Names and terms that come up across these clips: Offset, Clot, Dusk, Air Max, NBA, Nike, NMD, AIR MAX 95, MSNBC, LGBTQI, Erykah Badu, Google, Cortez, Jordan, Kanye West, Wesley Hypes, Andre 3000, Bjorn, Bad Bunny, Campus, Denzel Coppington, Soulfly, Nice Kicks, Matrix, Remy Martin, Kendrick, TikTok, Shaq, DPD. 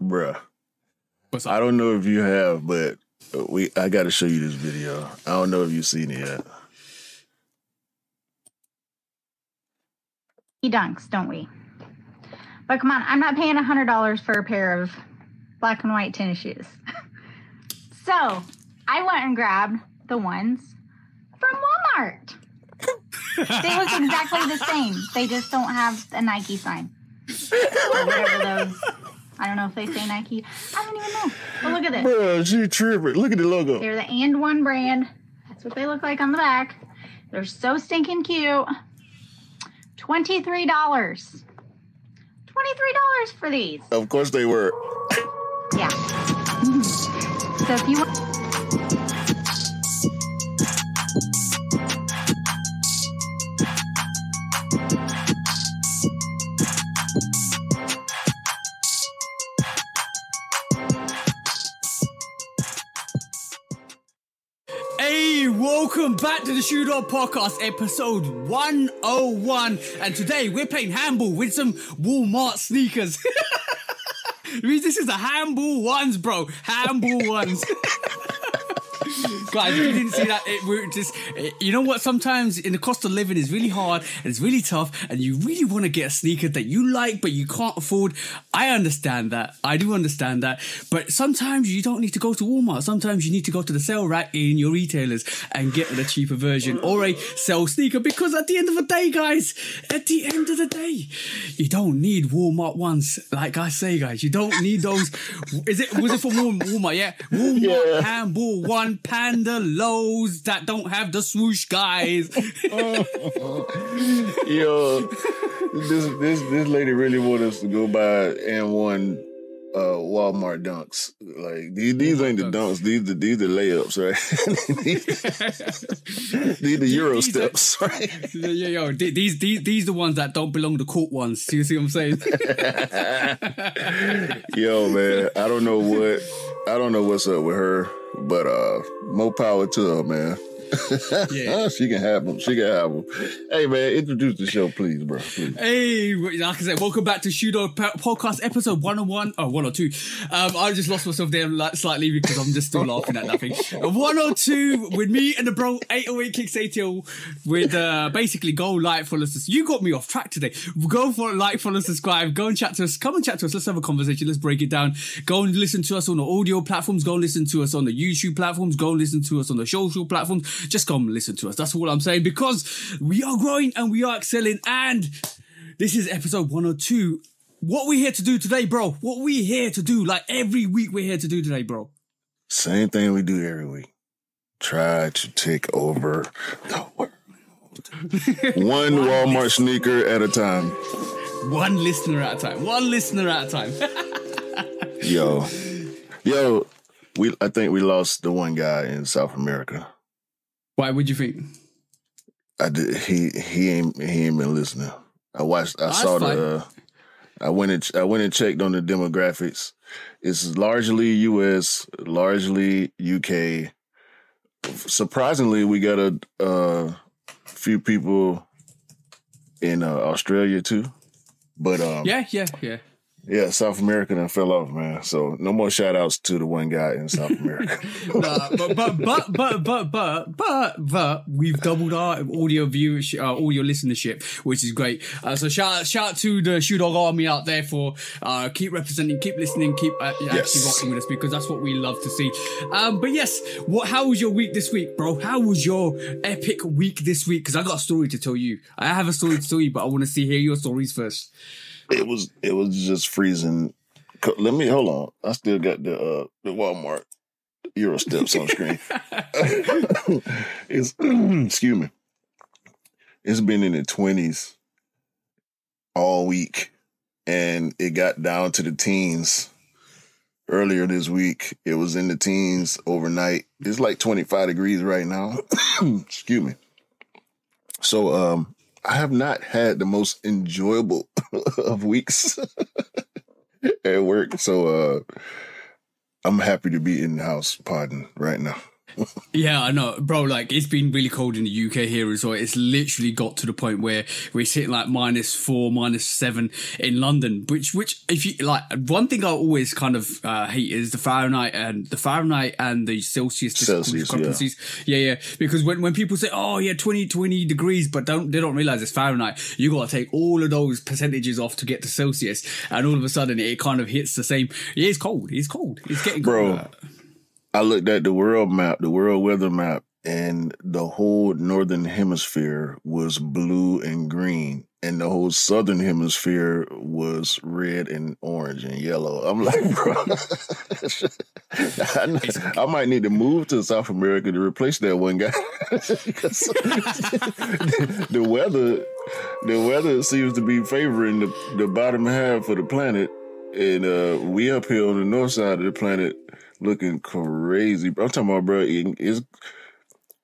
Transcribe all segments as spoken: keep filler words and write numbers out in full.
Bruh. What's I don't know if you have, but we I gotta show you this video. I don't know if you've seen it yet. He dunks, don't we? But come on, I'm not paying one hundred dollars for a pair of black and white tennis shoes. So I went and grabbed the ones from Walmart. They look exactly the same. They just don't have a Nike sign. Or whatever those. I don't know if they say Nike. I don't even know. But look at this. Bro, she tripping. Look at the logo. They're the and one brand. That's what they look like on the back. They're so stinking cute. twenty-three dollars. twenty-three dollars for these. Of course they were. Yeah. So if you want... Welcome back to the Shoe Dog Podcast, episode one oh one, and today we're playing handball with some Walmart sneakers. This is the handball ones, bro. Handball ones. Guys, if you didn't see that, it, we're just, it, you know what, sometimes in the cost of living is really hard and it's really tough and you really want to get a sneaker that you like but you can't afford. I understand that. I do understand that. But sometimes you don't need to go to Walmart. Sometimes you need to go to the sale rack in your retailers and get a cheaper version or a sale sneaker, because at the end of the day, guys, at the end of the day, you don't need Walmart ones. Like I say, guys, you don't need those. Is it, was it from Walmart? Yeah. Walmart handball yeah. one Panda lows that don't have the swoosh, guys. Yo, this this this lady really wanted us to go buy and one uh, Walmart dunks. Like these these ain't the dunks. These the these the layups, right? these, these the Euro these steps, are, right? Yo, yo, these these these the ones that don't belong to court ones. Do you see what I'm saying? Yo, man, I don't know what I don't know what's up with her. But uh, more power to her, man. Yeah. She can have them. She can have them. Hey, man, introduce the show, please, bro. Please. Hey, like I said, welcome back to Shoe Dog Podcast, episode one oh one, or one oh two. Um, I just lost myself there slightly because I'm just still laughing at nothing. one oh two with me and the bro, eight oh eight Kicks A T L, with uh, basically go like, follow, subscribe. You got me off track today. Go for like, follow, subscribe. Go and chat to us. Come and chat to us. Let's have a conversation. Let's break it down. Go and listen to us on the audio platforms. Go and listen to us on the YouTube platforms. Go and listen to us on the social platforms. Just come listen to us. That's all I'm saying, because we are growing and we are excelling. And this is episode one oh two. What we here to do today, bro? What we here to do? Like every week, we're here to do today, bro. Same thing we do every week. Try to take over the world. One Walmart sneaker at a time. One listener at a time. One listener at a time. Yo, yo, we. I think we lost the one guy in South America. Why would you think? I did. He he ain't he ain't been listening. I watched. I oh, saw the. Uh, I went and I went and checked on the demographics. It's largely U S, largely U K. Surprisingly, we got a uh, few people in uh, Australia too. But um, yeah, yeah, yeah. Yeah, South America done fell off, man. So no more shout outs to the one guy in South America. Nah, but, but, but, but, but, but, but, but, we've doubled our audio viewership, uh, audio listenership, which is great. Uh, so shout, shout out to the Shoe Dog Army out there for uh, keep representing, keep listening, keep uh, yes. actually rocking with us, because that's what we love to see. Um, but yes, what? How was your week this week, bro? How was your epic week this week? Because I got a story to tell you. I have a story to tell you, but I want to see hear your stories first. It was it was just freezing. Let me hold on. I still got the uh, the Walmart Euro steps on screen. It's excuse me. It's been in the twenties all week, and it got down to the teens earlier this week. It was in the teens overnight. It's like twenty-five degrees right now. Excuse me. So um. I have not had the most enjoyable of weeks at work. So uh, I'm happy to be in the house podding right now. Yeah, I know, bro. Like, it's been really cold in the U K here as well. It's literally got to the point where we're sitting like minus four, minus seven in London. Which, which, if you like, one thing I always kind of uh, hate is the Fahrenheit and the Fahrenheit and the Celsius discrepancies. Yeah. yeah, yeah. Because when when people say, "Oh, yeah, twenty, twenty degrees," but don't they don't realize it's Fahrenheit. You got to take all of those percentages off to get to Celsius, and all of a sudden it kind of hits the same. Yeah, it's cold. It's cold. It's getting colder. Bro, I looked at the world map, the world weather map, and the whole northern hemisphere was blue and green, and the whole southern hemisphere was red and orange and yellow. I'm like, bro, I, I might need to move to South America to replace that one guy. the weather, the weather seems to be favoring the, the bottom half of the planet, and uh, we up here on the north side of the planet. Looking crazy. I'm talking about, bro, it's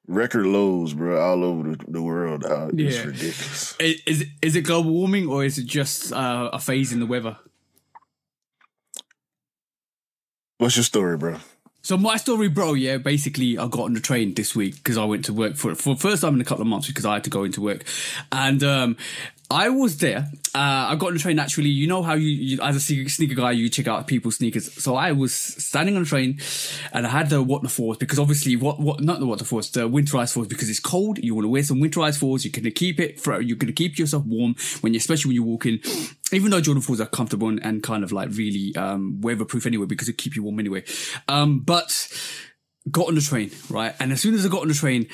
record lows, bro, all over the, the world. Dog. It's yeah. ridiculous. Is, is, is it global warming, or is it just uh, a phase in the weather? What's your story, bro? So my story, bro, yeah, basically I got on the train this week because I went to work for, for the first time in a couple of months because I had to go into work. And um, I was there. Uh, I got on the train, actually. You know how you, you, as a sneaker guy, you check out people's sneakers. So I was standing on the train and I had the what the fours because obviously, what, what not the what the fours, the winterized fours, because it's cold. You want to wear some winterized fours. You're going to keep it, for, you're going to keep yourself warm, when you, especially when you walk in. Even though Jordan fours are comfortable and, and kind of like really um, weatherproof anyway, because it keep you warm anyway. Um, but got on the train, right? And as soon as I got on the train,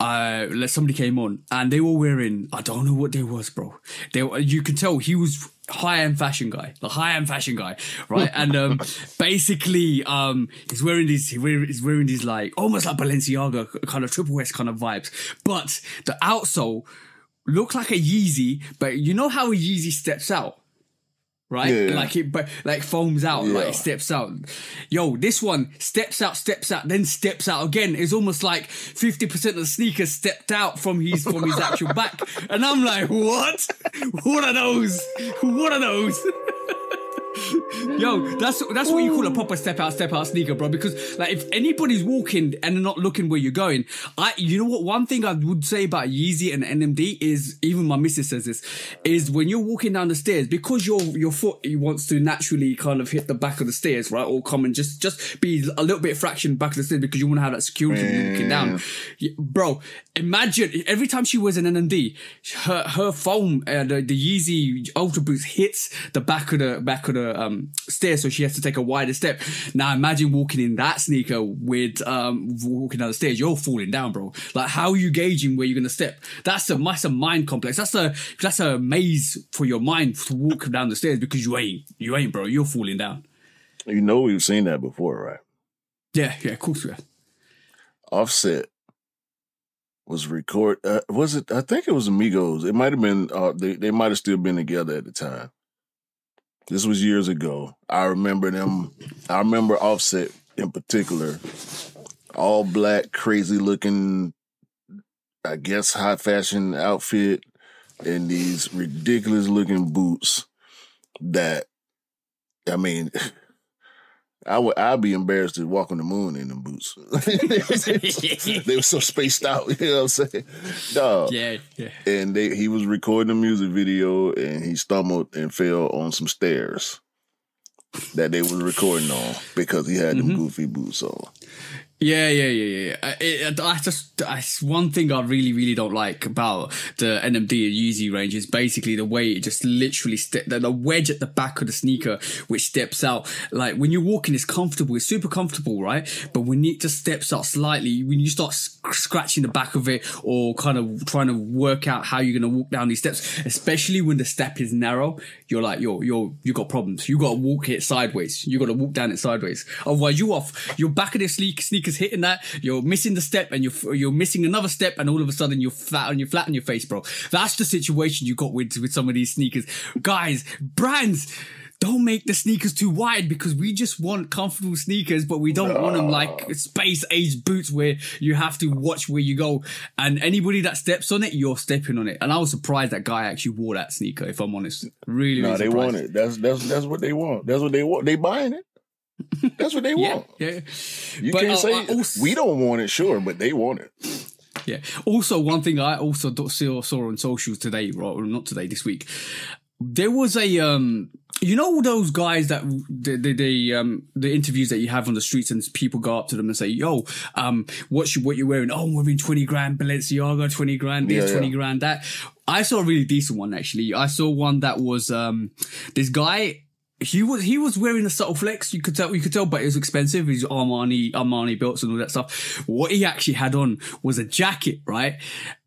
uh, somebody came on and they were wearing, I don't know what they was, bro. They were, you could tell he was high-end fashion guy, the high-end fashion guy, right? And um, basically, um, he's wearing these, he's wearing these like almost like Balenciaga kind of triple S kind of vibes, but the outsole look like a Yeezy, but you know how a Yeezy steps out, right? Yeah. Like it, but like foams out, yeah. like it steps out. Yo, this one steps out, steps out, then steps out again. It's almost like fifty percent of the sneakers stepped out from his from his actual back, and I'm like, what? What are those? What are those? Yo, that's that's what you call a proper step out, step out sneaker, bro. Because like, if anybody's walking and not looking where you're going, I, you know what? One thing I would say about Yeezy and N M D is, even my missus says this, is when you're walking down the stairs, because your your foot wants to naturally kind of hit the back of the stairs, right, or come and just just be a little bit fraction back of the stairs because you want to have that security when you're walking down, bro. Imagine every time she wears an N M D, her her foam, uh, the, the Yeezy Ultra Boost hits the back of the back of the um stair, so she has to take a wider step. Now imagine walking in that sneaker with um walking down the stairs, you're falling down, bro. Like, how are you gauging where you're gonna step? That's a massive mind complex. That's a that's a maze for your mind to walk down the stairs, because you ain't you ain't bro, you're falling down. You know, we've seen that before, right? Yeah, yeah, of course we have. Offset was record uh, was it I think it was Amigos. It might have been uh, they they might have still been together at the time. This was years ago. I remember them. I remember Offset in particular. All black, crazy looking, I guess, high fashion outfit, and these ridiculous looking boots that, I mean, I would, I'd be embarrassed to walk on the moon in them boots. They were so spaced out. You know what I'm saying? Dog. Yeah, yeah. And they, he was recording a music video, and he stumbled and fell on some stairs that they were recording on because he had mm-hmm. them goofy boots on. Yeah, yeah, yeah, yeah. I, it, I just, I, one thing I really, really don't like about the N M D and Yeezy range is basically the way it just literally, the, the wedge at the back of the sneaker, which steps out. Like, when you're walking, it's comfortable, it's super comfortable, right? But when it just steps out slightly, when you start sc scratching the back of it or kind of trying to work out how you're going to walk down these steps, especially when the step is narrow, you're like, yo, yo, you got problems. You got to walk it sideways. You got to walk down it sideways. Otherwise, you off, your back of the sneak, sneaker hitting that, you're missing the step, and you're you're missing another step, and all of a sudden you're flat on your flat on your face, bro. That's the situation you got with with some of these sneakers, guys. Brands, don't make the sneakers too wide, because we just want comfortable sneakers, but we don't no. want them like space age boots where you have to watch where you go, and anybody that steps on it, you're stepping on it. And I was surprised that guy actually wore that sneaker, if I'm honest. Really, no, really they want it. That's that's that's what they want. That's what they want. They buying it. That's what they want. Yeah, yeah. You but, can't uh, say also, we don't want it, sure, but they want it. Yeah. Also, one thing I also saw, saw on socials today, right, or not today, this week, there was a, um, you know, those guys that the, the, the, um, the interviews that you have on the streets and people go up to them and say, yo, um, what's your, what you're wearing? Oh, I'm wearing twenty grand Balenciaga, twenty grand this, yeah, yeah. twenty grand that. I saw a really decent one, actually. I saw one that was, um, this guy, He was he was wearing a subtle flex. You could tell, you could tell, but it was expensive. His Armani Armani belts and all that stuff. What he actually had on was a jacket, right?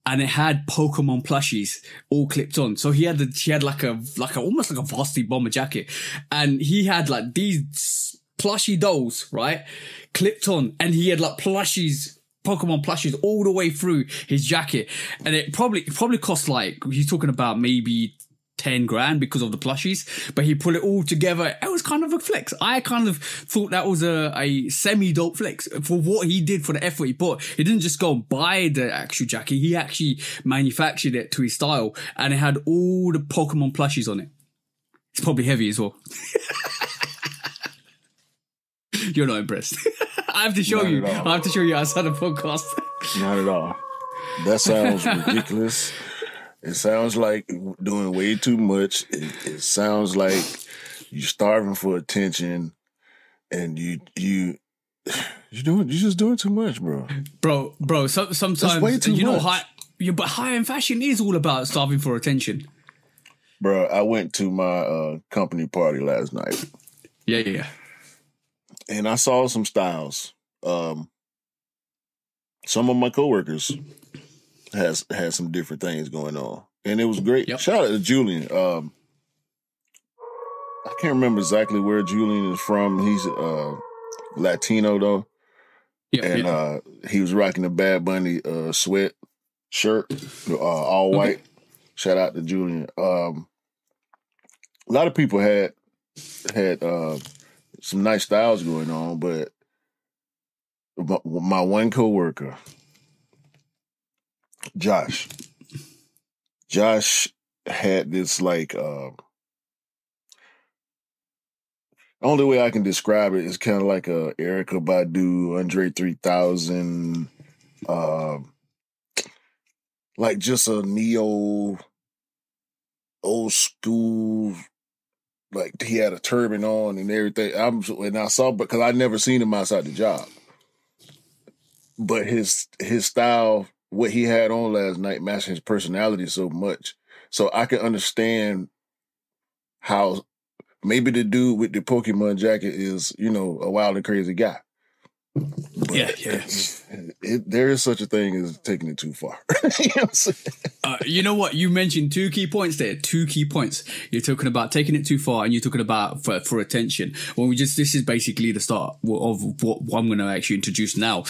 And it had Pokemon plushies all clipped on. So he had the, he had like a like a almost like a varsity bomber jacket, and he had like these plushie dolls, right, clipped on, and he had like plushies. Pokemon plushies all the way through his jacket, and it probably it probably cost like he's talking about maybe ten grand because of the plushies, but he put it all together. It was kind of a flex. I kind of thought that was a, a semi-dope flex for what he did, for the effort he put. He didn't just go and buy the actual jacket. He actually manufactured it to his style, and it had all the Pokemon plushies on it. It's probably heavy as well. You're not impressed. I have to show not you. I have to show you outside the podcast. Not at all. That sounds ridiculous. It sounds like doing way too much. It, it sounds like you're starving for attention, and you you you doing you just doing too much, bro. Bro, bro. So, sometimes way too you much. know, high, yeah, but high end fashion is all about starving for attention. Bro, I went to my uh, company party last night. Yeah, yeah, yeah. And I saw some styles. Um, some of my coworkers has had some different things going on, and it was great. Yep. Shout out to Julian. Um, I can't remember exactly where Julian is from. He's uh, Latino though, yep, and yep. Uh, he was rocking a Bad Bunny uh, sweat shirt, uh, all white. Okay. Shout out to Julian. Um, a lot of people had had uh, some nice styles going on, but my one coworker, Josh. Josh had this like uh, only way I can describe it is kind of like a Erykah Badu, Andre three thousand, uh, like just a neo old school. Like he had a turban on and everything. I'm and I saw, because I never seen him outside the job, but his his style, what he had on last night, matching his personality so much. So I can understand how maybe the dude with the Pokemon jacket is, you know, a wild and crazy guy. But yeah, yeah. It, it, there is such a thing as taking it too far. You know what, uh, you know what? You mentioned two key points there. Two key points. You're talking about taking it too far, and you're talking about for, for attention. Well, we just this is basically the start of what I'm going to actually introduce now,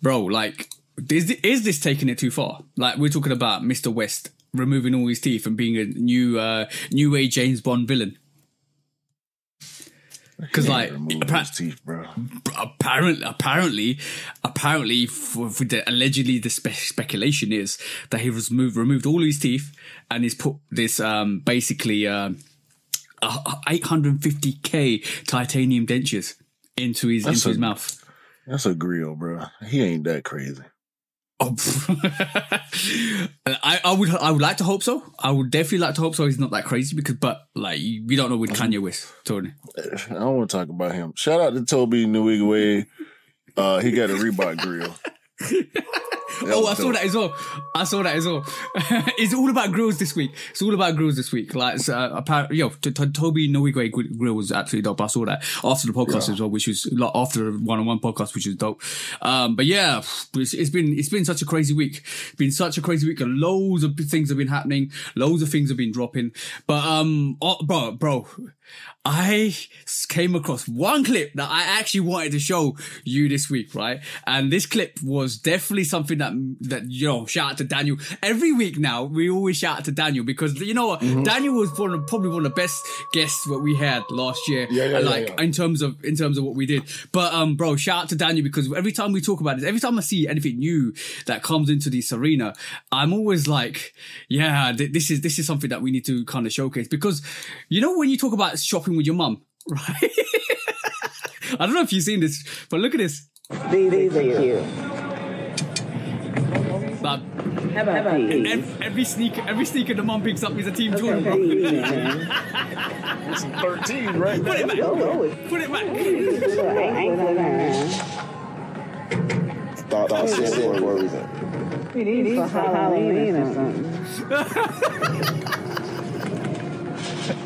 bro. Like, Is, is this taking it too far? Like, we're talking about Mister West removing all his teeth and being a new uh, new age James Bond villain. Because like apparently, teeth, bro. apparently, apparently, apparently, for, for the, allegedly, the spe speculation is that he was moved, removed all his teeth and he's put this um, basically um, eight hundred fifty K titanium dentures into his That's into his mouth. That's a grill, bro. He ain't that crazy. Oh, I, I would I would like to hope so. I would definitely like to hope so. He's not that crazy, because, but like, we don't know with Kanye West, Tony. I don't want to talk about him. Shout out to Toby Nwigwe. Uh, he got a Reebok grill. Oh, I dope. saw that as well. I saw that as well. It's all about grills this week. It's all about grills this week. Like, so, uh, apparently, yo, t t Toby Nwigwe grill was absolutely dope. I saw that after the podcast yeah. as well, which was like, after the one-on-one podcast, which is dope. Um, but yeah, it's, it's been it's been such a crazy week. It's been such a crazy week, and loads of things have been happening. Loads of things have been dropping. But um, oh, bro, bro, I came across one clip that I actually wanted to show you this week, right? And this clip was definitely something that, that you know, shout out to Daniel. Every week now, we always shout out to Daniel because, you know what, mm-hmm. Daniel was one of, probably one of the best guests what we had last year, yeah, yeah, like yeah, yeah. in terms of in terms of what we did. But, um, bro, shout out to Daniel, because every time we talk about this, every time I see anything new that comes into this arena, I'm always like, yeah, th this is this is something that we need to kind of showcase, because, you know, when you talk about shopping with your mum, right? I don't know if you've seen this, but look at this. These, these are you. But how about every, every sneaker, every sneaker the mom picks up is a Team okay, Jordan. It's thirteen, right? Put it back. Put it back. Thought I said it for a reason. We need these for Halloween or something.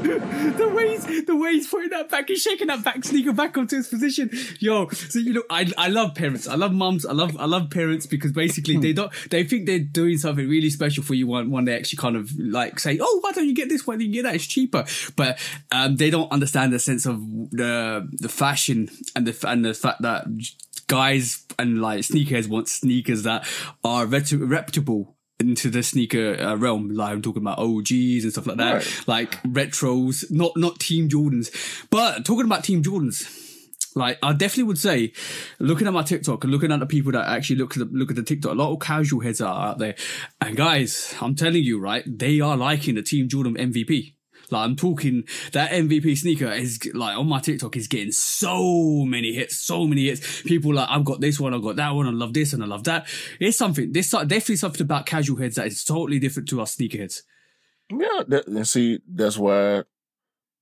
the way he's the way he's putting that back, he's shaking that back sneaker back onto his position. Yo, so you know, I I love parents, I love mums, I love I love parents because basically they don't they think they're doing something really special for you when when they actually kind of like say, oh, why don't you get this? Why don't you get that? It's cheaper. But um, they don't understand the sense of the the fashion and the and the fact that guys and like sneakerheads want sneakers that are reputable. Into the sneaker uh, realm, like I'm talking about O Gs and stuff like that, right. Like retros, not not Team Jordans. But talking about Team Jordans, like I definitely would say, looking at my TikTok and looking at the people that actually look at the, look at the TikTok, a lot of casual heads are out there, and guys, I'm telling you, right, they are liking the Team Jordan M V P. Like I'm talking, that M V P sneaker is like on my TikTok is getting so many hits, so many hits. People like, I've got this one, I've got that one, I love this and I love that. It's something, there's definitely something about casual heads that is totally different to our sneakerheads. Yeah, that, and see, that's why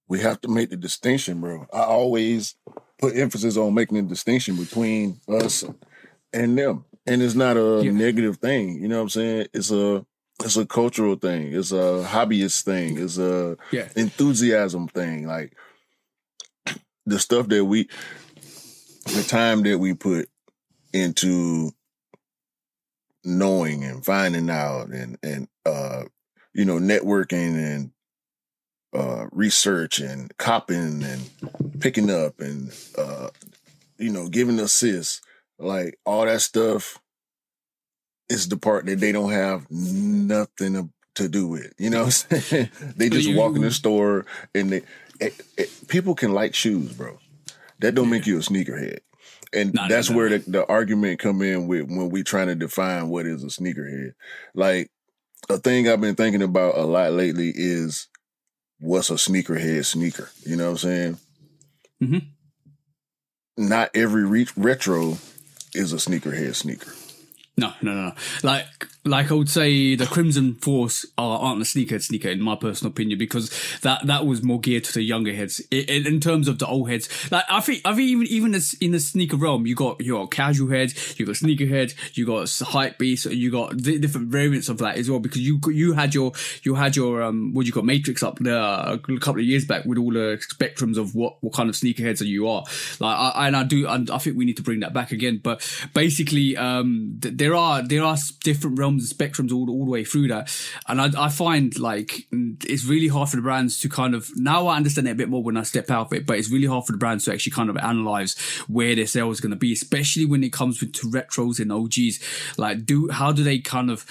we have to make the distinction, bro. I always put emphasis on making a distinction between us and them. And it's not a yeah. negative thing, you know what I'm saying? It's a... It's a cultural thing. It's a hobbyist thing. It's a yeah. enthusiasm thing. Like the stuff that we, the time that we put into knowing and finding out and, and uh, you know, networking and uh, research and copying and picking up and, uh, you know, giving assists, like all that stuff. It's the part that they don't have nothing to do with. You know what I'm saying? They just walk in the store and they... It, it, people can like shoes, bro. That don't yeah. make you a sneakerhead. And no, that's no, no, where no. The, the argument come in with when we trying to define what is a sneakerhead. Like, a thing I've been thinking about a lot lately is what's a sneakerhead sneaker? You know what I'm saying? Mm-hmm. Not every re retro is a sneakerhead sneaker. No, no, no, no. Like, like I would say the Crimson Force are, aren't a sneakerhead sneaker, in my personal opinion, because that, that was more geared to the younger heads. In, in terms of the old heads, like, I think, I think even, even in the sneaker realm, you got your casual heads, you got sneakerhead, you got hype beast, you got the different variants of that as well, because you, you had your, you had your, um, what you got Matrix up there a couple of years back with all the spectrums of what, what kind of sneakerheads you are. Like, I, and I do, and I think we need to bring that back again, but basically, um, there There are there are different realms and spectrums all all the way through that, and I, I find like it's really hard for the brands to kind of now I understand it a bit more when I step out of it, but it's really hard for the brands to actually kind of analyze where their sale is going to be, especially when it comes with to retros and O Gs. Like, do how do they kind of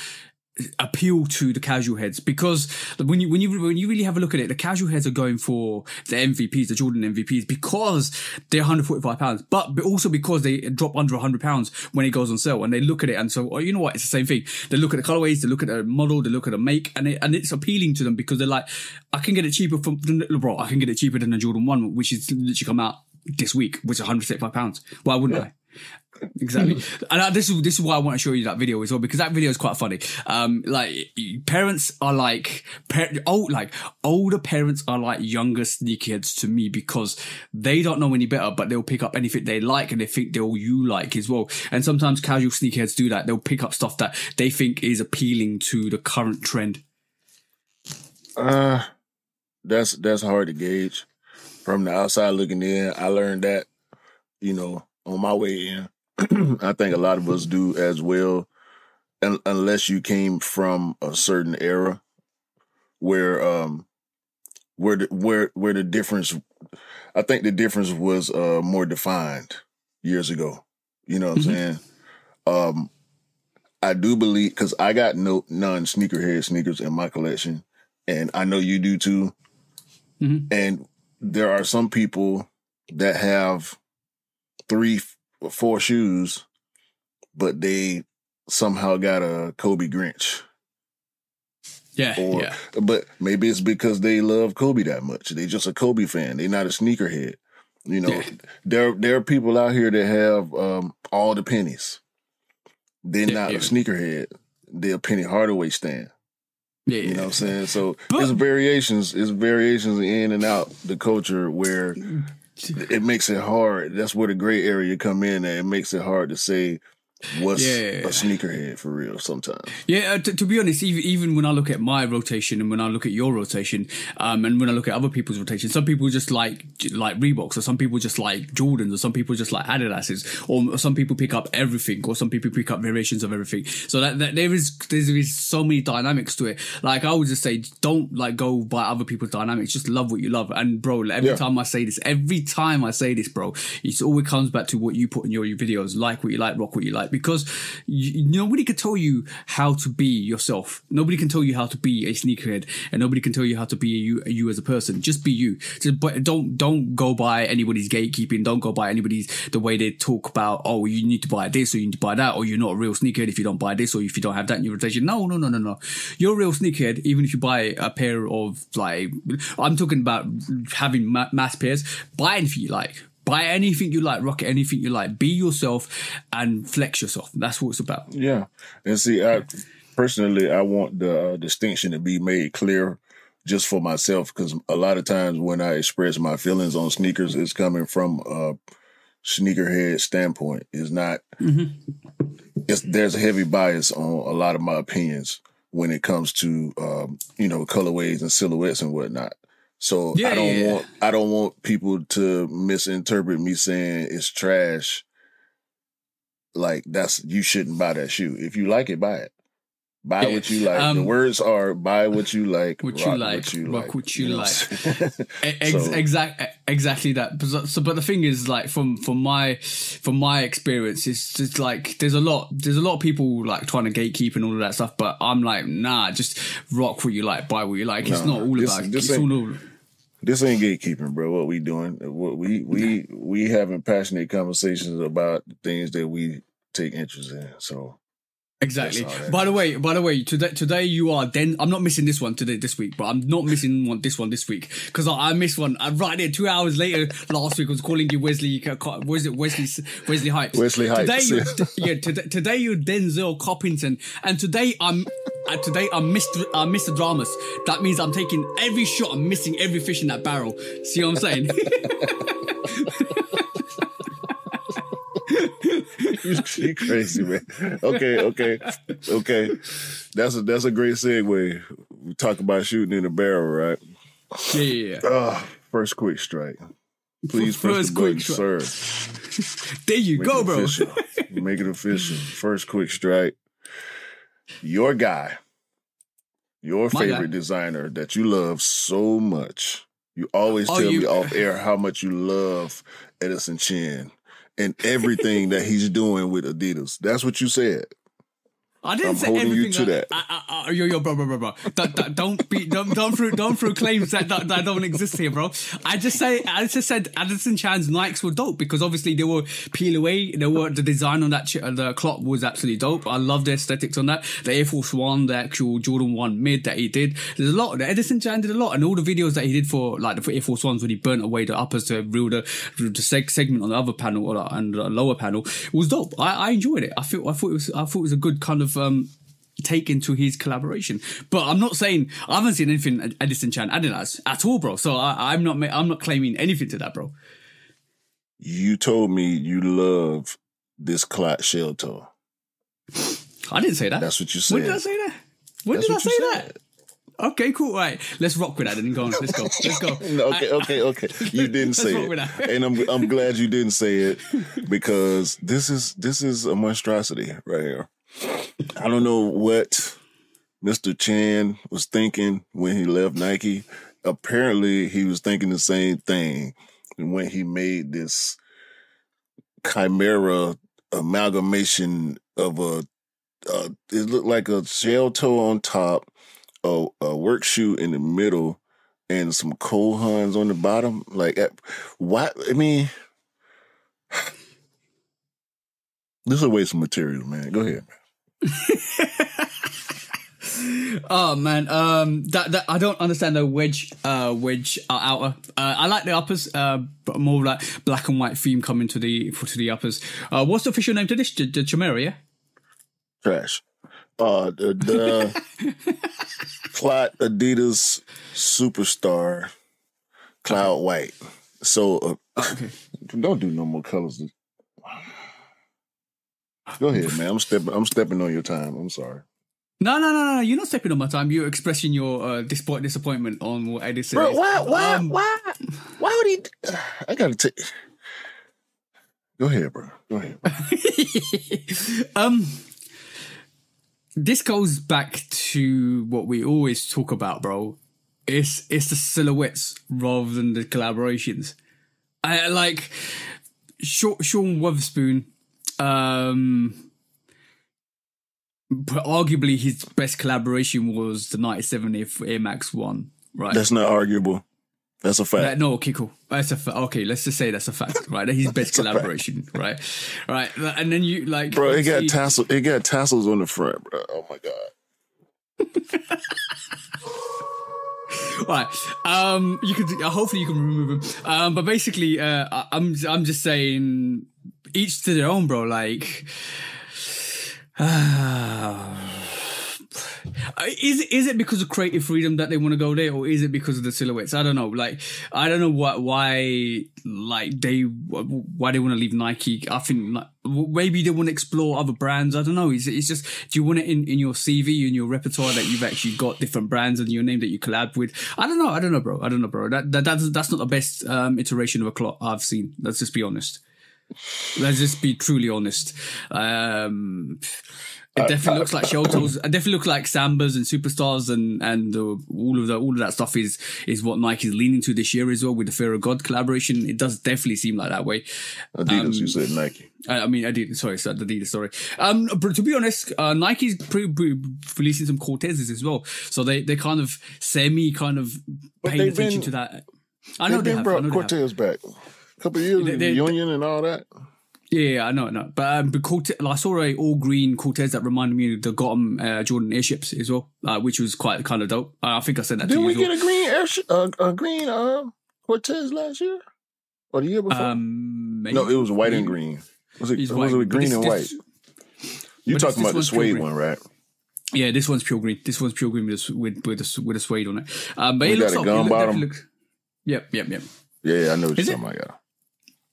appeal to the casual heads? Because when you when you when you really have a look at it, the casual heads are going for the M V Ps, the Jordan M V Ps, because they're one hundred forty-five pounds, but also because they drop under one hundred pounds when it goes on sale, and they look at it and so, oh, you know what, it's the same thing. They look at the colorways, they look at the model, they look at the make, and it, and it's appealing to them because they're like, I can get it cheaper from LeBron, I can get it cheaper than the Jordan one, which is literally come out this week, which is one hundred seventy-five pounds. Why wouldn't yeah. I? Exactly. And I, this is this is why I want to show you that video as well, because that video is quite funny. Um, like parents are like par old, like older parents are like younger sneakerheads to me, because they don't know any better, but they'll pick up anything they like and they think they'll you like as well. And sometimes casual sneakerheads do that; they'll pick up stuff that they think is appealing to the current trend. Uh that's that's hard to gauge from the outside looking in. I learned that, you know, on my way in. I think a lot of us do as well, un unless you came from a certain era where um where the, where where the difference, I think the difference was uh more defined years ago. You know what mm-hmm. I'm saying? Um I do believe, cuz I got no non sneakerhead sneakers in my collection, and I know you do too. Mm-hmm. And there are some people that have three four shoes, but they somehow got a Kobe Grinch. Yeah, or, yeah. But maybe it's because they love Kobe that much. They just a Kobe fan. They're not a sneakerhead. You know, yeah. there there are people out here that have um, all the pennies. They're yeah, not yeah. a sneakerhead. They're a Penny Hardaway stan. Yeah, you know what I'm saying? So but, it's variations. It's variations in and out the culture where it makes it hard. That's where the gray area come in, and it makes it hard to say what's yeah. a sneakerhead for real sometimes. Yeah, uh, t- to be honest, even, even when I look at my rotation and when I look at your rotation um, and when I look at other people's rotation, some people just like like Reeboks, or some people just like Jordans, or some people just like Adidas, or, or some people pick up everything, or some people pick up variations of everything. So that, that there is there is so many dynamics to it. Like I would just say, don't like go by other people's dynamics. Just love what you love. And bro, like, every yeah. time I say this, every time I say this, bro, it's always comes back to what you put in your, your videos. Like what you like, rock what you like. Because you, nobody can tell you how to be yourself. Nobody can tell you how to be a sneakerhead, and nobody can tell you how to be you, you as a person. Just be you. Just, but don't don't go by anybody's gatekeeping. Don't go by anybody's the way they talk about, oh, you need to buy this or you need to buy that, or you're not a real sneakerhead if you don't buy this, or if you don't have that in your rotation. No, no, no, no, no. You're a real sneakerhead even if you buy a pair of, like, I'm talking about having ma- mass pairs. Buy anything you like. Buy anything you like, rock anything you like. Be yourself and flex yourself. That's what it's about. Yeah. And see, I personally, I want the uh, distinction to be made clear just for myself, because a lot of times when I express my feelings on sneakers, it's coming from a sneakerhead standpoint. It's not, mm-hmm. it's, there's a heavy bias on a lot of my opinions when it comes to, um, you know, colorways and silhouettes and whatnot. So yeah, I don't yeah. want I don't want people to misinterpret me saying it's trash. Like that's you shouldn't buy that shoe. If you like it, buy it. Buy yeah. what you like. Um, the words are buy what you like, what rock you like, what you rock like, what you, you like. Ex- exactly, exactly that. So, but the thing is, like from from my from my experience, it's just like there's a lot there's a lot of people like trying to gatekeep and all of that stuff. But I'm like, nah, just rock what you like, buy what you like. It's nah, not all this, about this it's all over. This ain't gatekeeping, bro. What we doing? What we we we having passionate conversations about things that we take interest in. So. Exactly. By the way, by the way, today today you are then. I'm not missing this one today this week, but I'm not missing one this one this week because I, I missed one. I right there two hours later last week I was calling you Wesley. Was it Wesley Wesley Hypes? Wesley Hypes. Today, you, yeah. Today, today you're Denzel Coppington, and today I'm. Uh, today I'm Mister Uh, Mister Dramas. That means I'm taking every shot. I'm missing every fish in that barrel. See what I'm saying? You crazy, man. Okay, okay, okay. That's a that's a great segue. We talk about shooting in a barrel, right? Yeah. yeah, yeah. Uh, first quick strike. Please first press the button, stri- sir. There you Make go, bro. Official. Make it official. First quick strike. Your guy, your My favorite guy. designer that you love so much. You always oh, tell you- me off air how much you love Edison Chen. And everything that he's doing with Adidas. That's what you said. I didn't I'm say holding everything. You to I, that. I, I, I, yo, yo, bro, bro, bro, bro. Don't, don't, don't be, don't, don't throw, don't throw claims that, that, that don't exist here, bro. I just say, I just said, Addison Chan's Nikes were dope because obviously they were peel away. They were the design on that, the Clot was absolutely dope. I love the aesthetics on that. The Air Force One, the actual Jordan One mid that he did. There's a lot. The Edison Chen did a lot, and all the videos that he did for like the Air Force Ones when he burnt away the uppers to reel the, the seg- segment on the other panel or the, and the lower panel it was dope. I, I enjoyed it. I feel, I thought it was, I thought it was a good kind of. Um, take into his collaboration, but I'm not saying I haven't seen anything Edison Chen Adidas at all, bro. So I, I'm not I'm not claiming anything to that, bro. You told me you love this Clot shell toe. I didn't say that. That's what you said. When did I say that? When That's did I say said. that? Okay, cool. All right, let's rock with that. Then go on. Let's go. Let's go. okay, okay, okay. You didn't say it, and I'm I'm glad you didn't say it because this is this is a monstrosity right here. I don't know what Mister Chen was thinking when he left Nike. Apparently, he was thinking the same thing when he made this chimera amalgamation of a, a it looked like a shell toe on top, a, a work shoe in the middle, and some Kohans on the bottom. Like, why? I mean... This is a waste of material, man. Go ahead, man. Oh man, um, that, that I don't understand though. Which, uh, which are outer? Uh, I like the uppers, uh, but more like black and white theme coming to the to the uppers. Uh, what's the official name to this? The, the Chimera, yeah? Trash. Uh, the, the Clot Adidas Superstar Cloud White. So uh, oh, okay. Don't do no more colors. Go ahead, man. I'm stepping. I'm stepping on your time. I'm sorry. No, no, no, no. You're not stepping on my time. You're expressing your uh, despite disappointment on what Eddie said. Bro, why, why, um, why, why would he? I gotta take. Go ahead, bro. Go ahead, bro. um. This goes back to what we always talk about, bro. It's it's the silhouettes rather than the collaborations. I like Sean Witherspoon. Um, but arguably his best collaboration was the ninety-seven Air Max one, right? That's not arguable. That's a fact. That, no, okay, cool. That's a fact. Okay, let's just say that's a fact, right? His best collaboration, right? Right, and then you like, bro, it got tassels. It got tassels on the front, bro. Oh my god. Right. Um, you could uh, hopefully you can remove them. Um, but basically, uh, I, I'm I'm just saying, each to their own, bro. Like, uh, is is it because of creative freedom that they want to go there, or is it because of the silhouettes? I don't know. Like, I don't know what why like they why they want to leave Nike. I think like, maybe they want to explore other brands. I don't know. It's it's just, do you want it in in your C V, in your repertoire, that you've actually got different brands and your name that you collab with? I don't know. I don't know, bro. I don't know, bro. That, that that's that's not the best um, iteration of a clock I've seen. Let's just be honest. Let's just be truly honest. Um, it definitely looks like Shotos. It definitely looks like Sambas and Superstars and and uh, all of that. All of that stuff is is what Nike's leaning to this year as well with the Fear of God collaboration. It does definitely seem like that way. Adidas, um, you said Nike. I, I mean, Adidas. Sorry, sorry, Adidas. Sorry. Um, but to be honest, uh, Nike's pre pre releasing some Cortezes as well, so they they kind of semi kind of paying attention been, to that. I know they, they have brought I know Cortez they have. back. Couple of years, they, they, Union and all that. Yeah, I know, I know. But, um, but Cortez, I saw a all green Cortez that reminded me of the Gotham uh, Jordan airships as well, uh, which was quite kind of dope. Uh, I think I said that. Did we get well. a green airship, uh, a green uh, Cortez last year or the year before? Um, no, it was white and green. Was it, it was it green this, and white? You're talking this, about this the suede one, right? Yeah, this one's pure green. This one's pure green with with with a, with a suede on it. Um, but we it got looks a gun up, bottom. It looks, yep, yep, yep. Yeah, I know what you're talking about. Yeah.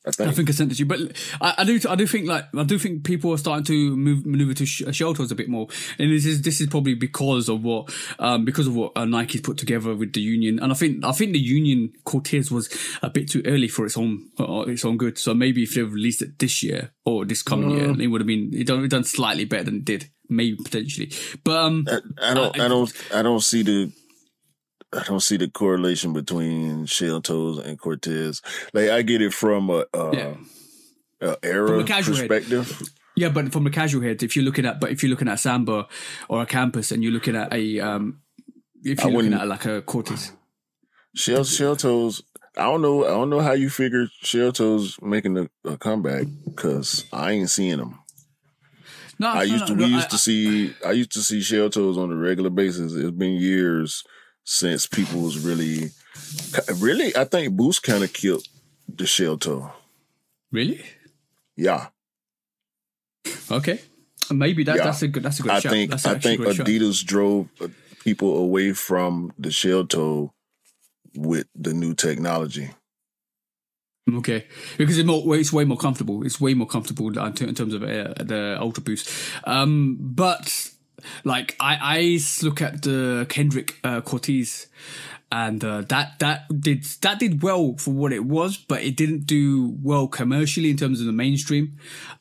I think. I think I sent it to you, but I, I do. I do think like I do think people are starting to move maneuver to sh shelters a bit more, and this is this is probably because of what um, because of what uh, Nike's put together with the Union, and I think I think the Union Cortez was a bit too early for its own uh, its own good. So maybe if they released it this year or this coming mm. year, it would have been it done it done slightly better than it did, maybe potentially. But um, I, I don't I, I don't I don't see the. I don't see the correlation between shell toes and Cortez. Like I get it from a, a, yeah. a era from a perspective. Head. Yeah, but from a casual head, if you're looking at, but if you're looking at Samba or a Campus, and you're looking at a, um, if you're I looking at like a Cortez, shell shell toes. I don't know. I don't know how you figure shell toes making a, a comeback because I ain't seeing them. No, I used no, to. No, we no, used I, to see. I used to see shell toes on a regular basis. It's been years. Since people was really, really, I think Boost kind of killed the shell toe. Really? Yeah. Okay. Maybe that, yeah. that's a good. That's a good. I shot. think. That's I think Adidas shot. drove people away from the shell toe with the new technology. Okay, because it's, more, it's way more comfortable. It's way more comfortable in terms of uh, the Ultra Boost, um, but. Like I, I look at the Kendrick uh, Cortez, and uh, that that did that did well for what it was, but it didn't do well commercially in terms of the mainstream.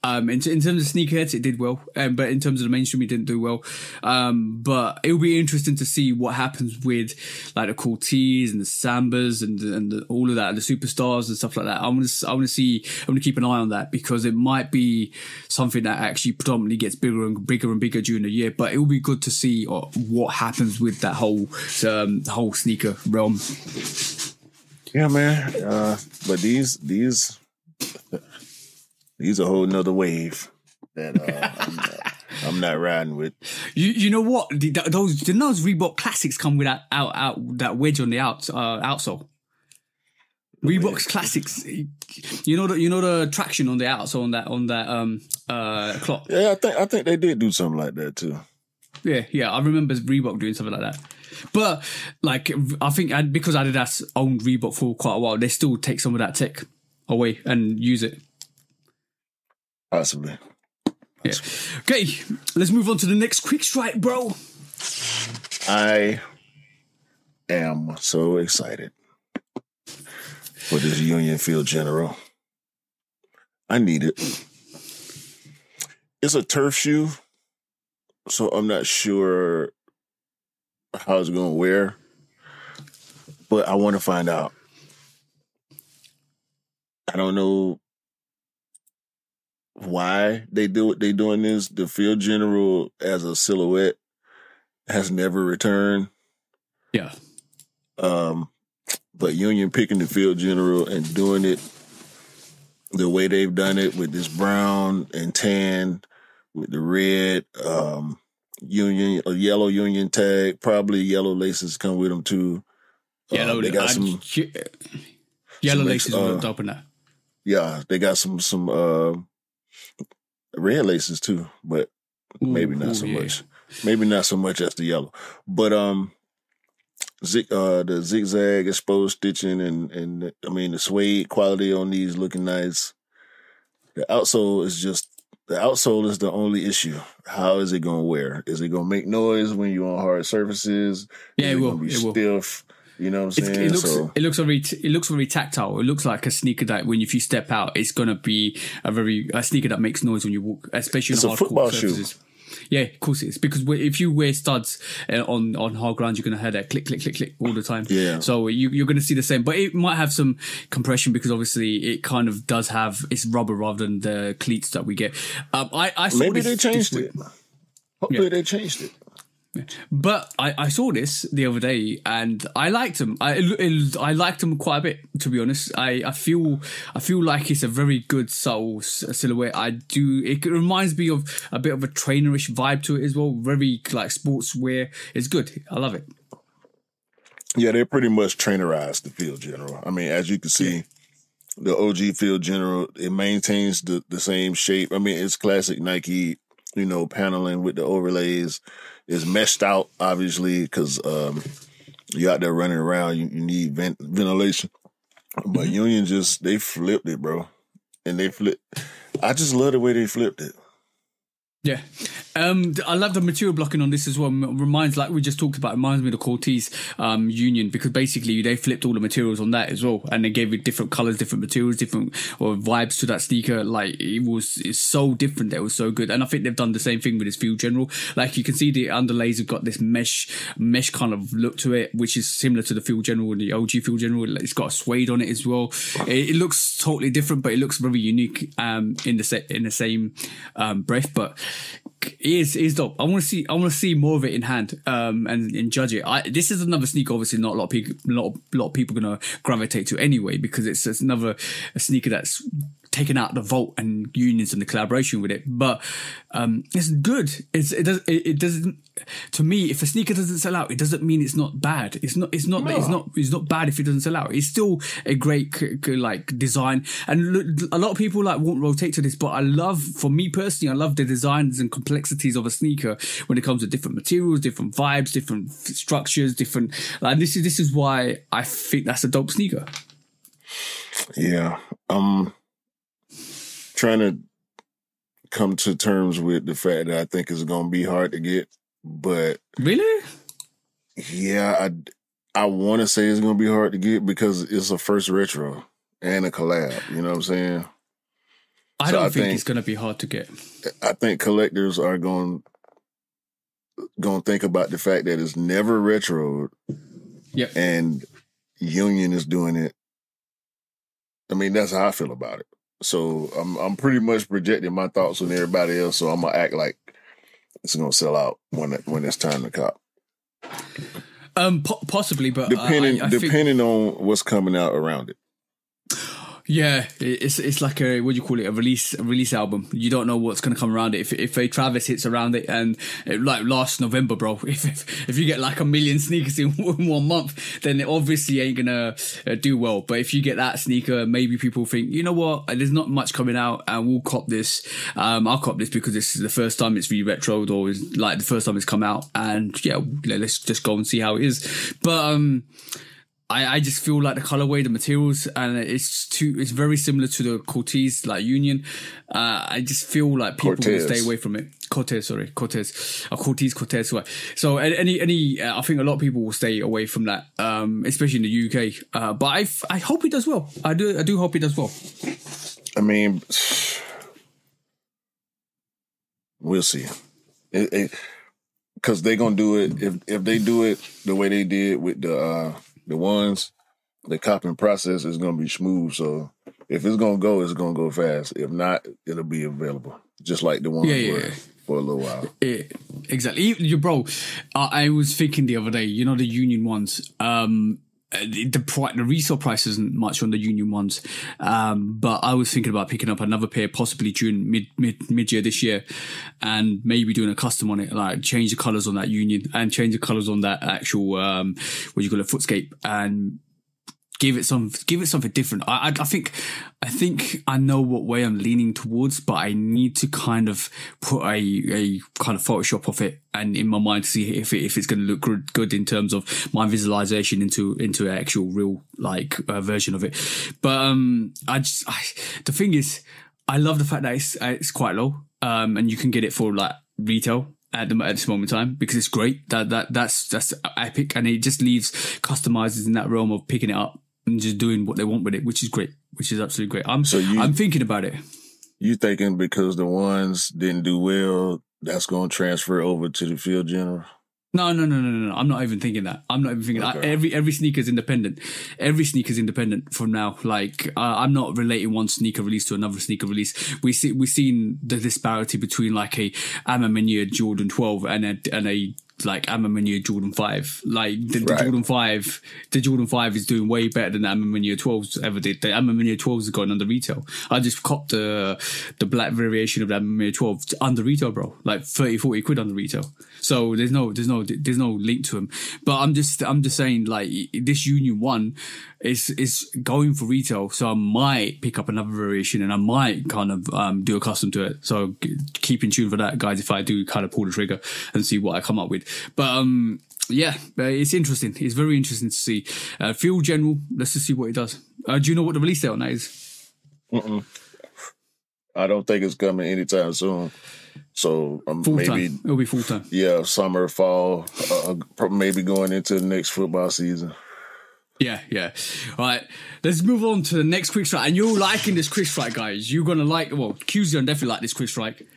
Um, in, in terms of sneakerheads, it did well, um, but in terms of the mainstream, it didn't do well. Um, but it will be interesting to see what happens with like the Cortez and the Sambas and and the, all of that, and the Superstars and stuff like that. I want to I want to see I want to keep an eye on that because it might be something that actually predominantly gets bigger and bigger and bigger during the year. But it will be good to see uh, what happens with that whole um, whole sneaker. Realm, yeah, man. Uh, but these, these, these are a whole nother wave that uh, I'm, uh, I'm not riding with. You you know what? Did those didn't those Reebok classics come with that out out that wedge on the out uh, outsole? Reebok's classics, you know the you know the traction on the outsole on that on that um uh clock. Yeah, I think I think they did do something like that too. Yeah, yeah, I remember Reebok doing something like that. But like, I think I, because Adidas owned Reebok for quite a while, they still take some of that tech away and use it. Possibly. Yeah. Okay, let's move on to the next quick strike, bro. I am so excited for this Union Field General. I need it. It's a turf shoe, so I'm not sure how it's going to wear, but I want to find out. I don't know why they do what they doing this. The Field General as a silhouette has never returned. Yeah. Um, but Union picking the Field General and doing it the way they've done it with this brown and tan with the red, um, Union, a yellow Union tag, probably yellow laces come with them too. Yellow, um, they got some yellow some, laces uh, on top of that. Yeah, they got some some uh, red laces too, but ooh, maybe not ooh, so yeah. much. Maybe not so much as the yellow, but um, zig uh, the zigzag exposed stitching and and I mean the suede quality on these looking nice. The outsole is just. The outsole is the only issue. How is it going to wear? Is it going to make noise when you're on hard surfaces? Yeah, it, it will. Be it stiff. Will. You know what I'm saying? It looks, so, it looks very, it looks very tactile. It looks like a sneaker that when if you step out, it's going to be a very a sneaker that makes noise when you walk, especially it's on hard football surfaces. Shoe. Yeah, of course it is, because if you wear studs on on hard ground, you're going to hear that click, click, click, click all the time. Yeah. So you, you're going to see the same, but it might have some compression because obviously it kind of does have it's rubber rather than the cleats that we get. Um, I, I saw maybe this, they changed this, it. Hopefully yeah. they changed it. Yeah. But I, I saw this the other day and I liked them. I it, I liked them quite a bit, to be honest. I, I feel I feel like it's a very good subtle silhouette. I do. It reminds me of a bit of a trainerish vibe to it as well. Very like sportswear. It's good. I love it. Yeah, they pretty much trainerized the Field General. I mean, as you can see, yeah. the O G Field General, it maintains the the same shape. I mean, it's classic Nike. You know, paneling with the overlays is meshed out, obviously, because um, you're out there running around. You, you need vent ventilation. But mm-hmm. Union just, they flipped it, bro. And they flipped. I just love the way they flipped it. Yeah. Um, I love the material blocking on this as well. Reminds, like we just talked about, reminds me of the Cortez um, Union, because basically they flipped all the materials on that as well. And they gave it different colors, different materials, different or vibes to that sneaker. Like it was it's so different. That was so good. And I think they've done the same thing with this Field General. Like you can see the underlays have got this mesh, mesh kind of look to it, which is similar to the Field General and the O G Field General. It's got a suede on it as well. It, it looks totally different, but it looks very unique um, in the set, in the same um, breath. But it is it is dope. I want to see I want to see more of it in hand um, and, and judge it. I, this is another sneaker. Obviously, not a lot of people, lot lot of people gonna gravitate to anyway, because it's, it's another a sneaker that's taken out the vault and Unions and the collaboration with it. But um, it's good. It's, it does it, it doesn't to me. If a sneaker doesn't sell out, it doesn't mean it's not bad. It's not it's not no. it's not it's not bad if it doesn't sell out. It's still a great like design. And a lot of people like won't rotate to this, but I love for me personally, I love the designs and complexities of a sneaker when it comes to different materials, different vibes, different structures, different. Like this is this is why I think that's a dope sneaker. Yeah. Um. Trying to come to terms with the fact that I think it's going to be hard to get, but really, yeah, I I want to say it's going to be hard to get because it's a first retro and a collab. You know what I'm saying? I so don't I think, think it's going to be hard to get. I think collectors are going going to think about the fact that it's never retroed. Yep. And Union is doing it. I mean, that's how I feel about it. So I'm I'm pretty much projecting my thoughts on everybody else. So I'm gonna act like it's gonna sell out when it, when it's time to cop. Um, po possibly, but depending I, I depending on what's coming out around it. Yeah, it's it's like a, what do you call it, a release a release album. You don't know what's going to come around it. If if a Travis hits around it, and it, like last November, bro, if, if if you get like a million sneakers in one month, then it obviously ain't going to do well. But if you get that sneaker, maybe people think, you know what, there's not much coming out and we'll cop this. Um, I'll cop this because this is the first time it's re-retroed, or is like the first time it's come out. And yeah, let's just go and see how it is. But um. I, I just feel like the colorway, the materials, and it's too, it's very similar to the Cortez, like Union. Uh, I just feel like people Cortez. Can stay away from it. Cortez, sorry, Cortez, uh, Cortez, Cortez. Sorry. So any, any, uh, I think a lot of people will stay away from that, um, especially in the U K. Uh, but I, I hope it does well. I do, I do hope it does well. I mean, we'll see. It, it, Cause they're gonna do it if if they do it the way they did with the. Uh, The ones, the copying process is going to be smooth. So if it's going to go, it's going to go fast. If not, it'll be available. Just like the ones yeah, yeah. were for a little while. Yeah, exactly. You, bro, uh, I was thinking the other day, you know, the Union ones, um, the, the, the resale price isn't much on the Union ones. Um, but I was thinking about picking up another pair, possibly during mid, mid, mid-year this year, and maybe doing a custom on it, like change the colors on that Union and change the colors on that actual, um, what you call it, Footscape, and give it some, give it something different. I, I, I think, I think I know what way I'm leaning towards, but I need to kind of put a, a kind of Photoshop of it and in my mind to see if it, if it's going to look good, good in terms of my visualization into, into an actual real like uh, version of it. But, um, I just, I, the thing is, I love the fact that it's, it's quite low. Um, and you can get it for like retail at the, at this moment in time, because it's great. That, that, that's, that's epic. And it just leaves customizers in that realm of picking it up and just doing what they want with it, which is great, which is absolutely great. I'm so you, I'm thinking about it. You thinking because the ones didn't do well, that's going to transfer over to the Field General? No, no, no, no, no, no. I'm not even thinking that. I'm not even thinking okay. that. Every every sneaker's independent. Every sneaker's independent from now. Like uh, I'm not relating one sneaker release to another sneaker release. We see we've seen the disparity between like a A Ma Maniere Jordan twelve and a and a. Like A Ma Maniere Jordan five, like the, right. the Jordan five, the Jordan five is doing way better than the A Ma Maniere twelves ever did. The A Ma Maniere twelves are going under retail. I just copped the the black variation of the A Ma Maniere twelve under retail, bro. Like thirty, forty quid under retail. So there's no, there's no, there's no link to them. But I'm just, I'm just saying, like this Union one is is going for retail. So I might pick up another variation and I might kind of um, do a custom to it. So keep in tune for that, guys. If I do kind of pull the trigger and see what I come up with. But um, yeah, it's interesting. It's very interesting to see. Uh, Field General, let's just see what it does. Uh, do you know what the release date on that is? Mm-mm. I don't think it's coming anytime soon. So um, full maybe time. It'll be full time. Yeah, summer, fall, uh, maybe going into the next football season. Yeah, yeah. All right, let's move on to the next quick strike. And you're liking this quick strike, guys. You're gonna like. Well, Q's gonna definitely like this quick strike.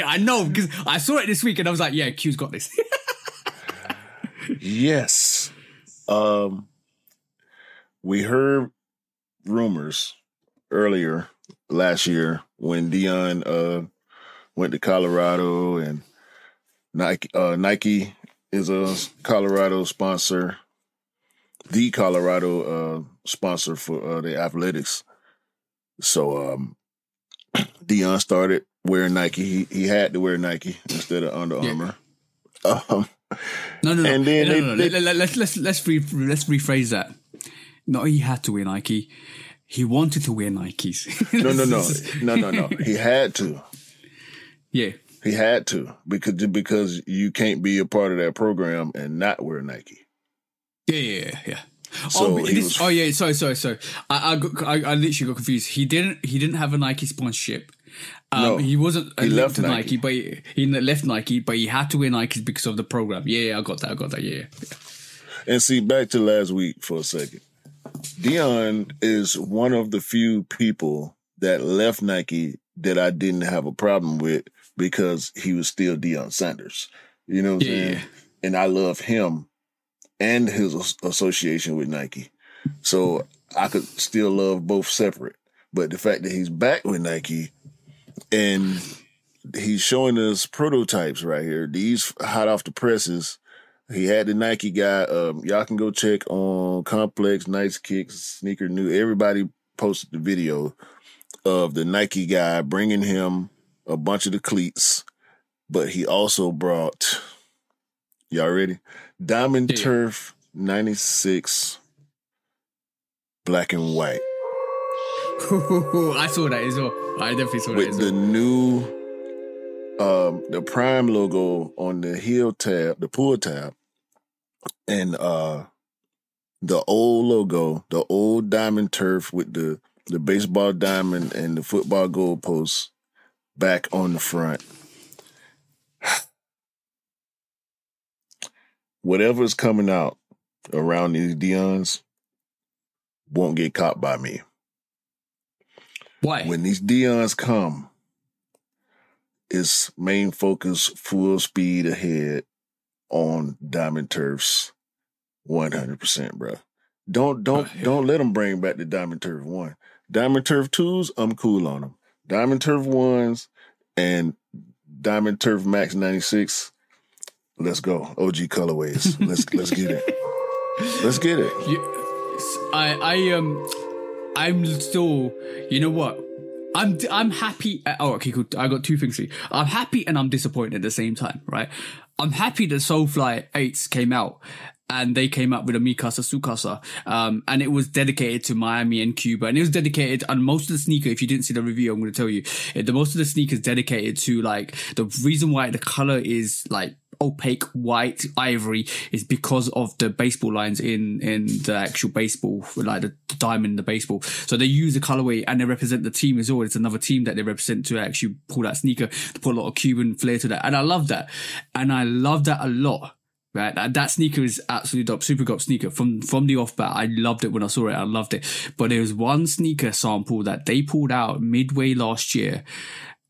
I know, because I saw it this week and I was like, yeah, Q's got this. Yes. Um, we heard rumors earlier last year when Deion uh, went to Colorado, and Nike, uh, Nike is a Colorado sponsor, the Colorado uh, sponsor for uh, the athletics. So um, Deion started wearing Nike. He he had to wear Nike instead of Under Armour. Yeah. Um, no, no, no. And then no, they, no, no. They, let, let, let's let's let's re let's rephrase that. No, he had to wear Nike. He wanted to wear Nikes. no, no, no, no, no, no. He had to. Yeah, he had to because because you can't be a part of that program and not wear Nike. Yeah, yeah, yeah. So oh, this, was, oh yeah. Sorry, sorry, sorry. I I, got, I I literally got confused. He didn't. He didn't have a Nike sponsorship. Um, no, he wasn't he left to Nike. Nike, but he, he left Nike, but he had to wear Nikes because of the program. Yeah, yeah, I got that. I got that. Yeah, yeah. And see, back to last week for a second. Deion is one of the few people that left Nike that I didn't have a problem with because he was still Deion Sanders. You know what I'm yeah. saying? And I love him and his association with Nike. So I could still love both separate. But the fact that he's back with Nike and he's showing us prototypes right here. These hot off the presses He had the Nike guy. Um, y'all can go check on Complex, Nice Kicks, Sneaker New. Everybody posted the video of the Nike guy bringing him a bunch of the cleats, but he also brought, y'all ready? Diamond yeah. Turf ninety-six black and white. Ooh, I saw that as well. I definitely saw that as well. With the new, um, the Prime logo on the heel tab, the pull tab, and uh, the old logo, the old Diamond Turf with the, the baseball diamond and the football goalposts back on the front. Whatever's coming out around these Deons won't get caught by me. Why? When these Deons come, it's main focus, full speed ahead on Diamond Turfs, one hundred percent, bro. Don't don't oh, don't let them bring back the Diamond Turf one, Diamond Turf twos. I'm cool on them. Diamond Turf ones and Diamond Turf Max ninety-six. Let's go, O G colorways. Let's let's get it. Let's get it. You, I I um. I'm still, you know what? I'm I'm happy. At, oh, okay, cool. I got two things here. I'm happy and I'm disappointed at the same time, right? I'm happy that Soulfly eights came out and they came up with a Mikasa Sukasa. Um, and it was dedicated to Miami and Cuba. And it was dedicated on most of the sneaker. If you didn't see the review, I'm going to tell you. The most of the sneakers dedicated to like the reason why the color is like opaque white ivory is because of the baseball lines in in the actual baseball, like the diamond in the baseball. So they use the colorway and they represent the team as well. It's another team that they represent to actually pull that sneaker, to put a lot of Cuban flair to that. And I love that. And I love that a lot. Right, that, that sneaker is absolutely dope. Super dope sneaker from from the off bat. I loved it when I saw it. I loved it. But there was one sneaker sample that they pulled out midway last year,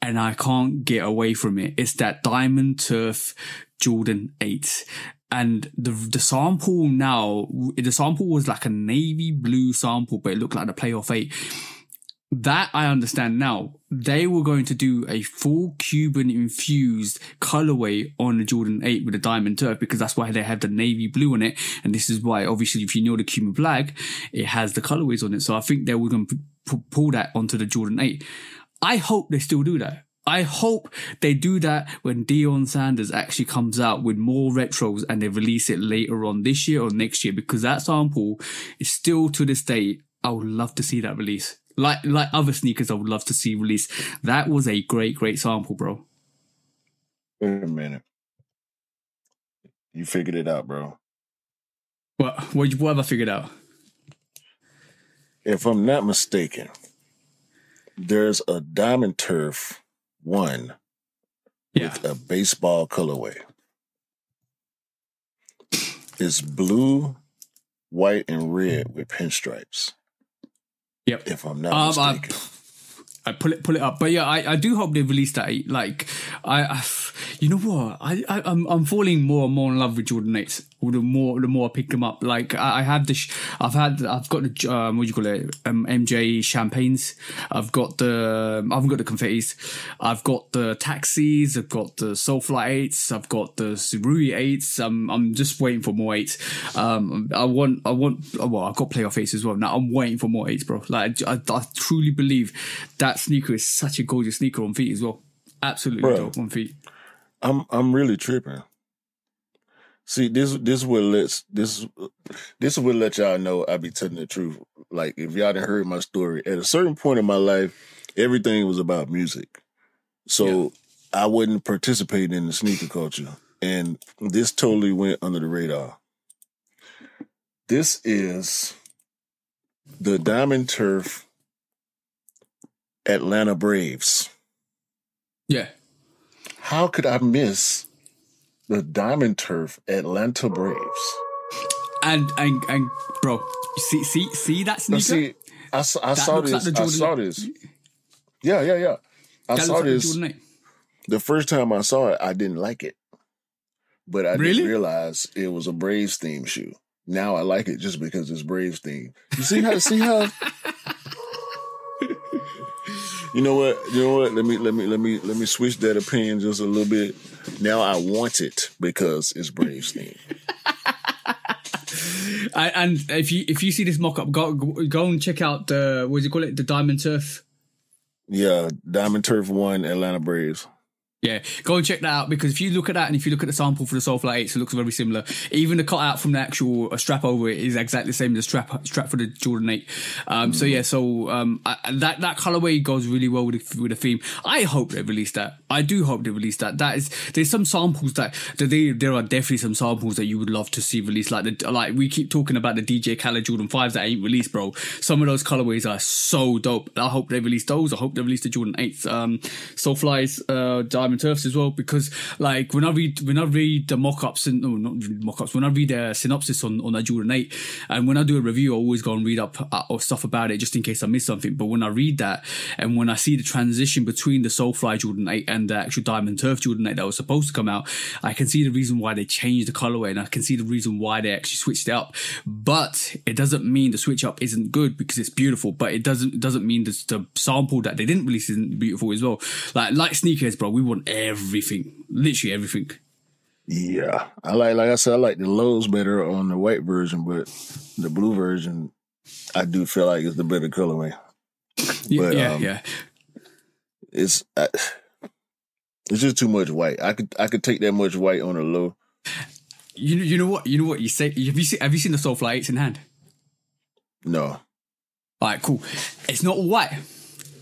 and I can't get away from it. It's that Diamond Turf Jordan eight. And the the sample now, the sample was like a navy blue sample, but it looked like the playoff eight. That I understand now. They were going to do a full Cuban infused colorway on the Jordan eight with a Diamond Turf, because that's why they have the navy blue on it. And this is why, obviously, if you know the Cuban flag, it has the colorways on it. So I think they were going to pull that onto the Jordan eight. I hope they still do that. I hope they do that when Deion Sanders actually comes out with more retros and they release it later on this year or next year, because that sample is still to this day. I would love to see that release. Like like other sneakers I would love to see released. That was a great, great sample, bro. Wait a minute. You figured it out, bro. What, what, what have I figured out? If I'm not mistaken, there's a Diamond Turf one yeah. with a baseball colorway. It's blue, white, and red with pinstripes. Yep. If I'm not um, mistaken. I, I pull it, pull it up. But yeah, I, I do hope they release that. Like, I, I you know what? I, I, I'm, I'm falling more and more in love with Jordan eights. The more, the more I pick them up. Like, I, I have the, sh I've had, I've got the, um, what do you call it? Um, M J champagnes. I've got the, um, I haven't got the confettis. I've got the taxis. I've got the Soulfly eights. I've got the Surui eights. Um, I'm just waiting for more eights. Um, I want, I want, well, I've got playoff eights as well. Now I'm waiting for more eights, bro. Like, I, I truly believe that sneaker is such a gorgeous sneaker on feet as well. Absolutely bro, dope on feet. I'm, I'm really tripping. See, this this will let this this will let y'all know I be telling the truth. Like, if y'all done heard my story, at a certain point in my life, everything was about music. So yeah. I wasn't participating in the sneaker culture, and this totally went under the radar. This is the Diamond Turf Atlanta Braves. Yeah. How could I miss the Diamond Turf Atlanta Braves? And and and bro, see see see that sneaker. See, I, I that saw this. Like I saw this. Yeah yeah yeah. I that saw this. Like the, the first time I saw it, I didn't like it, but I really? didn't realize it was a Braves theme shoe. Now I like it just because it's Braves theme. You see how see how. You know what? You know what? Let me let me let me let me switch that opinion just a little bit. Now I want it because it's Braves theme. I, and if you if you see this mock up, go go and check out the, what do you call it, the Diamond Turf. Yeah, Diamond Turf one, Atlanta Braves. Yeah, go and check that out, because if you look at that and if you look at the sample for the Soulfly eights, it looks very similar. Even the cutout from the actual strap over it is exactly the same as the strap strap for the Jordan eight. Um, mm. So yeah, so um, I, that that colorway goes really well with the, with the theme. I hope they release that. I do hope they release that. That is, there's some samples that, that they, there are definitely some samples that you would love to see released. Like the, like we keep talking about the D J Khaled Jordan fives that ain't released, bro. Some of those colorways are so dope. I hope they release those. I hope they release the Jordan eights, um, Soulflies, uh, and turfs as well, because like when I read when I read the mock-ups and no not mock-ups when I read the synopsis on, on that Jordan eight, and when I do a review I always go and read up uh, or stuff about it just in case I miss something. But when I read that and when I see the transition between the Soulfly Jordan eight and the actual Diamond Turf Jordan eight that was supposed to come out, I can see the reason why they changed the colorway, and I can see the reason why they actually switched it up. But it doesn't mean the switch up isn't good, because it's beautiful, but it doesn't it doesn't mean the, the sample that they didn't release isn't beautiful as well. Like like sneakers, bro, we want everything, literally everything. Yeah, I like, like I said, I like the lows better on the white version, but the blue version, I do feel like it's the better colorway. Yeah, but, yeah, um, yeah. It's I, it's just too much white. I could I could take that much white on a low. You you know what you know what you say. Have you seen Have you seen the Soulfly eights in hand? No. All right, cool. It's not white.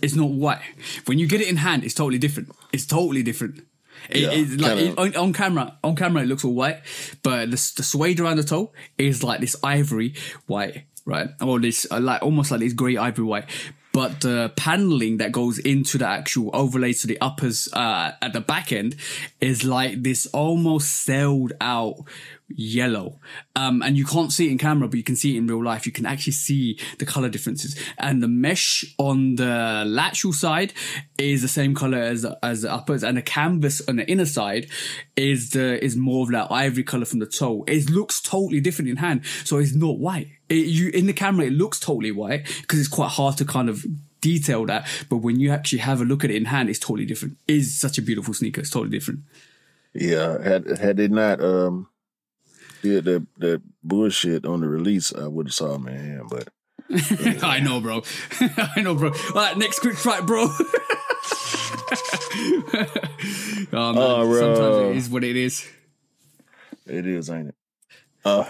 It's not white. When you get it in hand, it's totally different. It's totally different. It, yeah, it's like it, on, on camera, on camera, it looks all white, but the, the suede around the toe is like this ivory white, right? Or this uh, like almost like this grey ivory white. But the paneling that goes into the actual overlay to the uppers uh, at the back end is like this almost sailed out yellow. Um, and you can't see it in camera, but you can see it in real life. You can actually see the color differences. And the mesh on the lateral side is the same color as the, as the uppers, and the canvas on the inner side is the is more of that ivory color from the toe. It looks totally different in hand, so it's not white. It, you in the camera, it looks totally white because it's quite hard to kind of detail that. But when you actually have a look at it in hand, it's totally different. It's such a beautiful sneaker. It's totally different. Yeah, had had they not um did that that bullshit on the release, I would have saw them in hand. But anyway. I know, bro. I know, bro. All right, next quick track, bro. oh, man. Oh, bro. Sometimes it is what it is. It is, ain't it? Uh.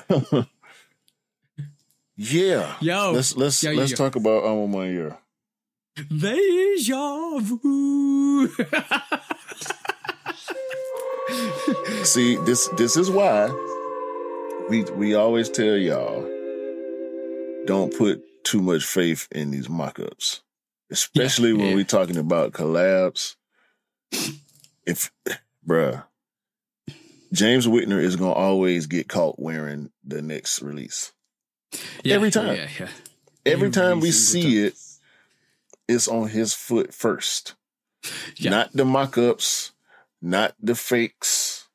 Yeah. Yo. Let's let's yo, yo, let's yo. talk about A Ma Maniere. Deja vu. See, this this is why we we always tell y'all don't put too much faith in these mock-ups. Especially yeah, when yeah. we're talking about collabs. If bruh, James Whitner is gonna always get caught wearing the next release. Yeah, every time, yeah, yeah. every time we see it, it's on his foot first. Yeah. Not the mock-ups, not the fakes.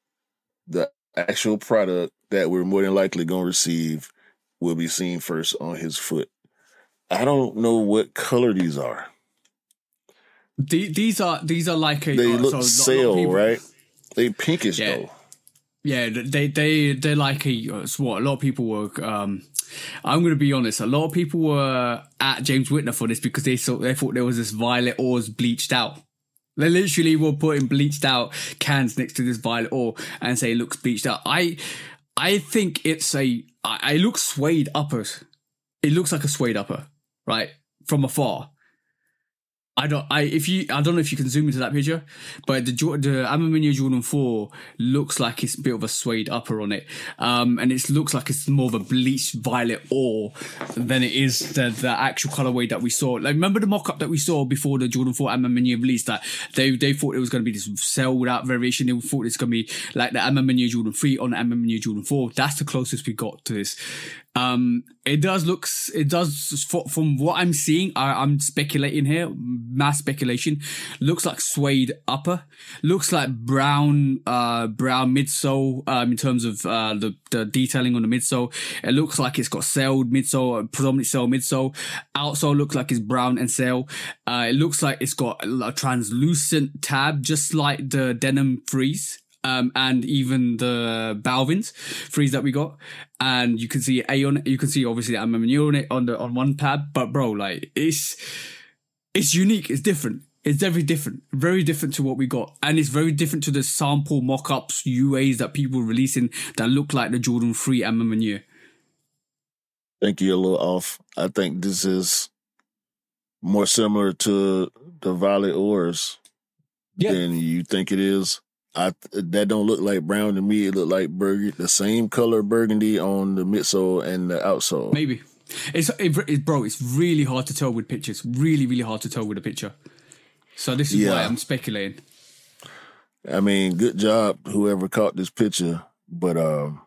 The actual product that we're more than likely going to receive will be seen first on his foot. I don't know what color these are. These are these are like a they uh, look so sale, right? They pinkish yeah. though. Yeah, they they they're like a it's what a lot of people were. Um, I'm going to be honest. A lot of people were at James Whitner for this because they thought they thought there was this violet ores bleached out. They literally were putting bleached out cans next to this violet ore and say it looks bleached out. I I think it's a I it looks suede uppers. It looks like a suede upper, right, from afar. I don't. I if you. I don't know if you can zoom into that picture, but the the A Ma Maniere Jordan Four looks like it's a bit of a suede upper on it, um, and it looks like it's more of a bleached violet ore than it is the the actual colorway that we saw. Like, remember the mock up that we saw before the Jordan Four A Ma Maniere released? That they they thought it was going to be this sell without variation. They thought it's going to be like the A Ma Maniere Jordan Three on the A Ma Maniere Jordan Four. That's the closest we got to this. Um, it does looks. It does from what I'm seeing. I, I'm speculating here. Mass speculation. Looks like suede upper. Looks like brown, uh, brown midsole. Um, in terms of uh, the the detailing on the midsole, it looks like it's got sailed midsole, predominantly sailed midsole. Outsole looks like it's brown and sail. Uh, it looks like it's got a translucent tab, just like the denim threes. um, and even the Balvin's threes that we got. And you can see A on, you can see obviously the A Ma Maniere on it on the on one pad. But bro, like it's it's unique. It's different. It's very different, very different to what we got. And it's very different to the sample mock-ups, U As that people are releasing that look like the Jordan three A Ma Maniere. I think you're a little off. I think this is more similar to the Violet Oars yeah. than you think it is. I That don't look like brown to me. It look like burgundy, the same color burgundy on the midsole and the outsole. Maybe. It's it, it, Bro, it's really hard to tell with pictures. Really, really hard to tell with a picture. So this is yeah. why I'm speculating. I mean, good job, whoever caught this picture. But um,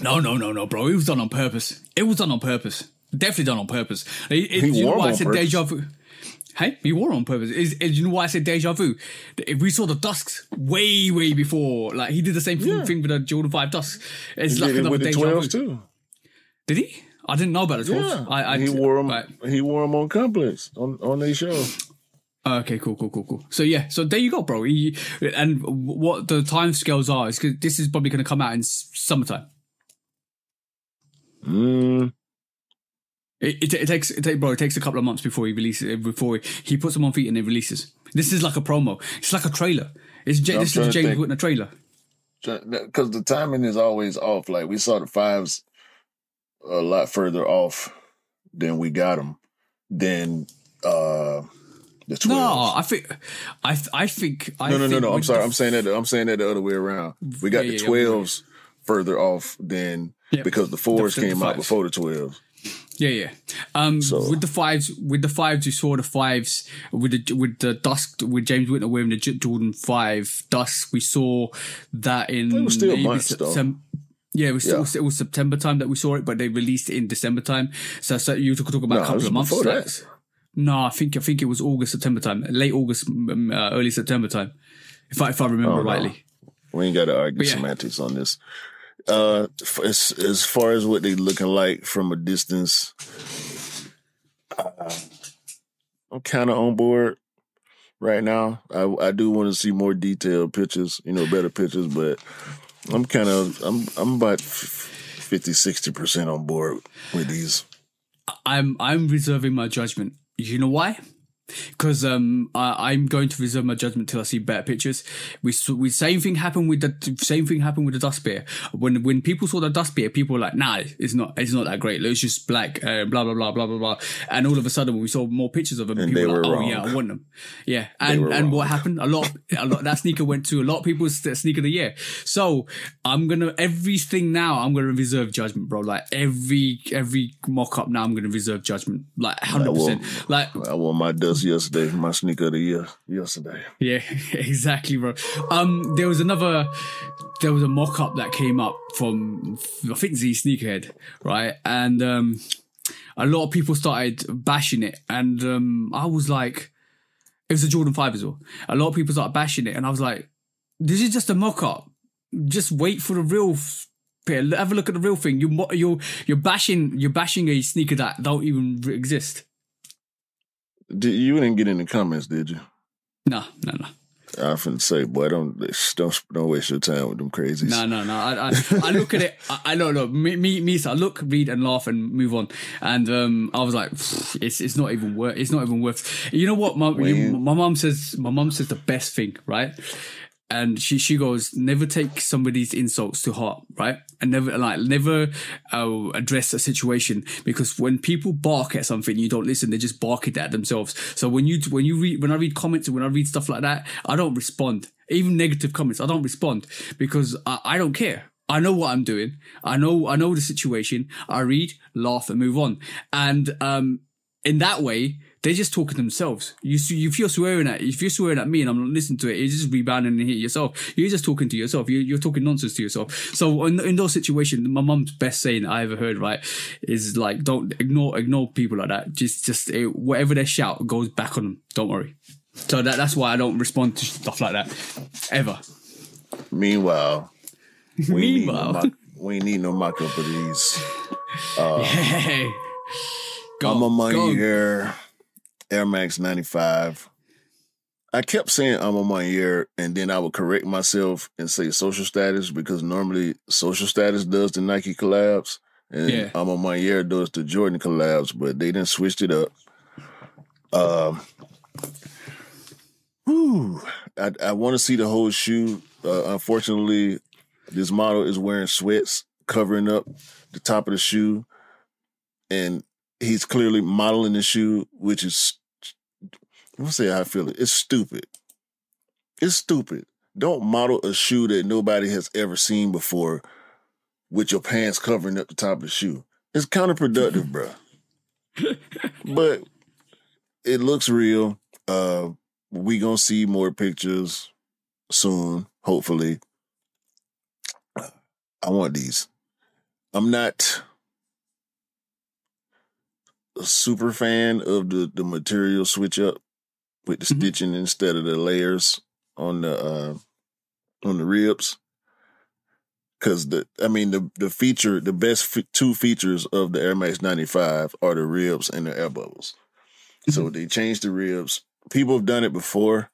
no, no, no, no, bro. It was done on purpose. It was done on purpose. Definitely done on purpose. It, it, he you wore know why on I said purpose. Deja vu. Hey, he wore on purpose. Is you know why I said deja vu? If we saw the Dusks way, way before, like he did the same yeah. thing with the Jordan Five Dusks. It's he like did it with the twelves too. Did he? I didn't know about the twelves. Yeah. I, I, he wore them. Right. He wore them on Complex on on their show. Okay, cool, cool, cool, cool. So yeah, so there you go, bro. He, and what the time scales are is because this is probably going to come out in summertime. Mm. It, it, it takes, it take, bro. It takes a couple of months before he releases. Before he puts them on feet and then releases. This is like a promo. It's like a trailer. It's J, this is a James Whitner trailer. Because the timing is always off. Like we saw the fives a lot further off than we got them. Then. Uh, No, I think, I, th I think. I no, no, think no, no. I'm sorry. I'm saying that. I'm saying that the other way around. We got yeah, the twelves yeah, yeah. further off than yeah. because the fours the, the, came the out before the twelves. Yeah, yeah. Um, so. with the fives, with the fives, you saw the fives with the with the Dusk with James Whitner wearing the Jordan Five Dusk. We saw that in it was still months though. Yeah, it was, yeah. It, was, it was September time that we saw it, but they released it in December time. So, so you could talk about no, a couple of months. Before that. No, I think I think it was August, September time, late August, um, uh, early September time, if I if I remember oh, no. rightly. We ain't got to argue yeah. semantics on this. Uh, as as far as what they looking like from a distance, uh, I'm kind of on board right now. I I do want to see more detailed pictures, you know, better pictures, but I'm kind of I'm I'm about fifty, sixty percent on board with these. I'm I'm reserving my judgment. You know why? Because um, I, I'm going to reserve my judgment till I see better pictures. We we same thing happened with the same thing happened with the Dust Beer. When when people saw the Dust Beer, people were like, "Nah, it's not it's not that great. It's just black, uh, blah blah blah blah blah blah." And all of a sudden, when we saw more pictures of them, and people were like, wrong. "Oh yeah, I want them." Yeah, and and what happened? A lot, a lot. That sneaker went to a lot of people's sneaker of the year. So I'm gonna everything now. I'm gonna reserve judgment, bro. Like every every mock up now, I'm gonna reserve judgment. Like hundred percent. Like I want my Dust. Yesterday, my sneaker of the year. Yesterday, yeah, exactly, bro. Um, there was another, there was a mock-up that came up from I think Z Sneakerhead, right? And um, a lot of people started bashing it, and um, I was like, it was a Jordan Five as well. A lot of people started bashing it, and I was like, this is just a mock-up. Just wait for the real. Pit. Have a look at the real thing. You you you're bashing you're bashing a sneaker that don't even exist. Did, you didn't get in the comments, did you? No, no, no. I often say, boy, don't don't don't waste your time with them crazies. No, no, no. I I, I look at it. I, I don't know. Me, me, me. So I look, read, and laugh, and move on. And um, I was like, it's it's not even worth. It's not even worth. You know what? My you, my mom says. My mom says the best thing, right? And she she goes, never take somebody's insults to heart, right? And never like never uh, address a situation, because when people bark at something, you don't listen. They just bark it at themselves. So when you when you read when I read comments and when I read stuff like that, I don't respond. Even negative comments, I don't respond, because I, I don't care. I know what I'm doing. I know I know the situation. I read, laugh, and move on. And um, in that way. They're just talking to themselves. You see, if you're swearing at, if you're swearing at me and I'm not listening to it, you're just rebounding and hit yourself. You're just talking to yourself. You're, you're talking nonsense to yourself. So in, in those situations, my mum's best saying I ever heard, right, is like, don't ignore, ignore people like that. Just, just it, whatever they shout goes back on them. Don't worry. So that, that's why I don't respond to stuff like that ever. Meanwhile, we meanwhile, need no we ain't need no mock up of these. Uh, yeah. Go, I'm a money here. Air Max ninety-five I kept saying A Ma Maniere, and then I would correct myself and say Social Status, because normally Social Status does the Nike collabs, and yeah. A Ma Maniere does the Jordan collabs, but they done switched it up. Um, whew, I, I want to see the whole shoe. Uh, unfortunately, this model is wearing sweats, covering up the top of the shoe, and he's clearly modeling the shoe, which is... I'm gonna say how I feel it. It's stupid. It's stupid. Don't model a shoe that nobody has ever seen before with your pants covering up the top of the shoe. It's counterproductive, bro. But it looks real. Uh, we gonna see more pictures soon, hopefully. I want these. I'm not a super fan of the, the material switch up with the mm-hmm. stitching instead of the layers on the uh, on the ribs, because the I mean the the feature the best f two features of the Air Max ninety-five are the ribs and the air bubbles. Mm-hmm. So they changed the ribs. People have done it before,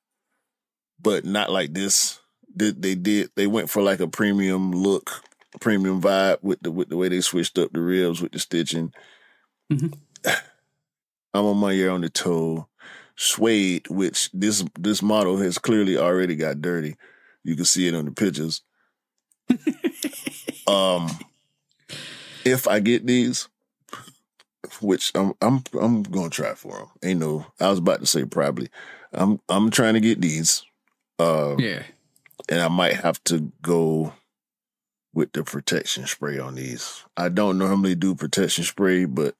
but not like this. They, they did they went for like a premium look, premium vibe with the with the way they switched up the ribs with the stitching. Mm-hmm. I'm on my ear on the toe. Suede, which this this model has clearly already got dirty. You can see it on the pictures. um, if I get these, which I'm I'm I'm gonna try for them. Ain't no, I was about to say probably. I'm I'm trying to get these. Uh, yeah, and I might have to go with the protection spray on these. I don't normally do protection spray, but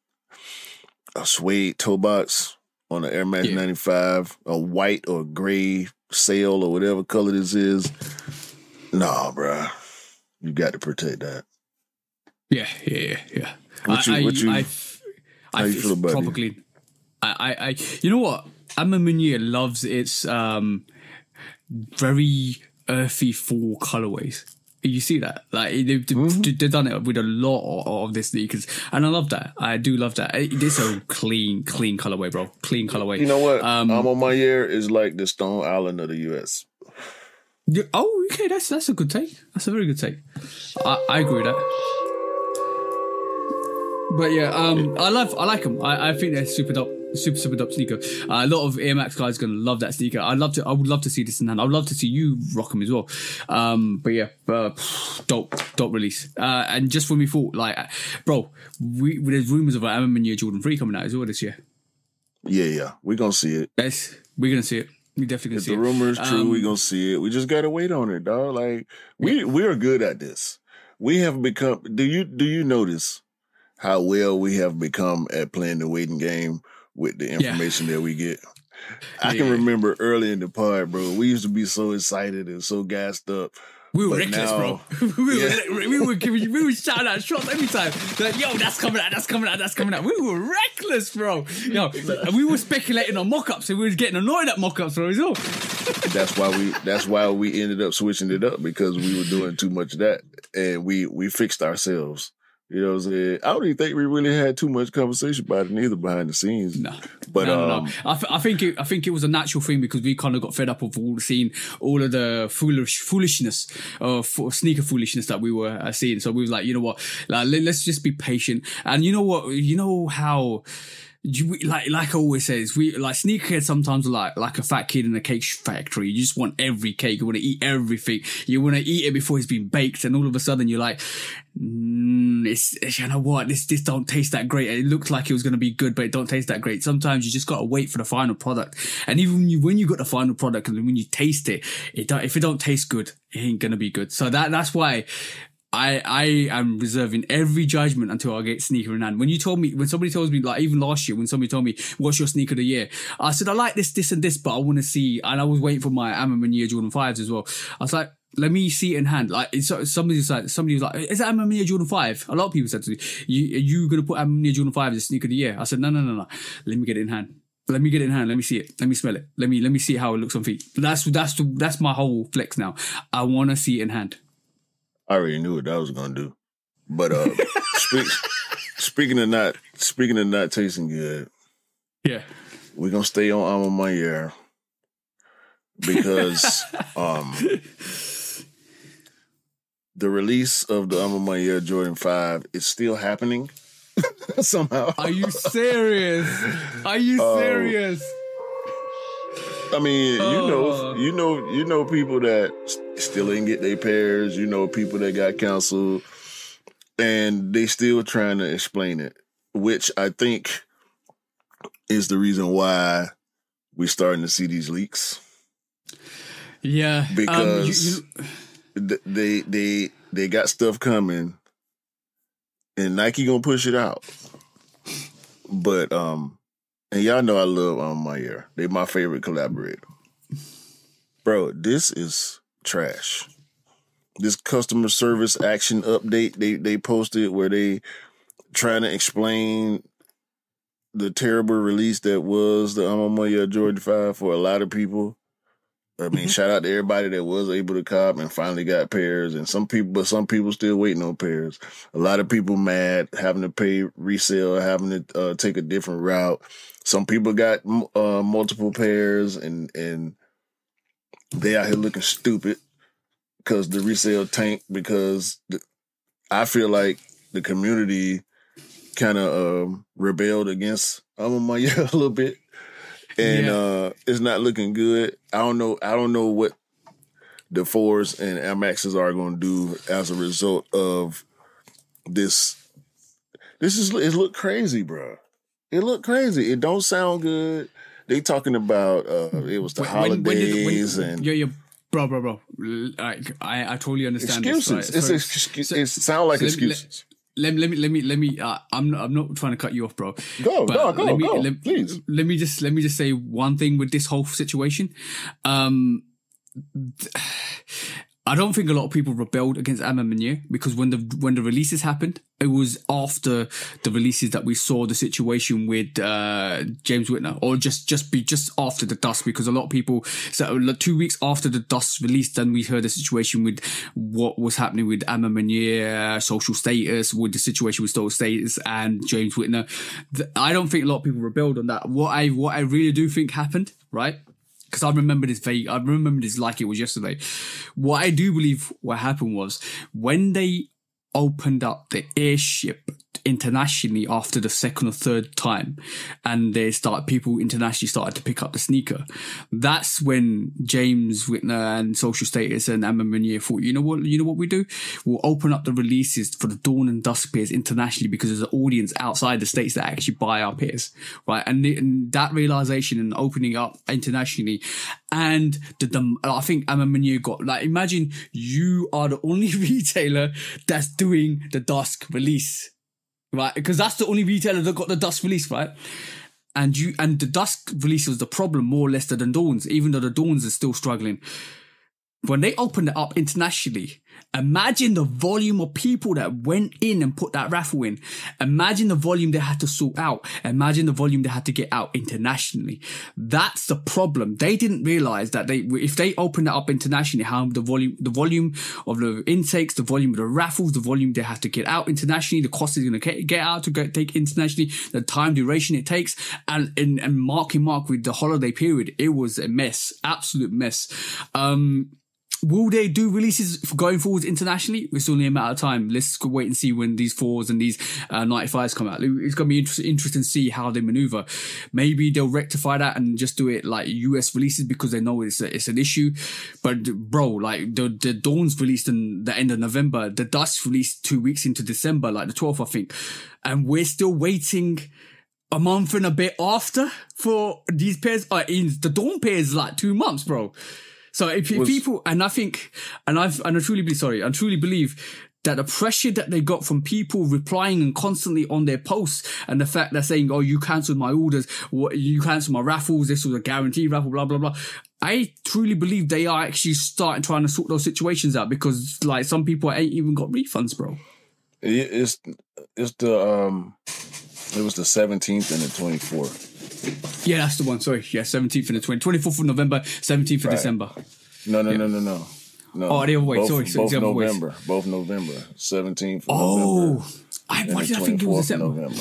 a suede toe box on the Air Max yeah. ninety-five, a white or gray sail or whatever color this is. Nah, bro. You got to protect that. Yeah, yeah, yeah. What I, you, what I, you, I, I, how you feel about probably, it? I, I, you know what? A Ma Maniere loves its um, very earthy fall colorways. You see that? Like they've, mm-hmm. they've done it with a lot of this that you can, and I love that. I do love that. It's a clean, clean colorway, bro. Clean colorway. You know what? Um, I'm on my ear is like the Stone Island of the U S. Yeah, oh, okay. That's that's a good take. That's a very good take. I, I agree with that. But yeah, um, I love. I like them. I, I think they're super dope. Super, super dope sneaker. Uh, a lot of Air Max guys are gonna love that sneaker. I love to. I would love to see this in hand. I would love to see you rock them as well. Um, but yeah, uh, dope, dope release. Uh, and just when we thought, like, bro, we there's rumors of an A Ma Maniere Jordan three coming out as well this year. Yeah, yeah, we're gonna see it. Yes, we're gonna see it. We definitely gonna if see it. If the rumor is true, um, we're gonna see it. We just gotta wait on it, dog. Like we yeah. we are good at this. We have become. Do you do you notice how well we have become at playing the waiting game? With the information yeah. that we get. I yeah. can remember early in the pod, bro, we used to be so excited and so gassed up. We were reckless, now, bro. we, yeah. were, we were giving, we were shouting out shots every time. Like, yo, that's coming out, that's coming out, that's coming out. We were reckless, bro. Yo, and we were speculating on mock-ups, and we were getting annoyed at mock-ups, bro. Well. That's why we. That's why we ended up switching it up, because we were doing too much of that, and we we fixed ourselves. You know what I'm saying? I don't even think we really had too much conversation about it neither behind the scenes. No, but no, no, um, no. I, th I think it, I think it was a natural thing, because we kind of got fed up of all seeing all of the foolish foolishness, uh, sneaker foolishness that we were uh, seeing. So we was like, you know what? Like, let's just be patient. And you know what? You know how. You, like like I always say, we like sneakerheads sometimes are like like a fat kid in a cake factory. You just want every cake. You want to eat everything. You want to eat it before it's been baked. And all of a sudden you're like, mm, it's, it's you know what, this this don't taste that great. It looked like it was going to be good, but it don't taste that great. Sometimes you just got to wait for the final product. And even when you, when you got the final product and when you taste it, it don't, if it don't taste good, it ain't gonna be good. So that that's why. I, I am reserving every judgment until I get sneaker in hand. When you told me, when somebody tells me, like even last year, when somebody told me, what's your sneaker of the year? I said, I like this, this and this, but I want to see, and I was waiting for my A Ma Maniere Jordan fives as well. I was like, let me see it in hand. Like somebody was like, somebody was like, is that A Ma Maniere Jordan five? A lot of people said to me, you, are you going to put A Ma Maniere Jordan five as a sneaker of the year? I said, no, no, no, no. Let me get it in hand. Let me get it in hand. Let me see it. Let me smell it. Let me, let me see how it looks on feet. That's, that's, that's my whole flex now. I want to see it in hand. I already knew what that was gonna do, but uh, speak, speaking of not speaking of not tasting good, yeah, we're gonna stay on A Ma Maniere. because um, the release of the A Ma Maniere Jordan five is still happening somehow. Are you serious? Are you serious? Um, I mean, oh. you know, you know, you know, people that still didn't get their pairs. You know, people that got canceled, and they still trying to explain it, which I think is the reason why we're starting to see these leaks. Yeah, because um, you, you... they they they got stuff coming, and Nike gonna push it out. But um. And y'all know I love A Ma Maniere. They my favorite collaborator. Bro, this is trash. This customer service action update they, they posted where they trying to explain the terrible release that was the A Ma Maniere Jordan five for a lot of people. I mean, shout out to everybody that was able to cop and finally got pairs. And some people, but some people still waiting on pairs. A lot of people mad, having to pay resale, having to uh, take a different route. Some people got uh, multiple pairs, and and they out here looking stupid because the resale tanked. Because the, I feel like the community kind of um, rebelled against A Ma Maniere a little bit, and yeah. uh, it's not looking good. I don't know. I don't know what the fours and Air Maxes are going to do as a result of this. This is it. Look crazy, bro. It looked crazy. It don't sound good. They talking about uh, it was the when, holidays when did, when, and yeah, yeah, bro, bro, bro. Like I, I totally understand excuses. This, right? It's excuse, so, it sounds like so excuses. Let me, let me, let me, let me. Uh, I'm, not, I'm not trying to cut you off, bro. Go, but go, go, let me, go. Let, please. Let me just, let me just say one thing with this whole situation. Um, I don't think a lot of people rebelled against A Ma Maniere, because when the when the releases happened, it was after the releases that we saw the situation with uh, James Whitner, or just just be just after the Dust, because a lot of people so like, two weeks after the Dust release, then we heard the situation with what was happening with A Ma Maniere, Social Status, with the situation with Social Status and James Whitner. The, I don't think a lot of people rebelled on that. What I what I really do think happened, right? Because I remember this vague, I remember this like it was yesterday. What I do believe what happened was when they opened up the airship internationally after the second or third time, and they start people internationally started to pick up the sneaker. That's when James Whitner and Social Status and A Ma Maniere thought, you know what, you know what we do? We'll open up the releases for the Dawn and Dusk pairs internationally, because there's an audience outside the states that actually buy our pairs, right? And, the, and that realization and opening up internationally, and the, the I think A Ma Maniere got like, imagine you are the only retailer that's doing the Dusk release. Right, because that's the only retailer that got the Dust release, right? And you and the Dust release was the problem more or less than Dawns, even though the Dawns are still struggling. When they opened it up internationally, imagine the volume of people that went in and put that raffle in. Imagine the volume they had to sort out. Imagine the volume they had to get out internationally. That's the problem. They didn't realize that they, if they opened it up internationally, how the volume, the volume of the intakes, the volume of the raffles, the volume they have to get out internationally, the cost is going to get out to go, take internationally, the time duration it takes, and and, and marking mark with the holiday period, it was a mess, absolute mess. Um, Will they do releases going forwards internationally? It's only a matter of time. Let's wait and see when these fours and these uh, ninety-fives come out. It's going to be inter interesting to see how they maneuver. Maybe they'll rectify that and just do it like U S releases, because they know it's a, it's an issue. But bro, like the, the Dawn's released in the end of November. The Dust released two weeks into December, like the twelfth, I think. And we're still waiting a month and a bit after for these pairs. Uh, in the Dawn pairs, like two months, bro. So if, if people, and I think, and I've, and I truly believe, sorry, I truly believe that the pressure that they got from people replying and constantly on their posts, and the fact they're saying, oh, you cancelled my orders, what, you cancelled my raffles, this was a guaranteed raffle, blah, blah, blah. I truly believe they are actually starting trying to sort those situations out, because like some people ain't even got refunds, bro. It's, it's the, um, it was the seventeenth and the twenty-fourth. Yeah, that's the one. Sorry. Yeah, seventeenth and the twentieth. twenty-fourth of November, seventeenth of right. December. No, no, yeah. no, no, no, no. Oh, the other way. Both, sorry. Both the other November. Ways. Both November. seventeenth of oh, November. Oh, why did I think it was December? November.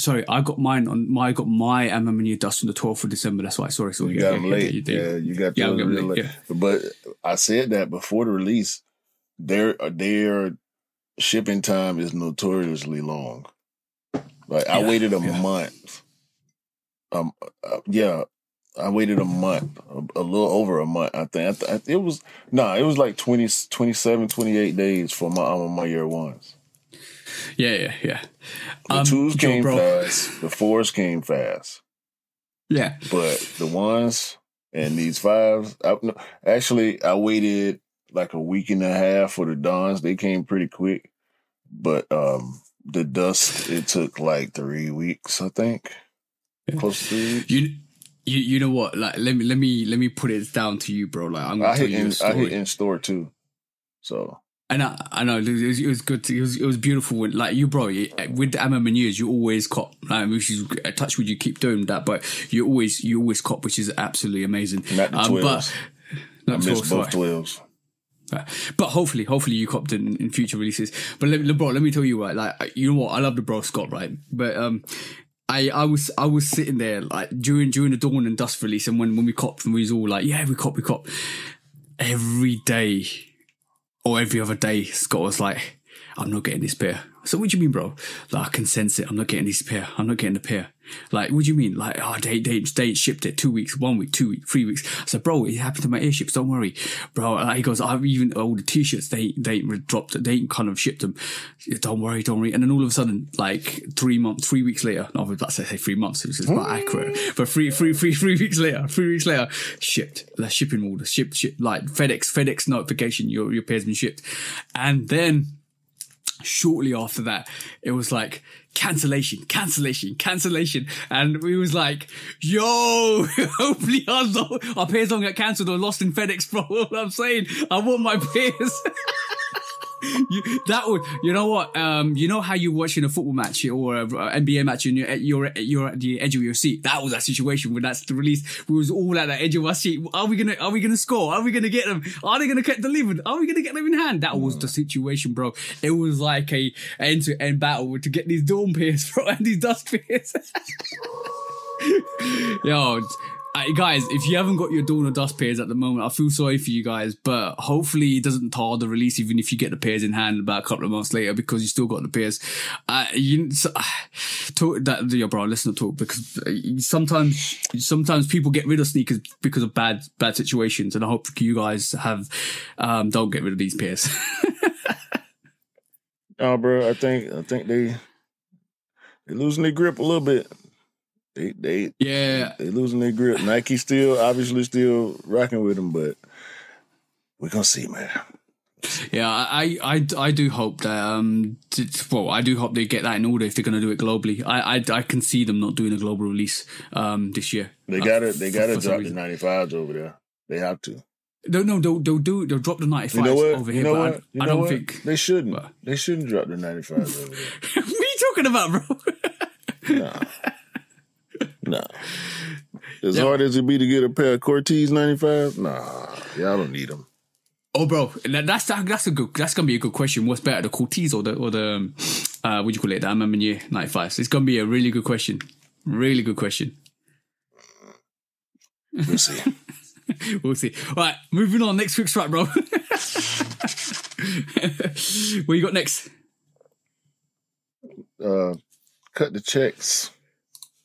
sorry, I got mine on my, I got my A Ma Maniere Dust on the twelfth of December. That's why I saw it. So you got yeah, them late. Yeah, yeah, you got yeah, them real late. late. Yeah. But I said that before the release, their their shipping time is notoriously long. Like yeah, I waited a yeah. month. Um. Uh, yeah, I waited a month, a, a little over a month. I think I th- I th- it was no, nah, it was like twenty, twenty-seven, twenty-eight days for my alma mater ones. Yeah, yeah, yeah. The um, twos came bro. fast. The fours came fast. Yeah, but the ones and these fives. I, no, actually, I waited like a week and a half for the dons. They came pretty quick, but um, the dust it took like three weeks, I think. Close to you, you, you know what? Like, let me, let me, let me put it down to you, bro. Like, I'm gonna I tell hit you in, a story. I hit in store too, so and I, I know it was, it was good. To, it was, it was beautiful. When, like you, bro, with the A Ma Maniere, you always cop. Like, which is a touch with you. Keep doing that, but you always, you always cop, which is absolutely amazing. Not the twelves. Um, but not I missed twelve, both twelves. But hopefully, hopefully you copped in, in future releases. But let, bro, let me tell you, right? Like, you know what? I love the bro Scott, right? But um. I, I was I was sitting there like during during the Dawn and Dust release, and when, when we copped and we was all like, yeah, we cop, we cop. Every day or every other day, Scott was like, I'm not getting this pair. So what do you mean, bro? Like, I can sense it. I'm not getting this pair. I'm not getting the pair. Like, what do you mean? Like, oh, they, they, they shipped it two weeks, one week, two weeks, three weeks. I said, bro, it happened to my airships. Don't worry, bro. Like, he goes, I've even, all oh, the t-shirts, they, they dropped, they kind of shipped them. Don't worry, don't worry. And then all of a sudden, like three months, three weeks later, no, I was about to say three months, which is not accurate, but three, three, three, three weeks later, three weeks later, shipped, the shipping order, shipped, shipped, like FedEx, FedEx notification, your, your pair's been shipped. And then, shortly after that, it was like cancellation, cancellation, cancellation, and we was like, "Yo, hopefully our, lo- our pairs don't get cancelled or lost in FedEx." Bro, what I'm saying, I want my pairs. you, that would, you know what? Um, you know how you watching a football match or an N B A match and you're, you're you're at the edge of your seat. That was that situation when that's the release. We was all at the edge of our seat. Are we gonna? Are we gonna score? Are we gonna get them? Are they gonna get delivered? Are we gonna get them in hand? That was the situation, bro. It was like a end to end battle to get these Dawn pairs, bro, and these Dust pairs. Yo. Uh, guys, if you haven't got your Dawn or Dust pairs at the moment, I feel sorry for you guys, but hopefully it doesn't tar the release even if you get the pairs in hand about a couple of months later because you still got the pairs. Uh, you, so, uh, talk that, yo, bro, let's not talk because sometimes sometimes people get rid of sneakers because of bad bad situations, and I hope you guys have um, don't get rid of these pairs. No, bro, I think I think they they're losing their grip a little bit. They, they, yeah, they losing their grip. Nike still, obviously, still rocking with them, but we're gonna see, man. Yeah, I, I, I do hope that. Um, well, I do hope they get that in order if they're gonna do it globally. I, I, I can see them not doing a global release um this year. They gotta, they gotta uh, drop the ninety-fives over there. They have to. No, no, they'll, they'll do. They'll drop the ninety-fives you know over here. You know but what? I, I don't what? think they shouldn't. But... They shouldn't drop the ninety-fives over there. What are you talking about, bro? Nah. Nah. As yeah. hard as it be to get a pair of Cortez ninety-five, nah, y'all don't need them. Oh, bro, that's that's a good. That's gonna be a good question. What's better, the Cortez or the or the um, uh, what do you call it? The A Ma Maniere ninety-fives. It's gonna be a really good question. Really good question. We'll see. We'll see. All right, moving on. Next quick strike, bro. What you got next? Uh, cut the checks.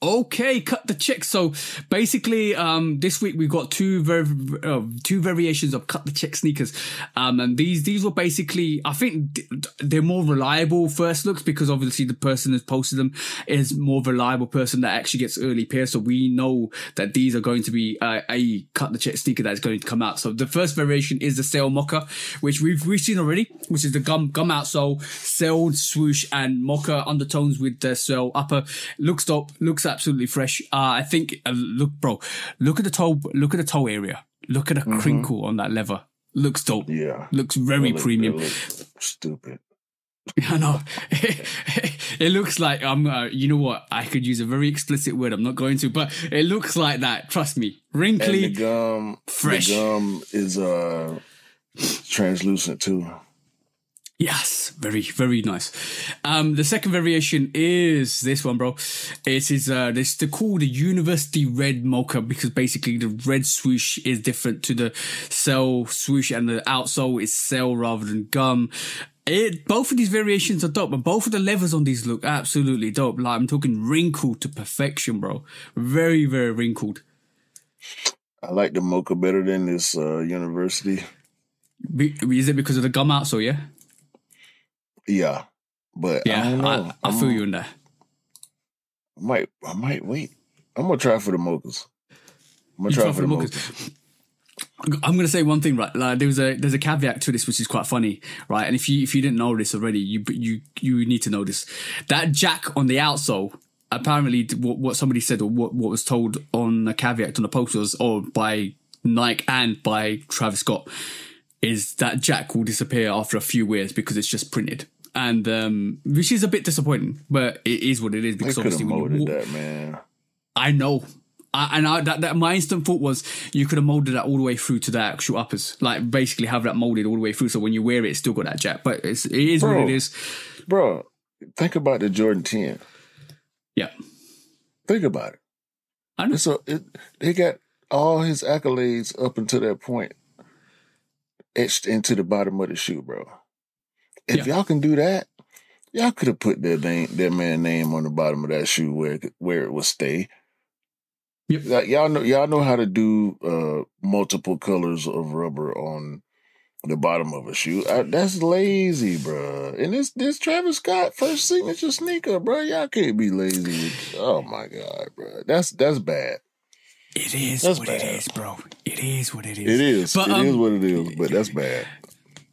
Okay, cut the check. So basically, um, this week we've got two ver- uh, two variations of cut the check sneakers, um, and these these were basically, I think they're more reliable first looks because obviously the person who's posted them is more reliable person that actually gets early pairs. So we know that these are going to be uh, a cut the check sneaker that's going to come out. So the first variation is the sail mocha, which we've we've seen already, which is the gum gum outsole, sailed swoosh, and mocha undertones with the sail upper. Looks dope. Looks absolutely fresh. Uh, I think. Uh, look, bro. Look at the toe. Look at the toe area. Look at a mm-hmm. crinkle on that leather. Looks dope. Yeah. Looks very look, premium. Stupid. I know. it, it looks like I'm. Um, uh, you know what? I could use a very explicit word. I'm not going to, but it looks like that. Trust me. Wrinkly. And the gum. Fresh. The gum is uh translucent too. Yes, very, very nice. Um, the second variation is this one, bro. It is uh, this to call the University Red Mocha, because basically the red swoosh is different to the cell swoosh, and the outsole is cell rather than gum. It, both of these variations are dope, but both of the levers on these look absolutely dope. Like, I'm talking wrinkled to perfection, bro. Very, very wrinkled. I like the mocha better than this uh, university. Be is it because of the gum outsole? Yeah. Yeah, but yeah, I don't know. I, I feel you in there. I might, I might wait. I'm gonna try for the mochas. I'm gonna try, try for the mochas. mochas. I'm gonna say one thing, right? Like, there was a there's a caveat to this, which is quite funny, right? And if you if you didn't know this already, you you you need to know this. That jack on the outsole. Apparently, what, what somebody said, or what what was told on a caveat on the poster, was, or by Nike and by Travis Scott, is that jack will disappear after a few years because it's just printed. And um, which is a bit disappointing, but it is what it is. Because obviously, when you molded that, man, I know, I, and I, that, that my instant thought was you could have molded that all the way through to the actual uppers, like basically have that molded all the way through, so when you wear it, it's still got that jack. But it's, it is bro, what it is, bro. Think about the Jordan ten. Yeah, think about it. I know. So it, they got all his accolades up until that point etched into the bottom of the shoe, bro. If y'all yeah. can do that, y'all could have put their name, their man's name on the bottom of that shoe where where it would stay. Yep. Like, y'all know y'all know how to do uh, multiple colors of rubber on the bottom of a shoe. I, that's lazy, bro. And this this Travis Scott first signature sneaker, bro. Y'all can't be lazy. Oh my god, bro. That's that's bad. It is that's what bad. it is, bro. It is what it is. It is. But, it um, is what it is. But that's bad.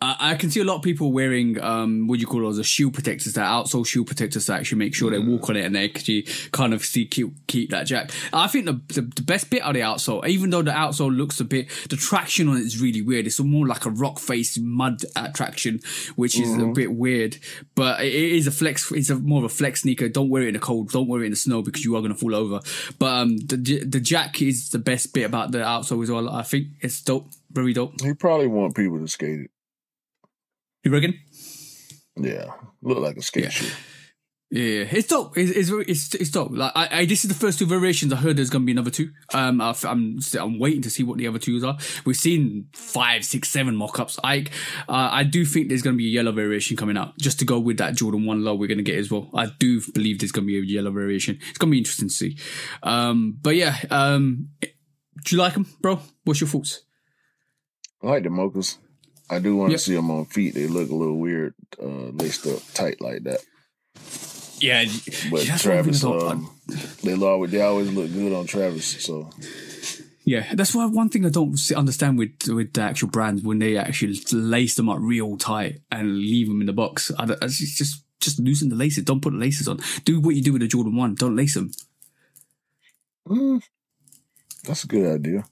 I can see a lot of people wearing, um, what do you call those, the shoe protectors, that outsole shoe protectors that actually make sure they walk on it and they actually kind of see, keep, keep that jack. I think the, the the best bit of the outsole, even though the outsole looks a bit, the traction on it is really weird. It's more like a rock face mud traction, which is mm-hmm. a bit weird. But it is a flex, it's a, more of a flex sneaker. Don't wear it in the cold, don't wear it in the snow, because you are going to fall over. But um, the, the jack is the best bit about the outsole as well. I think it's dope, very dope. You probably want people to skate it. You reckon? Yeah, look like a skate yeah. shoe. Yeah, it's dope. It's it's it's, it's dope. Like I, I, this is the first two variations. I heard there's gonna be another two. Um, I've, I'm I'm waiting to see what the other twos are. We've seen five, six, seven mock-ups. I, uh, I do think there's gonna be a yellow variation coming out just to go with that Jordan One Low we're gonna get as well. I do believe there's gonna be a yellow variation. It's gonna be interesting to see. Um, but yeah, um, do you like them, bro? What's your thoughts? I like the mochas. I do want yep. to see them on feet. They look a little weird, uh, laced up tight like that. Yeah, but yeah, Travis, um, they always they always look good on Travis. So yeah, that's why one thing I don't understand with with the actual brands when they actually lace them up real tight and leave them in the box. I don't, it's just just loosen the laces. Don't put the laces on. Do what you do with the Jordan One. Don't lace them. Mm, that's a good idea.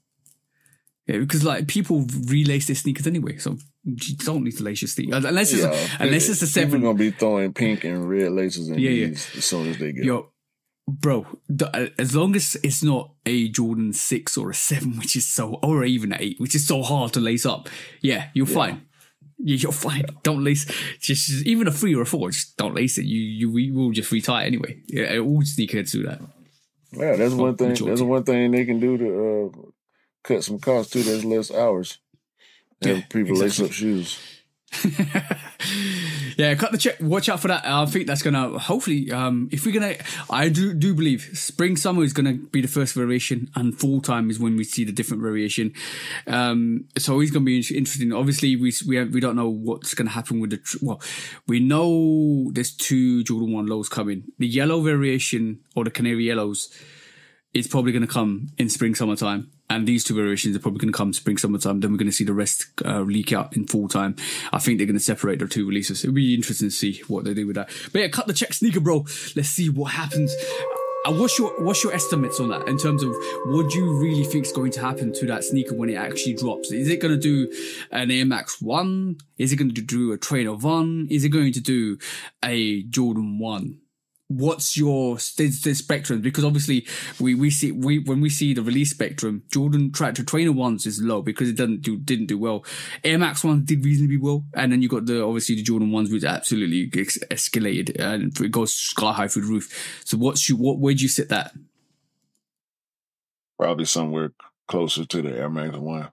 Yeah, because like people relace their sneakers anyway, so you don't need to lace your sneakers unless it's yeah, a, unless it's a seven. People gonna be throwing pink and red laces in yeah, these yeah. as soon as they get. Yo, bro, the, as long as it's not a Jordan six or a seven, which is so, or even an eight, which is so hard to lace up. Yeah, you're yeah. fine. You're fine. Yeah. Don't lace. Just, just even a three or a four. Just don't lace it. You you we will just retie it anyway. Yeah, all sneakers do that. Yeah, that's one thing. That's one thing they can do to. Uh, Cut some costs too. There's less hours. Have yeah, people exactly. lace up shoes. Yeah, cut the check. Watch out for that. I think that's gonna hopefully. Um, if we're gonna, I do do believe spring summer is gonna be the first variation, and fall time is when we see the different variation. Um, so it's gonna be interesting. Obviously, we we have, we don't know what's gonna happen with the. Well, we know there's two Jordan One Lows coming. The yellow variation or the canary yellows. It's probably going to come in spring, summertime. And these two variations are probably going to come spring, summertime. Then we're going to see the rest uh, leak out in fall time. I think they're going to separate the two releases. It'll be interesting to see what they do with that. But yeah, cut the check sneaker, bro. Let's see what happens. Uh, what's your what's your estimates on that in terms of what do you really think is going to happen to that sneaker when it actually drops? Is it going to do an Air Max one? Is it going to do a Trainer one? Is it going to do a Jordan one? what's your there's the spectrum, because obviously we we see we when we see the release spectrum, Jordan Tractor Trainer ones is low because it doesn't do didn't do well. Air Max ones did reasonably well, and then you got the obviously the Jordan ones which absolutely ex escalated and it goes sky high through the roof. So what's you what where'd you sit that? Probably somewhere closer to the Air Max one.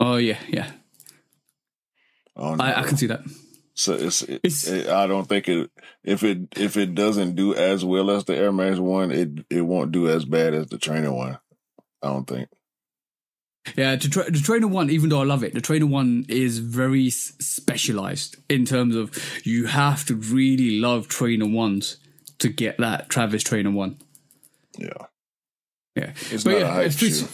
Oh yeah, yeah. Oh, no. I, I can see that. So it's, it, it's it, I don't think it if it if it doesn't do as well as the Air Max one, it it won't do as bad as the Trainer one. I don't think. Yeah, the, tra the Trainer one, even though I love it, the Trainer one is very specialized in terms of you have to really love Trainer ones to get that Travis Trainer one. Yeah, yeah, it's but not yeah, a hype shoe.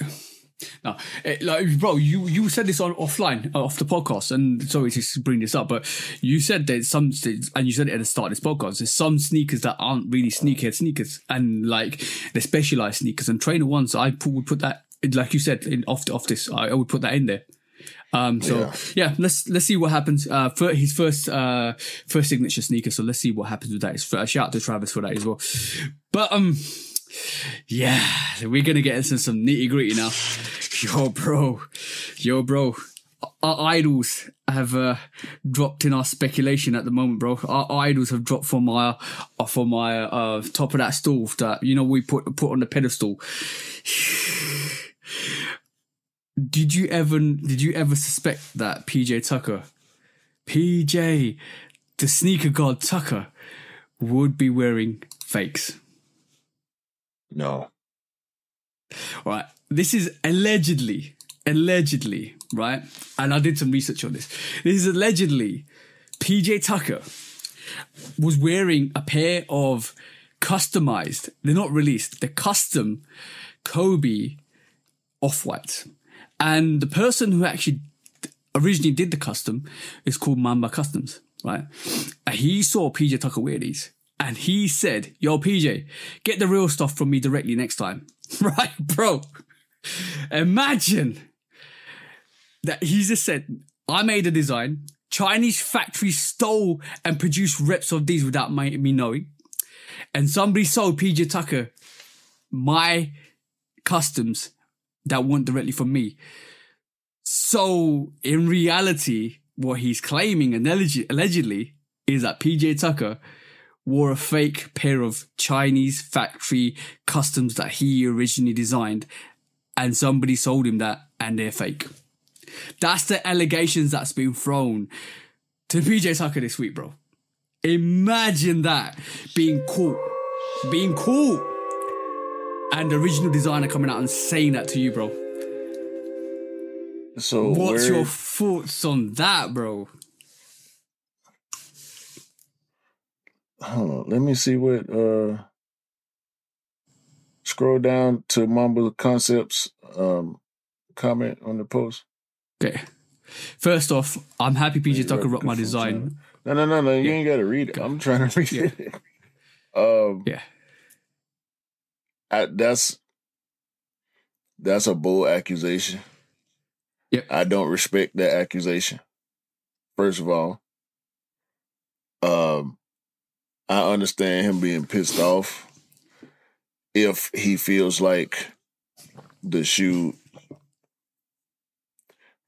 No, it, like, bro, you you said this on offline, off the podcast, and sorry to bring this up, but you said that some, and you said it at the start of this podcast, there's some sneakers that aren't really sneakerhead sneakers, and like they specialized sneakers and Trainer ones. I would put that, like you said, in off off this, I would put that in there. Um, so yeah. yeah, let's let's see what happens. Uh, for his first uh first signature sneaker, so let's see what happens with that. A shout out to Travis for that as well, but um. Yeah, we're gonna get into some nitty gritty now. Yo, bro, yo, bro. Our idols have uh, dropped in our speculation at the moment, bro. Our idols have dropped from my, uh, from my uh, top of that stool that you know we put put on the pedestal. Did you ever, did you ever suspect that P J Tucker, P J, the sneaker god Tucker, would be wearing fakes? No. All right. This is allegedly, allegedly, right? And I did some research on this. This is allegedly P J Tucker was wearing a pair of customized, they're not released, they're custom Kobe Off-White. And the person who actually originally did the custom is called Mamba Customs, right? And he saw P J Tucker wear these. And he said, yo, P J, get the real stuff from me directly next time. Right, bro? Imagine that he just said, I made a design. Chinese factories stole and produced reps of these without my, me knowing. And somebody sold P J Tucker my customs that weren't directly from me. So in reality, what he's claiming and allegedly is that P J Tucker wore a fake pair of Chinese factory customs that he originally designed, and somebody sold him that, and they're fake. That's the allegations that's been thrown to P J Tucker this week, bro. Imagine that being caught, being caught, and the original designer coming out and saying that to you, bro. So what's your thoughts on that, bro? Hold on, let me see what, uh, scroll down to Mamba Concepts, um, comment on the post. Okay. First off, I'm happy P J Tucker rocked my design. No, no, no, no, you yeah. ain't got to read it. I'm trying to read yeah. it. um, yeah. I, that's, that's a bold accusation. Yep. I don't respect that accusation. First of all, um, I understand him being pissed off if he feels like the shoe.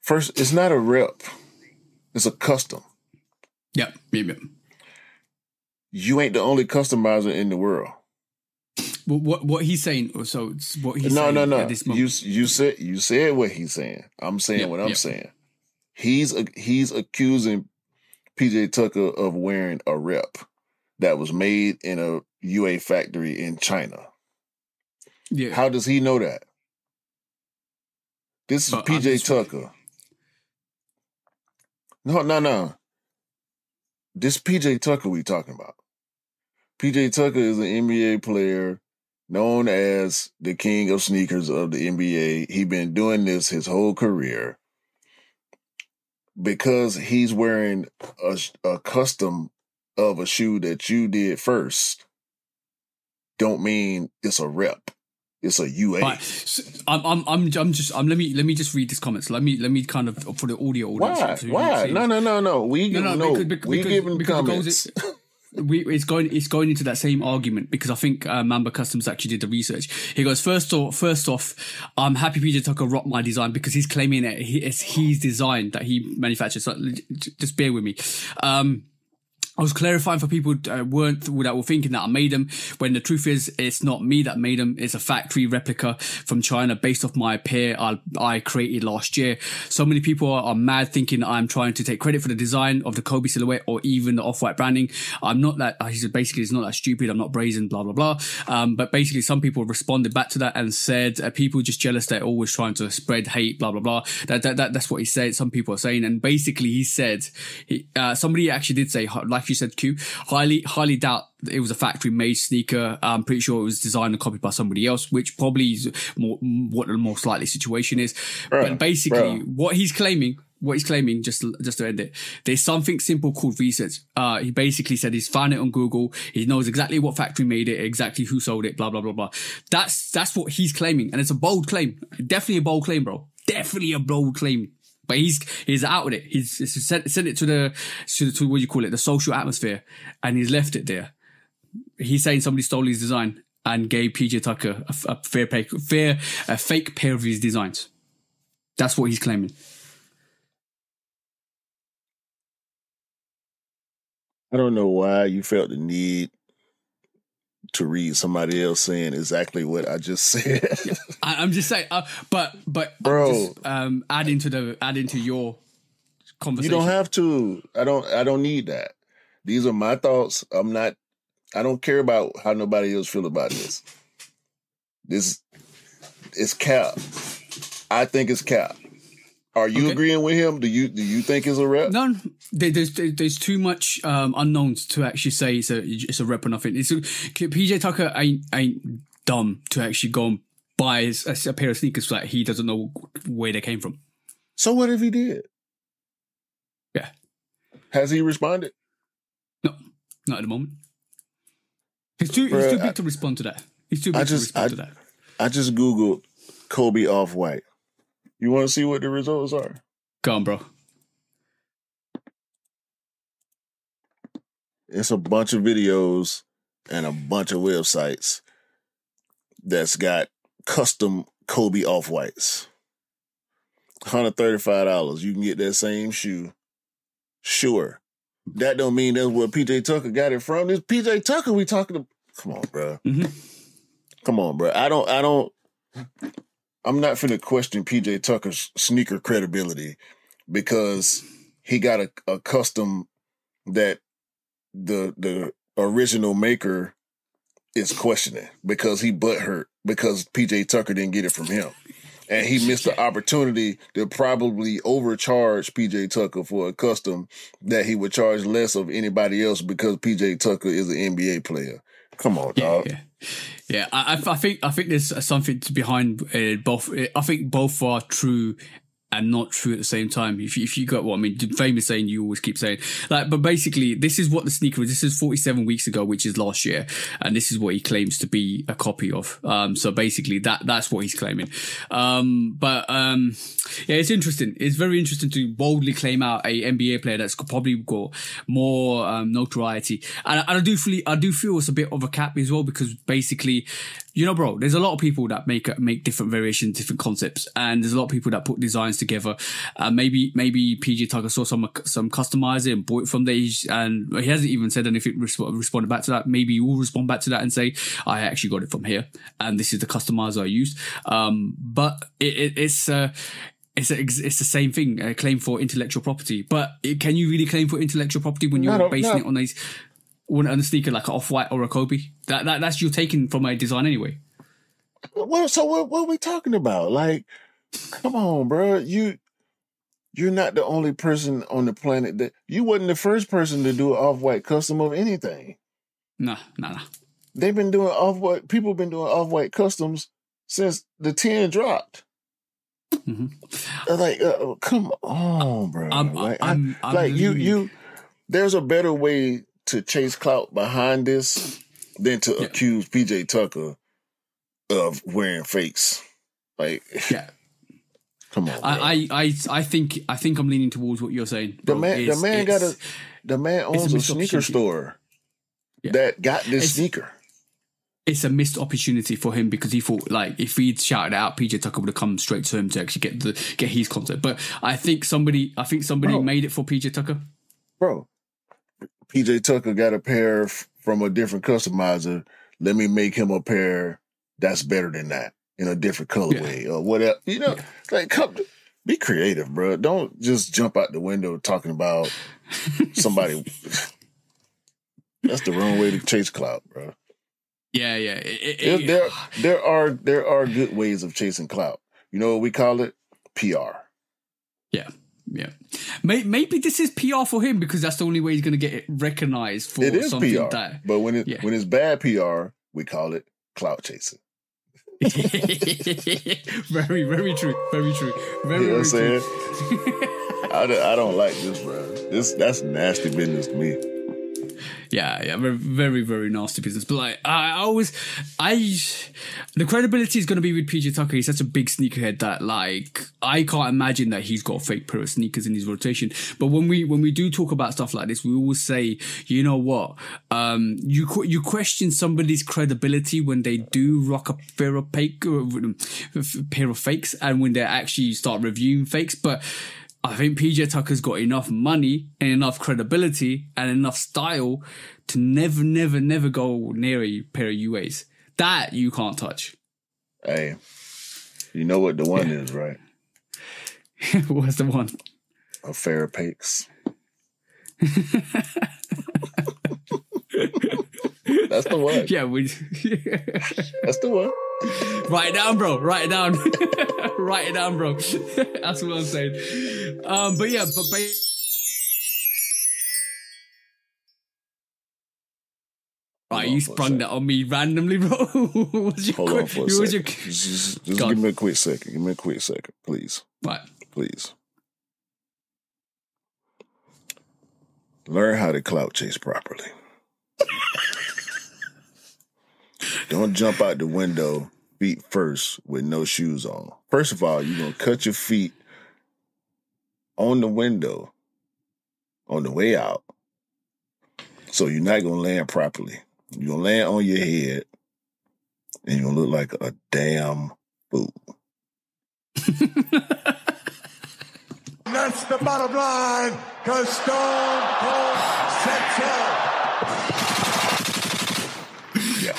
First, it's not a rep. It's a custom. Yeah, maybe. You ain't the only customizer in the world. Well, what what he's saying, or so what he's no, saying. No, no, no. You you said you said what he's saying. I'm saying yep, what I'm yep. saying. He's he's accusing P J Tucker of wearing a rep that was made in a U A factory in China. Yeah. How does he know that? This is uh, P J Tucker. No, no, no. This P J Tucker we talking about. P J Tucker is an N B A player known as the king of sneakers of the N B A. He's been doing this his whole career. Because he's wearing a, a custom of a shoe that you did first don't mean it's a rep. It's a U A. Right. So I'm, I'm, I'm, I'm just, I'm, let me, let me just read this comment. So let me, let me kind of, for the audio. Why? Why? No, no, no, no. We, no, no, no, because, because, we giving comments. It, we, it's going it's going into that same argument, because I think uh, Mamba Customs actually did the research. He goes, first off, first off, I'm happy P J Tucker rocked my design, because he's claiming that it's his design that he manufactured. So just bear with me. Um, I was clarifying for people uh, weren't that were thinking that I made them, when the truth is it's not me that made them. It's a factory replica from China based off my pair I, I created last year. So many people are, are mad thinking I'm trying to take credit for the design of the Kobe silhouette or even the Off-White branding. I'm not that. He said basically it's not that stupid. I'm not brazen. Blah blah blah. Um, but basically some people responded back to that and said uh, people just jealous. They're always trying to spread hate. Blah blah blah. That, that, that that's what he said. Some people are saying, and basically he said he, uh, somebody actually did say like. You said Q, highly highly doubt it was a factory made sneaker. I'm pretty sure it was designed and copied by somebody else, which probably is more what the most likely situation is. Bro, but basically bro. what he's claiming what he's claiming just just to end it, there's something simple called research. Uh he basically said he's found it on Google, he knows exactly what factory made it, exactly who sold it, blah blah blah blah. That's that's what he's claiming, and it's a bold claim. Definitely a bold claim, bro. Definitely a bold claim. But he's he's out with it. He's, he's sent, sent it to the to, to what do you call it, the social atmosphere, and he's left it there. He's saying somebody stole his design and gave P J Tucker a, a fair pay, fair a fake pair of his designs. That's what he's claiming. I don't know why you felt the need to read somebody else saying exactly what I just said. Yeah, I, I'm just saying, uh, but but bro, I'm just, um, add into the add into your conversation. You don't have to. I don't. I don't need that. These are my thoughts. I'm not. I don't care about how nobody else feel about this. This it's cap. I think it's cap. Are you okay. agreeing with him? Do you do you think it's a rep? No, there's there's too much um, unknowns to actually say it's a it's a rep or nothing. It's a, P J Tucker ain't ain't dumb to actually go and buy his, a, a pair of sneakers that he doesn't know where they came from. So what if he did? Yeah, has he responded? No, not at the moment. He's too Bruh, he's too big I, to respond to that. He's too big I just, to respond I, to that. I just googled Kobe Off-White. You want to see what the results are? Come on, bro. It's a bunch of videos and a bunch of websites that's got custom Kobe Off-Whites. one hundred thirty-five dollars. You can get that same shoe. Sure. That don't mean that's where P J Tucker got it from. This P J Tucker we talking to. Come on, bro. Mm-hmm. Come on, bro. I don't... I don't... I'm not finna question P J Tucker's sneaker credibility because he got a, a custom that the the original maker is questioning because he butthurt because P J Tucker didn't get it from him. And he missed the opportunity to probably overcharge P J Tucker for a custom that he would charge less of anybody else because P J Tucker is an N B A player. Come on, dog. Yeah, yeah. yeah I, I think I think there's something behind uh, both. I think both are true and not true at the same time. If you, if you got what I mean, the famous saying you always keep saying, like, but basically this is what the sneaker is. This is forty-seven weeks ago, which is last year, and this is what he claims to be a copy of. Um, so basically that that's what he's claiming. Um, but um, yeah, it's interesting. It's very interesting to boldly claim out a N B A player that's probably got more um, notoriety, and, and I do feel I do feel it's a bit of a cap as well because basically. You know, bro, there's a lot of people that make make different variations, different concepts, and there's a lot of people that put designs together. Uh, maybe maybe P J Tucker saw some some customizer and bought it from there, and he hasn't even said anything responded back to that. Maybe you will respond back to that and say, "I actually got it from here, and this is the customizer I used." Um, but it, it, it's. Uh, It's a, it's the same thing, a claim for intellectual property. But it, can you really claim for intellectual property when you're basing no. it on these? On a sneaker like an Off-White or a Kobe, that, that that's you taking from a design anyway. Well, so what, what are we talking about? Like, come on, bro, you you're not the only person on the planet that you wasn't the first person to do an Off-White custom of anything. No, no, no. They've been doing Off-White. People have been doing Off-White customs since the ten dropped. Mm-hmm. Like, uh, come on, bro. I'm, like, I'm, I, I'm, like I'm, you, you. There's a better way to chase clout behind this than to yeah. accuse P J Tucker of wearing fakes. Like, yeah. Come on. I, I, I, I think I think I'm leaning towards what you're saying. The man, the man got a the man owns a, a sneaker store. yeah. that got this it's, sneaker. It's a missed opportunity for him because he thought, like, if he'd shouted out, P J Tucker would have come straight to him to actually get the get his concept. But I think somebody, I think somebody bro, made it for P J Tucker. Bro, P J Tucker got a pair from a different customizer. Let me make him a pair that's better than that in a different colorway yeah. or whatever. You know, yeah. like, come, be creative, bro. Don't just jump out the window talking about somebody. That's the wrong way to chase clout, bro. Yeah, yeah. It, it, it, there, there are there are good ways of chasing clout. You know what we call it? P R. Yeah, yeah. Maybe this is P R for him because that's the only way he's going to get it recognized for it is something P R, that. But when it yeah. when it's bad P R, we call it clout chasing. very, very true. Very true. Very, you know what I'm saying? I don't, I don't like this, bro. This that's nasty business to me. Yeah, yeah, very, very, very nasty business. But like, I always, I, the credibility is going to be with P J Tucker. He's such a big sneakerhead that, like, I can't imagine that he's got a fake pair of sneakers in his rotation. But when we when we do talk about stuff like this, we always say, you know what, um, you you question somebody's credibility when they do rock a pair of fake, a pair of fakes, and when they actually start reviewing fakes, but. I think P J Tucker's got enough money and enough credibility and enough style to never, never, never go near a pair of U As. That you can't touch. Hey, you know what the one yeah. is, right? What's the one? A fair pakes. That's the one. Yeah, we. Yeah. That's the one. Write it down, bro. Write it down. Write it down, bro. That's what I'm saying. Um, but yeah, but ba- right, you sprung that on me randomly, bro. What's your Hold qu- on for a second. Your- just just give me a quick second. Give me a quick second, please. Right, please. Learn how to clout chase properly. Don't jump out the window feet first with no shoes on. First of all, you're going to cut your feet on the window on the way out. So you're not going to land properly. You're going to land on your head and you're going to look like a damn fool. That's the bottom line, because Stone Cold sets up. Yeah.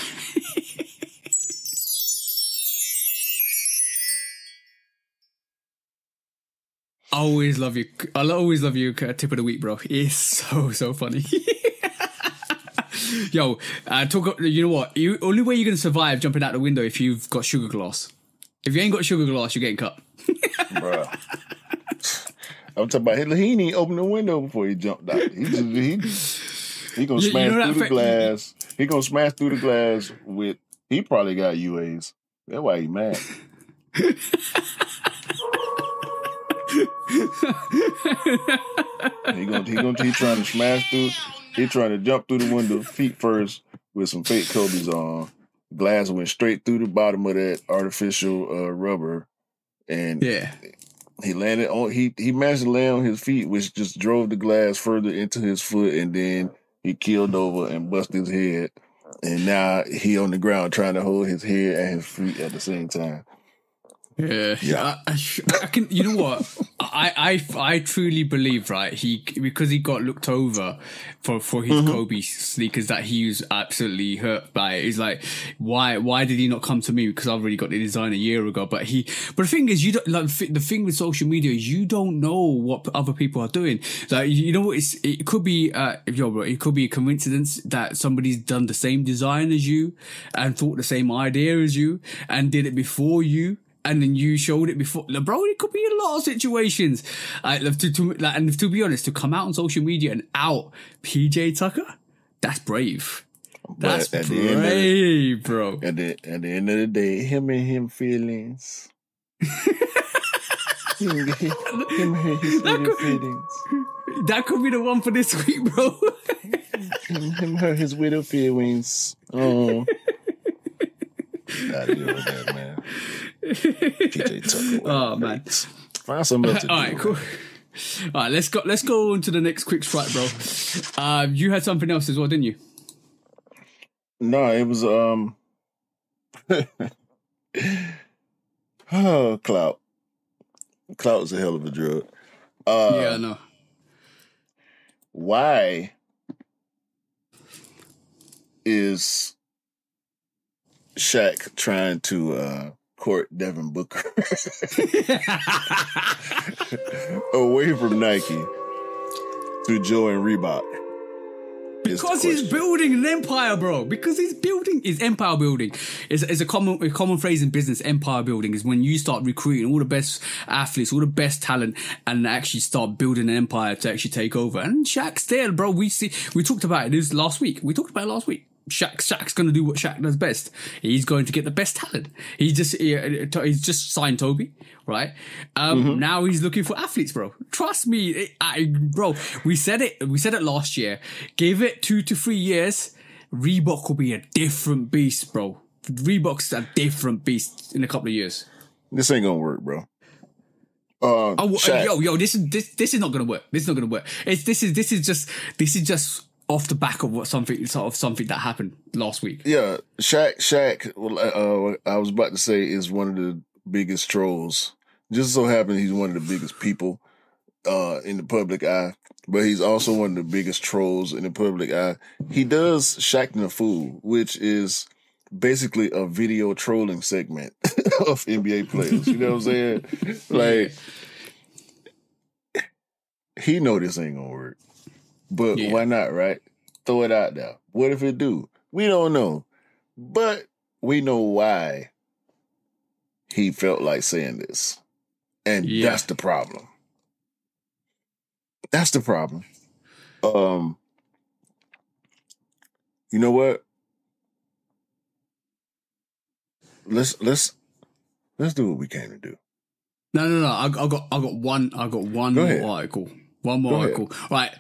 I always love you. I'll always love you. Tip of the week, bro. It's so, so funny. Yo, uh, talk. You know what? You, only way you're going to survive jumping out the window if you've got sugar glass. If you ain't got sugar glass, you're getting cut. Bro. I'm talking about Hitler. He didn't open the window before he jumped out. He just, he, he going to smash you know through the fa- glass. He going to smash through the glass with, he probably got U As. That's why he mad. he gonna he gonna he trying to smash through. He trying to jump through the window feet first with some fake Kobe's on. Glass went straight through the bottom of that artificial uh, rubber, and yeah, he landed on he he managed to land on his feet, which just drove the glass further into his foot, and then he keeled over and busted his head, and now he on the ground trying to hold his head and his feet at the same time. Yeah, yeah. I, I, I can. You know what? I, I, I truly believe, right? He because he got looked over for, for his mm-hmm. Kobe sneakers that he was absolutely hurt by. It's like, why why did he not come to me? Because I've already got the design a year ago. But he, but the thing is, you don't like the thing with social media is you don't know what other people are doing. Like, you know what? It's it could be uh, yo, bro, it could be a coincidence that somebody's done the same design as you and thought the same idea as you and did it before you. And then you showed it before, bro. It could be a lot of situations. I love to, to like, and to be honest, to come out on social media and out P J Tucker, that's brave. That's but at brave, the end of the, bro. At the, at the end of the day, him and him feelings. him, him, him and his that could, feelings. That could be the one for this week, bro. him, him, her, his widow feelings. Oh. Gotta deal with that, man. P J Tucker. Oh man, find something else to do. All right, cool. All right, let's go. Let's go on to the next quick strike, bro. Um, you had something else as well, didn't you? No, it was um oh, Clout. Clout is a hell of a drug. Uh, yeah, I know. Why is Shaq trying to uh, court Devin Booker away from Nike through Joe and Reebok? Because he's building an empire, bro. Because he's building his empire building. It's, it's a common a common phrase in business. Empire building is when you start recruiting all the best athletes, all the best talent, and actually start building an empire to actually take over. And Shaq's there, bro. We see. We talked about it this last week. We talked about it last week. Shaq, Shaq's going to do what Shaq does best. He's going to get the best talent. He just he, he's just signed Toby, right? Um, mm-hmm. Now he's looking for athletes, bro. Trust me, it, I, bro. We said it. We said it last year. Give it two to three years, Reebok will be a different beast, bro. Reebok's a different beast in a couple of years. This ain't gonna work, bro. Uh, oh, yo, yo, this is this this is not gonna work. This is not gonna work. It's this is this is just this is just. Off the back of what something sort of something that happened last week. Yeah, Shaq. Shaq. Uh, I was about to say is one of the biggest trolls. Just so happens he's one of the biggest people uh, in the public eye, but he's also one of the biggest trolls in the public eye. He does Shaqtin' a Fool, which is basically a video trolling segment of N B A players. You know what I'm saying? Like, he know this ain't gonna work. But yeah. Why not, right? Throw it out there. What if it do? We don't know. But we know why he felt like saying this. And yeah. That's the problem. That's the problem. Um, you know what? Let's let's let's do what we came to do. No, no, no. I, I got I got one I got one Go more article. One more article. Right.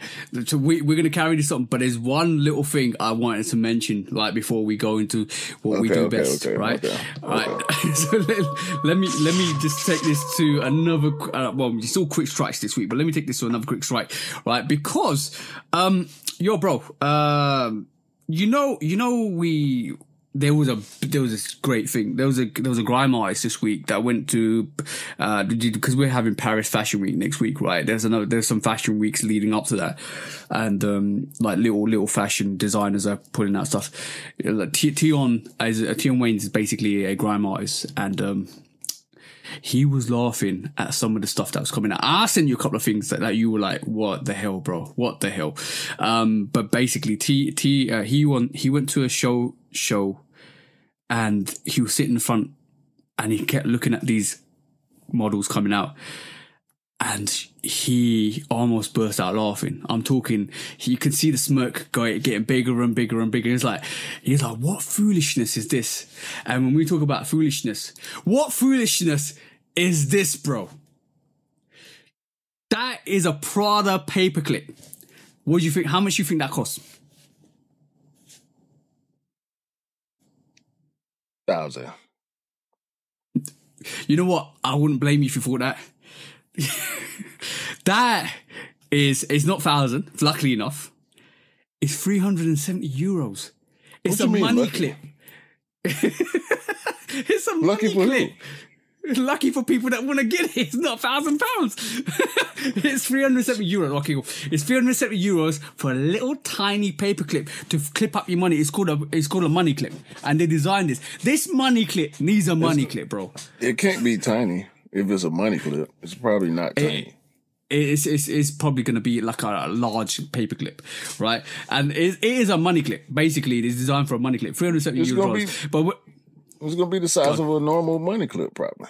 So we, we're going to carry this on, but there's one little thing I wanted to mention, like, before we go into what okay, we do okay, best, okay, right? Okay, right. Okay. So let, let me, let me just take this to another, uh, well, it's all quick strikes this week, but let me take this to another quick strike, right? Because, um, yo, bro, um, you know, you know, we, There was a there was this great thing. There was a there was a grime artist this week that went to uh because we're having Paris Fashion Week next week, right? There's another there's some fashion weeks leading up to that, and um like little little fashion designers are putting out stuff. Tion as Tion Wayne's is basically a grime artist, and um he was laughing at some of the stuff that was coming out. I sent you a couple of things that, that you were like, "What the hell, bro? What the hell?" Um, but basically, T T uh, he won he went to a show show. And he was sitting in front and he kept looking at these models coming out and he almost burst out laughing. I'm talking, you can see the smirk going, getting bigger and bigger and bigger. He's like, he's like, what foolishness is this? And when we talk about foolishness, what foolishness is this, bro? That is a Prada paperclip. What do you think? How much do you think that costs? Thousand. You know what? I wouldn't blame you if you thought that. That is, it's not thousand, luckily enough. It's three hundred seventy euros. It's a money clip. It's a money clip. Lucky for people that want to get it. It's not thousand pounds. It's three hundred seventy euros. Okay, cool. It's three hundred seventy euros for a little tiny paperclip to clip up your money. It's called a it's called a money clip, and they designed this. This money clip needs a money it's, clip, bro. It can't be tiny if it's a money clip. It's probably not tiny. It, it's it's it's probably going to be like a, a large paperclip, right? And it, it is a money clip. Basically, it's designed for a money clip. three hundred seventy euros, but. What, It's going to be the size of a normal money clip, probably.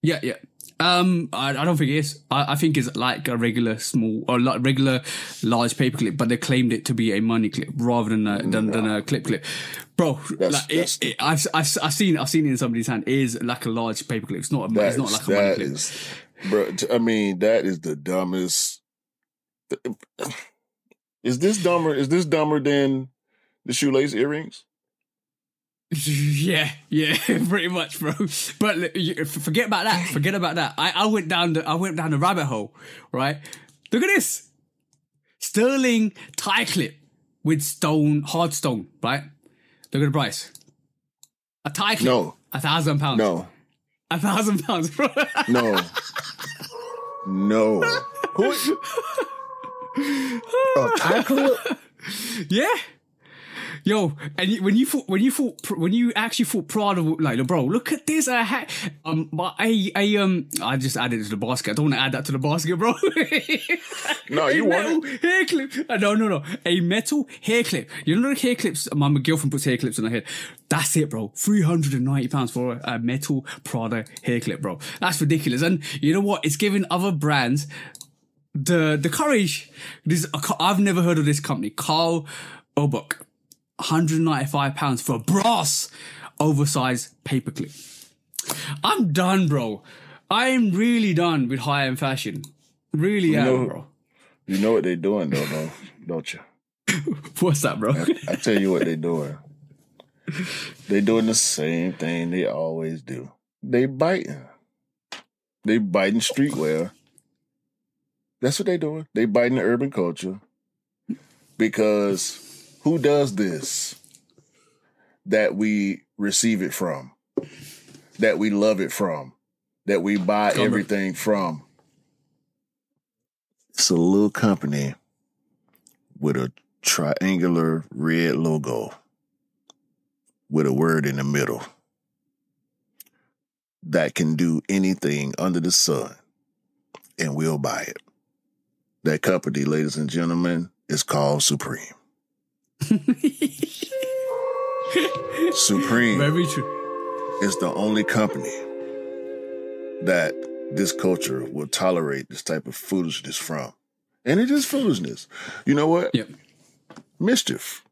Yeah, yeah. Um, I, I don't think it is. I, I think it's like a regular small or like regular large paperclip, but they claimed it to be a money clip rather than a, than, no. than a clip clip, bro. That's, like that's, it, it, I've, I've I've seen I've seen it in somebody's hand. It is like a large paperclip. It's not. It's not like a money clip. Is, bro, I mean, that is the dumbest. Is this dumber? Is this dumber than the shoelace earrings? Yeah, yeah, pretty much, bro. But forget about that. Forget about that. I, I went down the I went down the rabbit hole, right? Look at this. Sterling tie clip with stone, hard stone, right? Look at the price. A tie clip. No. A thousand pounds. No. A thousand pounds, bro. No. No. Who? A tie clip? Yeah. Yo, and you, when you thought, when you thought, when you actually thought Prada, like, bro, look at this. I had, um, but I, I, um, I just added it to the basket. I don't want to add that to the basket, bro. No, you want it. Hair clip. No, no, no. A metal hair clip. You know the hair clips? My girlfriend puts hair clips on her head. That's it, bro. three hundred ninety pounds for a metal Prada hair clip, bro. That's ridiculous. And you know what? It's giving other brands the, the courage. This, I've never heard of this company. Carl Obuck. one hundred ninety-five pounds for a brass oversized paperclip. I'm done, bro. I'm really done with high-end fashion. Really you am, know, bro. You know what they're doing, though, though, don't you? What's that, bro? I, I tell you what they're doing. They're doing the same thing they always do. They biting. They biting streetwear. That's what they're doing. They biting the urban culture because... Who does this that we receive it from, that we love it from, that we buy Come everything up. from? It's a little company with a triangular red logo with a word in the middle that can do anything under the sun, and we'll buy it. That company, ladies and gentlemen, is called Supreme. Supreme Very true. is the only company that this culture will tolerate this type of foolishness from. And it is foolishness. You know what? Yep. Mischief.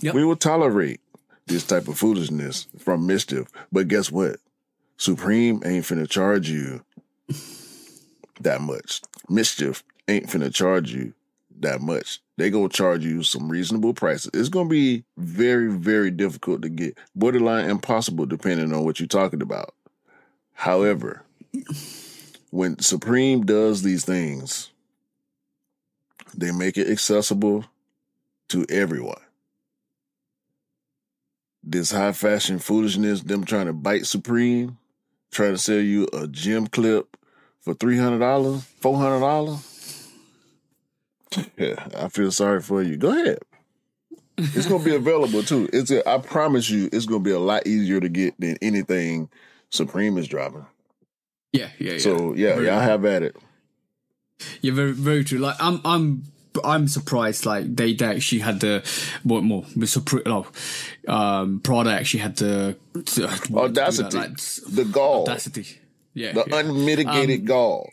Yep. We will tolerate this type of foolishness from mischief. But guess what? Supreme ain't finna charge you that much. Mischief ain't finna charge you that much. They gonna charge you some reasonable prices. It's gonna be very, very difficult to get, borderline impossible, depending on what you're talking about. However, when Supreme does these things, they make it accessible to everyone. This high fashion foolishness, them trying to bite Supreme, trying to sell you a gym clip for three hundred dollars, four hundred dollars. Yeah, I feel sorry for you. Go ahead. It's going to be available too. It's a, I promise you, it's going to be a lot easier to get than anything Supreme is dropping. Yeah, yeah, yeah. So yeah, yeah, I have at it. Yeah, very, very true. Like I'm, I'm, I'm surprised. Like they, they actually had the what more? No, um, Prada actually had the, the audacity, like, the gall, audacity. Yeah, the yeah. unmitigated um, gall.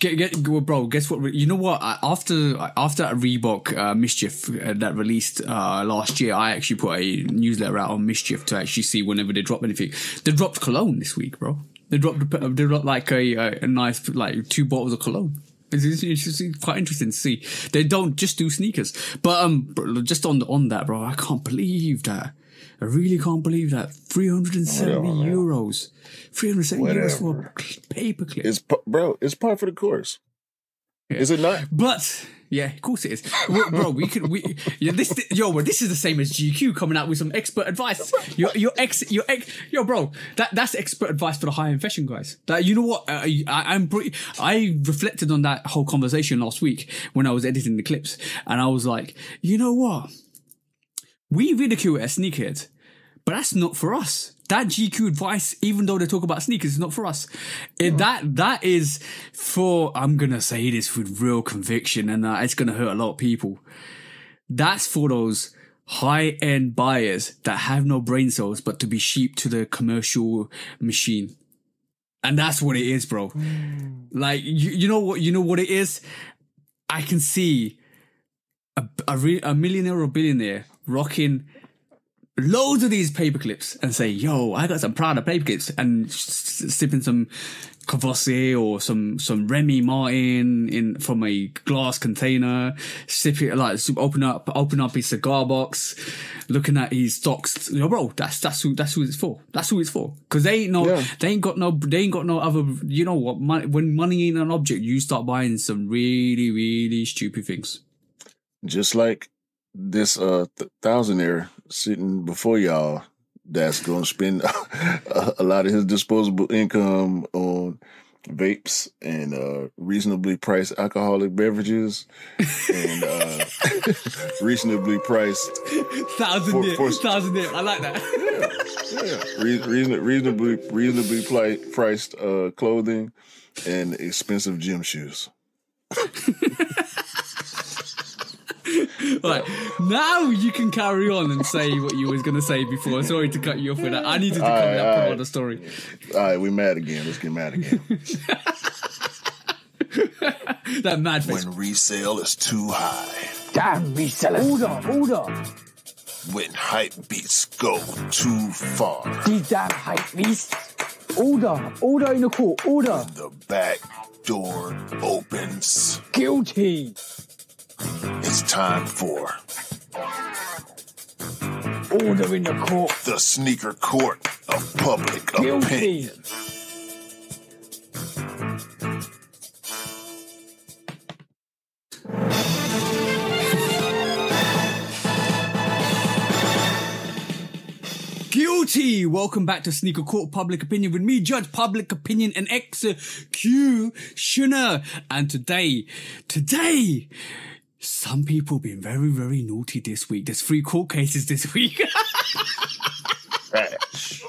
Get, get, well, bro, guess what? You know what? After after that Reebok uh, Mischief uh, that released uh, last year, I actually put a newsletter out on Mischief to actually see whenever they drop anything. They dropped cologne this week, bro. They dropped they dropped like a, a nice like two bottles of cologne. It's, it's, it's quite interesting to see. They don't just do sneakers, but um, just on on that, bro, I can't believe that. I really can't believe that. three hundred seventy euros. three hundred seventy euros for a paper clip. It's, bro, it's part for the course. Yeah. Is it not? But, yeah, of course it is. Well, bro, we could, we, yeah, this, yo, well, this is the same as G Q coming out with some expert advice. Your, your ex, your ex, yo, bro, that, that's expert advice for the high-end fashion guys. That, you know what? Uh, I, I'm pretty, I reflected on that whole conversation last week when I was editing the clips. And I was like, you know what? We ridicule it as sneakerheads, but that's not for us. That G Q advice, even though they talk about sneakers, is not for us. It, that that is for, I'm going to say this with real conviction, and uh, it's going to hurt a lot of people. That's for those high-end buyers that have no brain cells but to be sheep to the commercial machine. And that's what it is, bro. Mm. Like, you, you know what, you know what it is? I can see a, a, re a millionaire or billionaire rocking loads of these paper clips and say, yo, I got some Prada paper clips, and sipping some Cavassier or some, some Remy Martin in from a glass container, sip it, like open up, open up his cigar box, looking at his stocks. Yo, bro, that's, that's who, that's who it's for. That's who it's for. Cause they ain't no, yeah. they ain't got no, they ain't got no other, you know what, money, when money ain't an object, you start buying some really, really stupid things. Just like this uh th thousandaire sitting before y'all that's going to spend a, a lot of his disposable income on vapes and uh, reasonably priced alcoholic beverages and uh, reasonably priced thousandaire. Thousandaire, I like that. Yeah, yeah. Re reason reasonably reasonably priced uh, clothing and expensive gym shoes. Right, now you can carry on and say what you was going to say before. Sorry to cut you off with that. I needed to all cover up part of the story. All right, we're mad again. Let's get mad again. That mad face. When resale is too high. Damn resellers. Hold on, hold on. When hype beats go too far. These damn hype beats. Order, order in the court, order. When the back door opens. Guilty. It's time for order in the court. The sneaker court of public Guilty. opinion. Guilty! Welcome back to Sneaker Court Public Opinion with me, Judge Public Opinion and Executioner. And today, today... some people been very, very naughty this week. There's three court cases this week. Trash.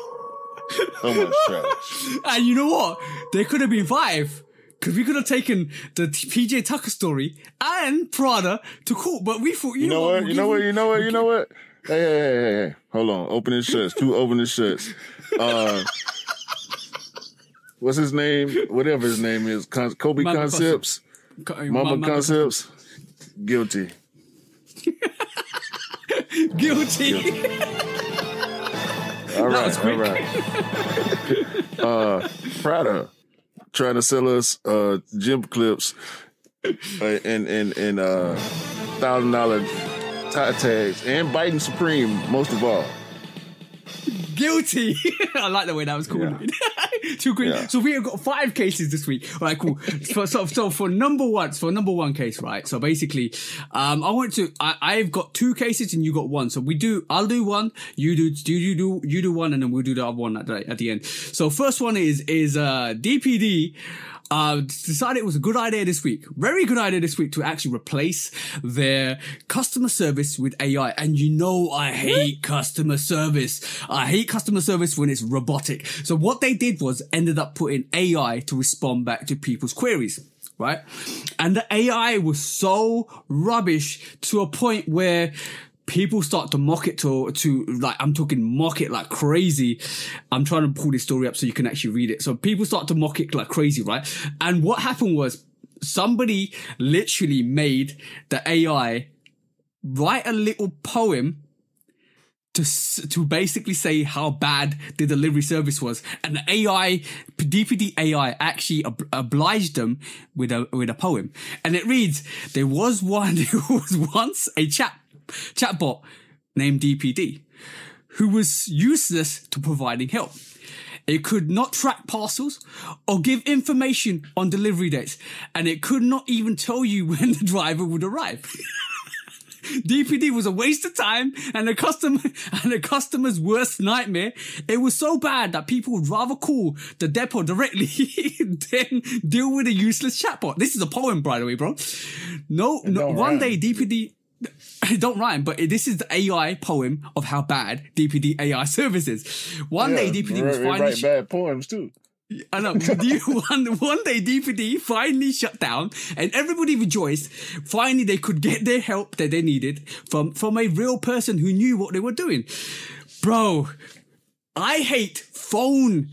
So much trash. And you know what? There could have been five. Because we could have taken the P J Tucker story and Prada to court. But we thought, you, you know what? You know what? You know what? You know what? Hey, hey, hey, hey, hey. Hold on. Open and shuts. Two open and shuts. Uh, what's his name? Whatever his name is. Con Kobe Mama Concepts. Con Mama, Mama Concepts. Con Guilty. Guilty. Guilty. All right, all right. uh, Prada trying to sell us uh, gym clips and and and uh, thousand dollar tie tags and biting Supreme most of all. Guilty. I like the way that was called. Yeah. Too great. Yeah. So we have got five cases this week. All right, cool. so, so, so for number one, for number one case, right? So basically, um, I want to. I, I've got two cases and you got one. So we do. I'll do one. You do. Do you do? You do one, and then we'll do the other one at the, at the end. So first one is is uh, D P D. Uh, decided it was a good idea this week, very good idea this week to actually replace their customer service with A I. And you know, I hate customer service. I hate customer service when it's robotic. So what they did was ended up putting A I to respond back to people's queries. Right. And the A I was so rubbish to a point where people start to mock it to, to like, I'm talking mock it like crazy. I'm trying to pull this story up so you can actually read it. So people start to mock it like crazy, right? And what happened was somebody literally made the A I write a little poem to, to basically say how bad the delivery service was. And the A I, D P D A I actually ob obliged them with a, with a poem. And it reads, there was one, there was once a chap, chatbot named D P D who was useless to providing help. It could not track parcels or give information on delivery dates, and it could not even tell you when the driver would arrive. D P D was a waste of time and the customer and the customer's worst nightmare. It was so bad that people would rather call the depot directly than deal with a useless chatbot. This is a poem, by the way, bro. No, no one day D P D It don't rhyme, but this is the A I poem of how bad D P D A I service is. One yeah, day D P D was finally write bad poems too. I know. one, one day D P D finally shut down, and everybody rejoiced. Finally, they could get their help that they needed from from a real person who knew what they were doing. Bro, I hate phone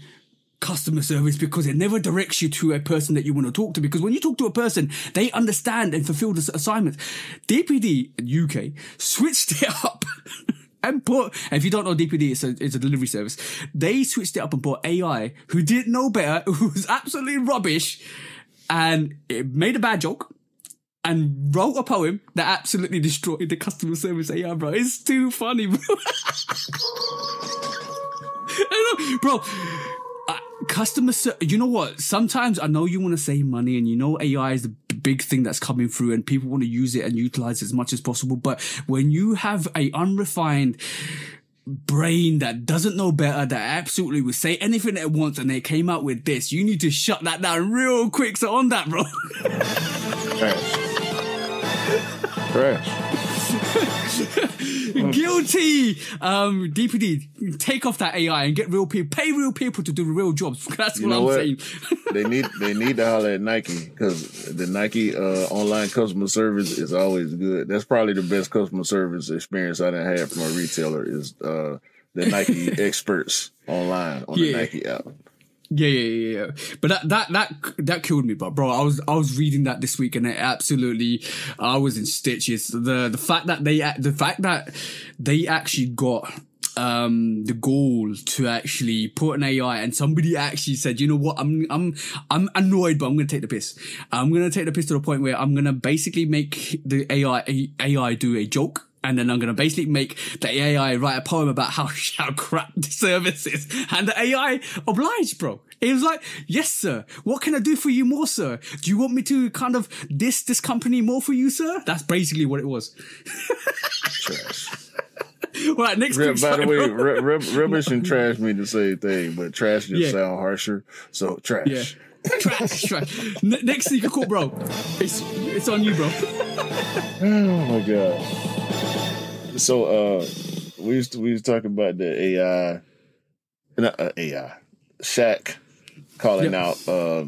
customer service because it never directs you to a person that you want to talk to, because when you talk to a person, they understand and fulfill the assignments. D P D U K switched it up and put, and if you don't know D P D, it's a, it's a delivery service. They switched it up and put A I who didn't know better, who was absolutely rubbish, and it made a bad joke and wrote a poem that absolutely destroyed the customer service A I, bro. It's too funny, bro. I don't know, bro. Customer, you know what? Sometimes I know you want to save money, and you know A I is the big thing that's coming through and people want to use it and utilize it as much as possible. But when you have a unrefined brain that doesn't know better, that absolutely would say anything it wants, and they came out with this, you need to shut that down real quick. So on that, bro. Trash. Trash. Guilty. Um, D P D, take off that A I and get real people, pay real people to do real jobs. That's you what I'm what? saying. They need, they need to holler at Nike, because the Nike uh, online customer service is always good. That's probably the best customer service experience I done had from a retailer is uh, the Nike experts online on yeah. the Nike app. Yeah, yeah, yeah, yeah. But that that that that killed me, but bro, I was I was reading that this week and it absolutely, I was in stitches. The the fact that they the fact that they actually got um the goal to actually put an A I, and somebody actually said, you know what, I'm I'm I'm annoyed, but I'm gonna take the piss. I'm gonna take the piss to the point where I'm gonna basically make the A I A I do a joke. And then I'm going to basically make the A I write a poem about how, how crap the service is. And the A I obliged, bro. It was like, yes, sir. What can I do for you more, sir? Do you want me to kind of diss this company more for you, sir? That's basically what it was. Trash. All right, next By time, the way, rubbish and trash mean the same thing, but trash just yeah. sound harsher. So trash. Yeah. Trash, trash. N next thing you call, bro. It's, it's on you, bro. Oh, my God. So uh, we used to, we was talking about the A I, not uh, A I, Shaq calling yep. out uh,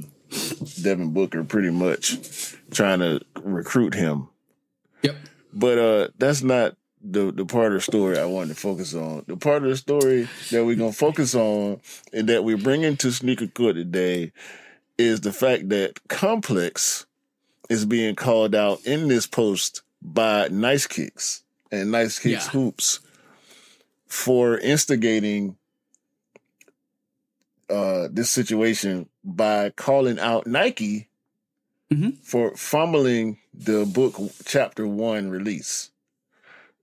Devin Booker pretty much, trying to recruit him. Yep. But uh, that's not the the part of the story I wanted to focus on. The part of the story that we're gonna focus on and that we're bringing to Sneaker Court today is the fact that Complex is being called out in this post by Nice Kicks. And Nice Kicks yeah. Hoops for instigating uh, this situation by calling out Nike mm-hmm. for fumbling the book chapter one release.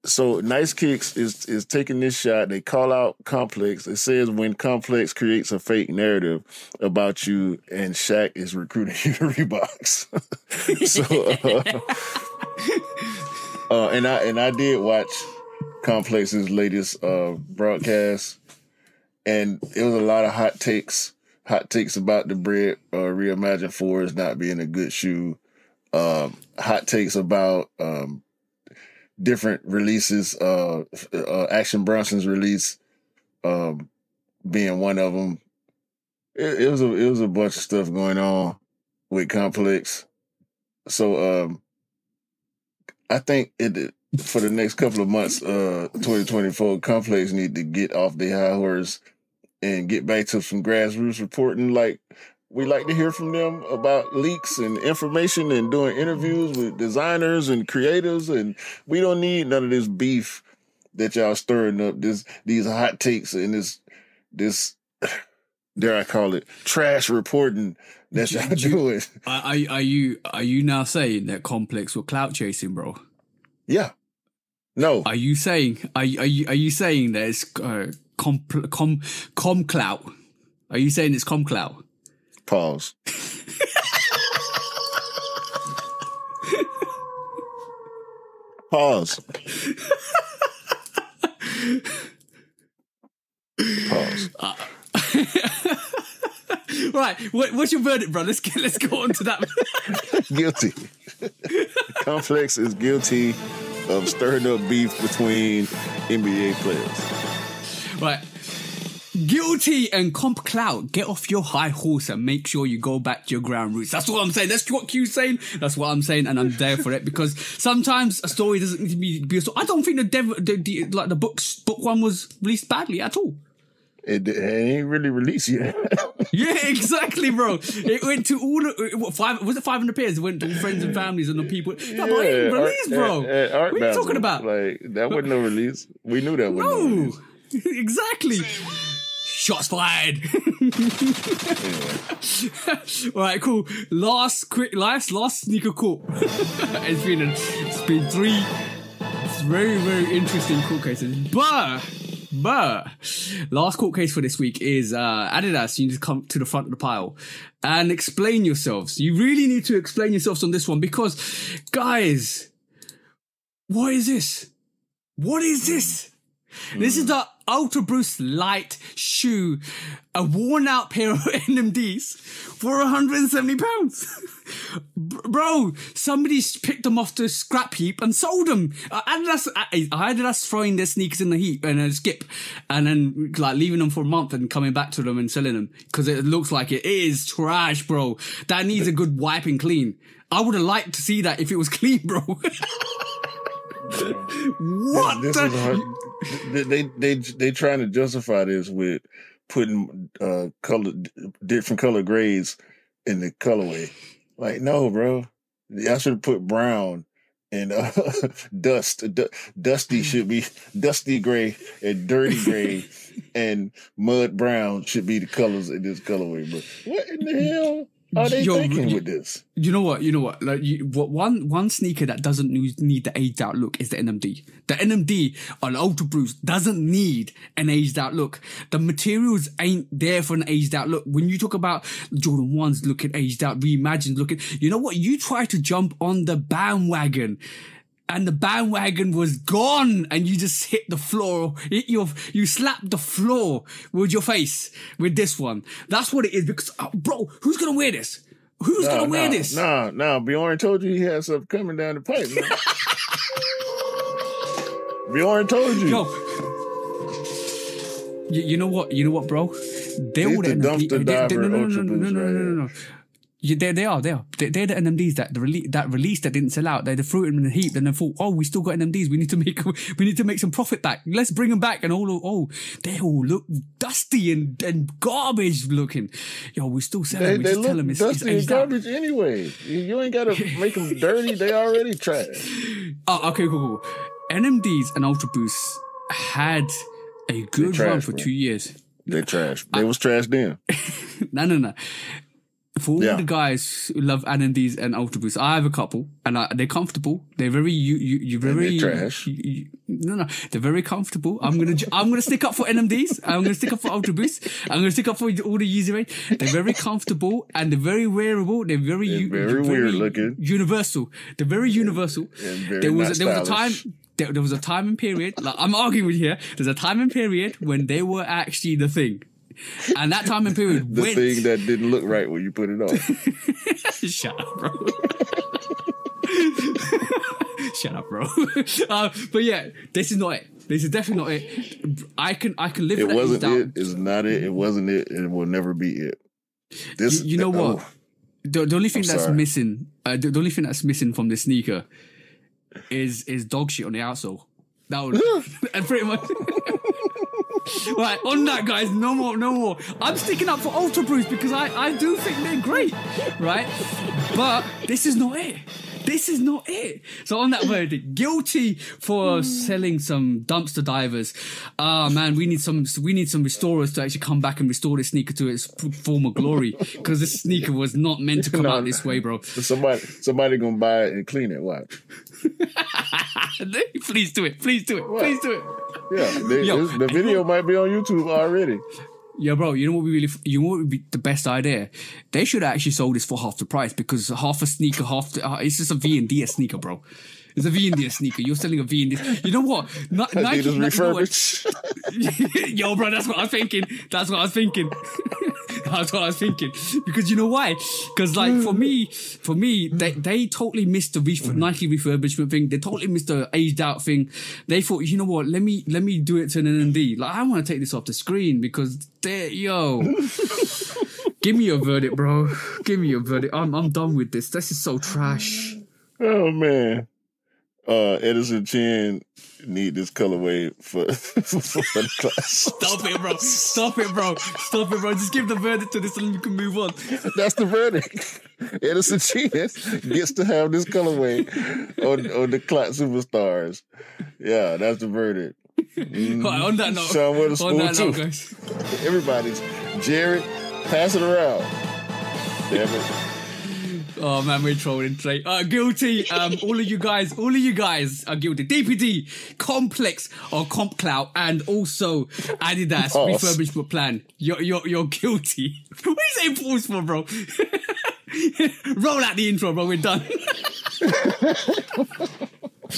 So Nice Kicks is is taking this shot. They call out Complex. It says when Complex creates a fake narrative about you and Shaq is recruiting you to Reeboks. so. Uh, Uh, and I and I did watch Complex's latest uh, broadcast, and it was a lot of hot takes, hot takes about the bread uh, reimagined fours not being a good shoe, um, hot takes about um, different releases, uh, uh, Action Bronson's release um, being one of them. It, it was a it was a bunch of stuff going on with Complex, so. Um, I think it for the next couple of months, uh, twenty twenty-four, Complex need to get off their high horse and get back to some grassroots reporting. Like, we like to hear from them about leaks and information and doing interviews with designers and creators. And we don't need none of this beef that y'all stirring up, this these hot takes and this, this dare I call it, trash reporting. That's do, how I do, do it. Are, are you are you now saying that Complex were clout chasing, bro? Yeah. No. Are you saying are you, are you are you saying that it's uh, com com com clout? Are you saying it's com clout? Pause. Pause. Pause. Uh, Right, what, what's your verdict, bro? Let's get let's go on to that. Guilty. Complex is guilty of stirring up beef between N B A players. Right. Guilty and comp clout. Get off your high horse and make sure you go back to your ground roots. That's what I'm saying. That's what Q's saying. That's what I'm saying, and I'm there for it, because sometimes a story doesn't need to be, be a story. I don't think the, dev, the, the like the books book one was released badly at all. It, it ain't really released yet. Yeah, exactly, bro. It went to all the what, five was it five hundred pairs? It went to friends and families and the people. No, yeah, but it ain't released, bro. At, at, at what are you talking about? Like, that wasn't no release. We knew that wasn't. No, no exactly. Shots fired. All right, cool. Last quick, last last sneaker court. it's been a, it's been three very very interesting court cases, but. But last court case for this week is uh, Adidas. You need to come to the front of the pile and explain yourselves. You really need to explain yourselves on this one because, guys, what is this? What is this? Mm. This is the Ultra Boost Light shoe, a worn out pair of N M Ds for one hundred seventy pounds. Bro, somebody's picked them off the scrap heap and sold them. Adidas, Adidas throwing their sneakers in the heap and a skip and then like leaving them for a month and coming back to them and selling them because it looks like it is trash, bro. That needs a good wiping clean. I would have liked to see that if it was clean, bro. What this, this the? They they they trying to justify this with putting uh color different color grades in the colorway. Like, no, bro, I should have put brown and uh, dust. D dusty should be dusty gray and dirty gray and mud brown should be the colors in this colorway. But what in the hell? Are they Yo, thinking you, with this? You know what? You know what? Like, you, what one one sneaker that doesn't need the aged out look is the N M D. The N M D on Ultra Boost doesn't need an aged out look. The materials ain't there for an aged out look. When you talk about Jordan ones looking aged out, reimagined looking, you know what? You try to jump on the bandwagon, and the bandwagon was gone, and you just hit the floor. Hit your, you slapped the floor with your face with this one. That's what it is. Because, oh, bro, who's gonna wear this? Who's no, gonna no, wear this? No, no. Bjorn told you he had something coming down the pipe, man. Bjorn told you. Yo, you, you know what? You know what, bro? They would the dumpster diver. No, no, no, no, no, no, no, no, no. Yeah, they, they are, they are. They, they're the N M Ds that the rele that release that didn't sell out. They, they threw it in the heap and then thought, oh, we still got N M Ds. We need to make we need to make some profit back. Let's bring them back. And all, oh, they all look dusty and, and garbage looking. Yo, we still sell them. We just tell them it's dusty and garbage anyway. You ain't got to make them dirty. They already tried. Oh, okay, cool, cool. N M Ds and Ultra Boost had a good run for two years. They trash. They was trash then. No, no, no. For all yeah. the guys who love N M Ds and Ultra Boosts, I have a couple, and I, they're comfortable. They're very, you, you, you very and they're trash. You, you, no, no, they're very comfortable. I'm gonna, I'm gonna stick up for N M Ds. I'm gonna stick up for Ultra Boosts. I'm gonna stick up for all the Yeezy range. They're very comfortable and they're very wearable. They're very, they're very, they're very weird looking. Universal. They're very universal. And very there was, there was a time. There, there was a time and period. Like, I'm arguing with you here. There's a time and period when they were actually the thing. And that time and period the went. Thing that didn't look right when you put it on. Shut up, bro. Shut up, bro. Uh, but yeah, this is not it. This is definitely not it. I can, I can live. It wasn't it. It's not it. It wasn't it, and it will never be it. This, you, you know oh. what? The, the only thing I'm that's sorry. missing, uh, the, the only thing that's missing from this sneaker is is dog shit on the outsole. That would, and pretty much. Right, on that, guys, no more, no more. I'm sticking up for Ultra Boost because I, I do think they're great, right? But this is not it. This is not it. So on that verdict, guilty for selling some dumpster divers. Ah, uh, man, we need some we need some restorers to actually come back and restore this sneaker to its former glory because this sneaker was not meant to come no, out this way, bro. Somebody somebody gonna buy it and clean it. What? Please do it. Please do it. What? Please do it. Yeah, they, Yo, this, the video might be on YouTube already. Yeah, bro, you know what would be really, you know what would be the best idea? They should have actually sold this for half the price because half a sneaker, half the, uh, it's just a V and D sneaker, bro. It's a V and D sneaker. You're selling a V and D. You know what? N Nike, refurbished. Yo, bro, that's what I'm thinking. That's what I was thinking. That's what I was thinking. Because you know why? Because like for me, for me, they, they totally missed the ref Nike refurbishment thing. They totally missed the aged out thing. They thought, you know what? Let me let me do it to an N M D. Like I want to take this off the screen because they, yo. Give me your verdict, bro. Give me your verdict. I'm I'm done with this. This is so trash. Oh man. Uh, Edison Chen need this colorway for, for, for the class. Stop it, bro. Stop it, bro. Stop it, bro. Just give the verdict to this and you can move on. That's the verdict. Edison Chen gets to have this colorway on, on the Clot Superstars. Yeah, that's the verdict. Mm. Right, on that note, Sean Willis, on that note, guys. Everybody's Jared, pass it around. Damn it. Oh man, we're trolling Trey. Uh, guilty. Um, all of you guys, all of you guys are guilty. D P D, Complex or Comp Clout, and also Adidas pause. Refurbishment plan. You're you're you're guilty. What are you saying pause for, bro? Roll out the intro, bro. We're done.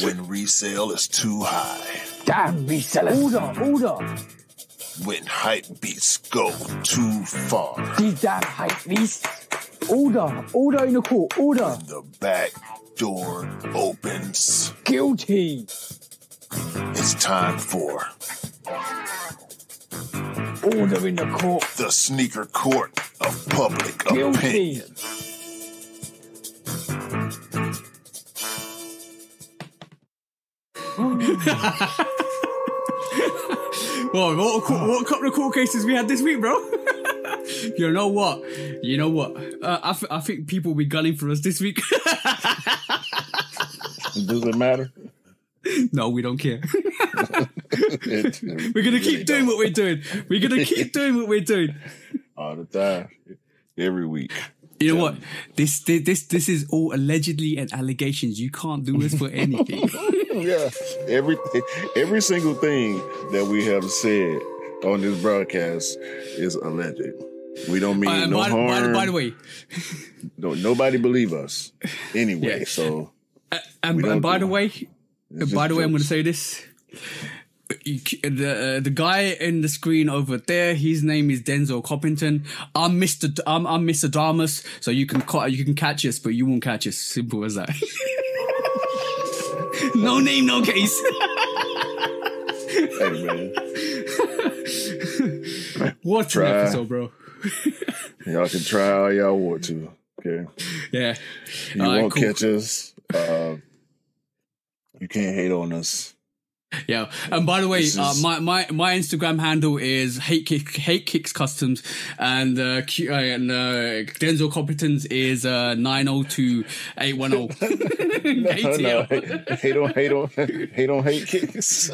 When resale is too high. Damn resellers. Hold on, hold on. When hype beats go too far. These damn hype beats. Order, order in the court, order. When the back door opens. Guilty. It's time for... Order in the court. The sneaker court of public Guilty. Opinion. Well, what, what couple of court cases we had this week, bro? You know what? You know what? Uh, I, th I think people will be gunning for us this week. Does it matter? No, we don't care. it, it, we're gonna keep really doing don't. what we're doing. We're gonna keep doing what we're doing all the time, every week. You know yeah. what? This this this is all allegedly and allegations. You can't do this for anything. Yeah, everything, every single thing that we have said on this broadcast is alleged. We don't mean uh, no by, harm. By, by the way, no, nobody believe us anyway. Yeah. So, uh, and, and by the way, by the jokes. way, I'm going to say this: the uh, the guy in the screen over there, his name is Denzel Coppington. I'm Mister D I'm I'm Mister Damas. So you can you can catch us, but you won't catch us. Simple as that. No name, no case. Hey, man. What try. an episode, bro. Y'all can try all y'all want to. Okay. Yeah. You all won't right, cool. catch us. Uh, you can't hate on us. Yeah, and by the way, is... uh, my, my my Instagram handle is hate kick, hate kicks customs, and uh, Q, uh, and uh, Denzel Competence is uh, nine zero two eight one zero. Hate on hate on hate on hate kicks.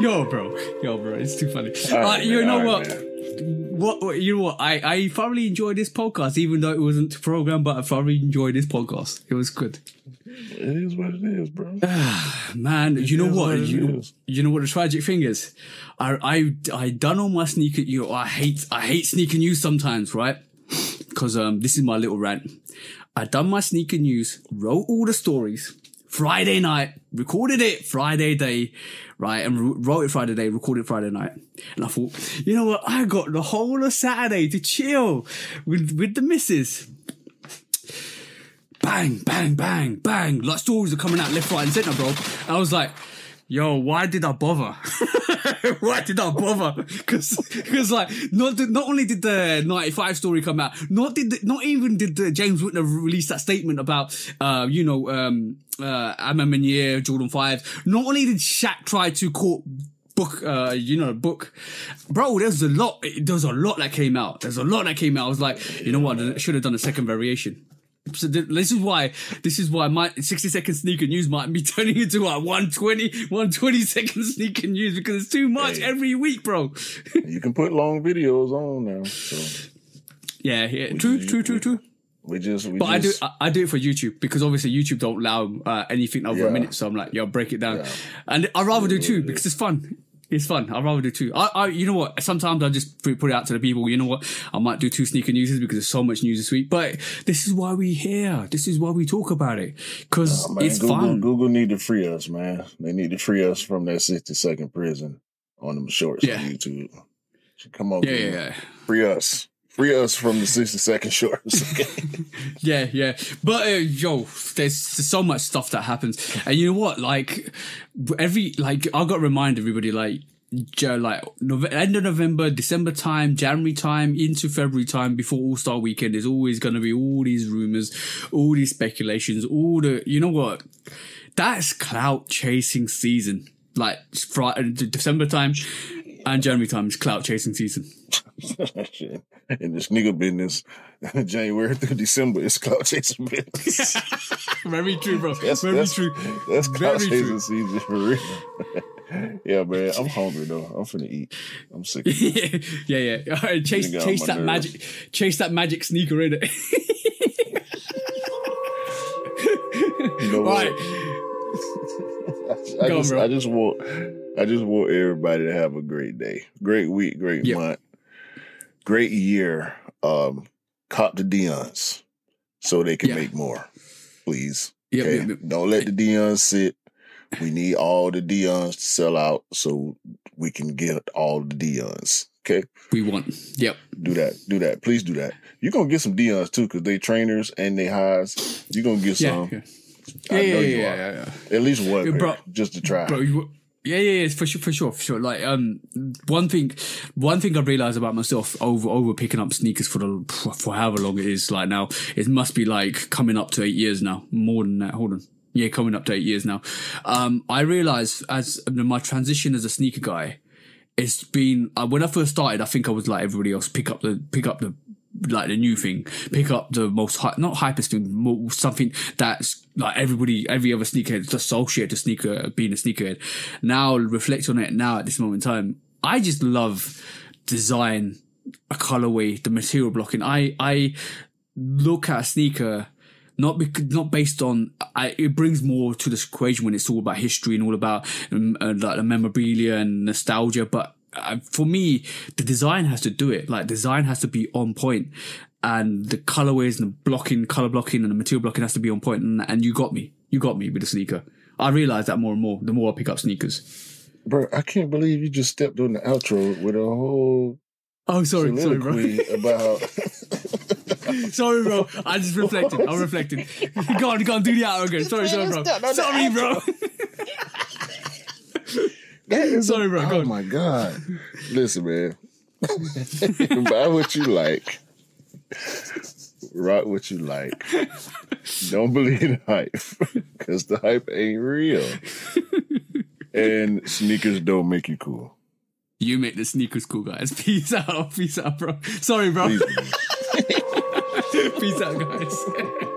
Yo, bro, yo, bro, it's too funny. All right, uh, man, you know right, what? Man. What, what you know what I, I thoroughly enjoyed this podcast, even though it wasn't programmed, but I thoroughly enjoyed this podcast. It was good. It is what it is, bro. Man, it you know what, what you, know, you know what the tragic thing is? I I I done all my sneaker you know, I hate I hate sneaker news sometimes, right? Because um this is my little rant. I done my sneaker news, wrote all the stories Friday night, recorded it Friday day, right? And wrote it Friday day, recorded Friday night. And I thought, you know what? I got the whole of Saturday to chill with, with the missus. Bang, bang, bang, bang. Like stories are coming out left, right, and center, bro. I was like, yo, why did I bother? Why did I bother? Because, because like, not not only did the ninety-five story come out, not did the, not even did the James Whitner release that statement about, uh, you know, um, uh, A Ma Maniere, Jordan Five. Not only did Shaq try to court book, uh, you know, book, bro. There's a lot. There's a lot that came out. There's a lot that came out. I was like, you know what? I should have done a second variation. So th this is why this is why my sixty second sneaker news might be turning into like one twenty second sneaker news, because it's too much hey. every week, bro. You can put long videos on now. So. Yeah, yeah, we, true, we, true, true, true. We just, we but just... I do, I, I do it for YouTube, because obviously YouTube don't allow uh, anything over yeah. a minute. So I'm like, yo, break it down, yeah. and I rather yeah, do two yeah, because yeah. it's fun. It's fun. I'd rather do two. I, I, you know what? Sometimes I just put it out to the people. You know what? I might do two sneaker newses because there's so much news this week. But this is why we here. This is why we talk about it, because oh, it's Google, fun. Google need to free us, man. They need to free us from that sixty second prison on them shorts yeah. on YouTube. Come on, yeah, yeah, yeah, free us. Free us from the sixty second shorts. Okay? Yeah, yeah. But, uh, yo, there's, there's so much stuff that happens. And you know what? Like, every, like, I got to remind everybody, like, like November, end of November, December time, January time, into February time, before All-Star Weekend, there's always going to be all these rumors, all these speculations, all the, you know what? That's clout chasing season. Like, Friday, December time and January time is clout chasing season. In this nigga business, January through December is clout chasing business. Very true, bro. That's, very that's, true. That's clout chasing season for real. Yeah, man. I'm hungry though. I'm finna eat. I'm sick. yeah, yeah, yeah. All right, chase, chase that nerves. magic, chase that magic sneaker in it. You know what? Right. I, I, Go just, on, I just want, I just want everybody to have a great day, great week, great yep. month, great year. Um, cop the Deion's so they can yeah. make more, please. Yep, okay? yep, yep. Don't let the Deion's sit. We need all the Deion's to sell out so we can get all the Deion's. Okay. We want. Yep. Do that. Do that. Please do that. You're going to get some Deion's too because they trainers and they highs. You're going to get some. Yeah, yeah, I yeah, know yeah, you yeah, are. yeah, yeah. At least one, yeah, bro, just to try. Bro, you, yeah, yeah, yeah. For sure, for sure, for sure. Like, um, one thing, one thing I realized about myself over over picking up sneakers for the for however long it is. Like now, it must be like coming up to eight years now. More than that. Hold on. Yeah, coming up to eight years now. Um, I realized as my transition as a sneaker guy, it's been, uh, when I first started, I think I was like everybody else, pick up the, pick up the, like the new thing, pick up the most, hy not hypest thing, more, something that's like everybody, every other sneakerhead associated to sneaker, being a sneakerhead. Now reflect on it now at this moment in time. I just love design, a colorway, the material blocking. I, I look at a sneaker, Not because, not based on, I, it brings more to this equation when it's all about history and all about um, uh, like the memorabilia and nostalgia. But uh, for me, the design has to do it. Like design has to be on point, and the colorways and the blocking, color blocking, and the material blocking has to be on point. And, and you got me, you got me with the sneaker. I realize that more and more the more I pick up sneakers. Bro, I can't believe you just stepped on the outro with a whole. Oh, sorry, sorry, bro. About. Sorry, bro. I just reflected. I'm reflecting. Go on, go on, do the outro again. Sorry, sorry, bro. Sorry, bro. That is sorry, bro. Go on. Oh my god. Listen, man. Buy what you like. Rock what you like. Don't believe the hype because the hype ain't real. And sneakers don't make you cool. You make the sneakers cool, guys. Peace out, peace out, bro. Sorry, bro. Peace out, guys.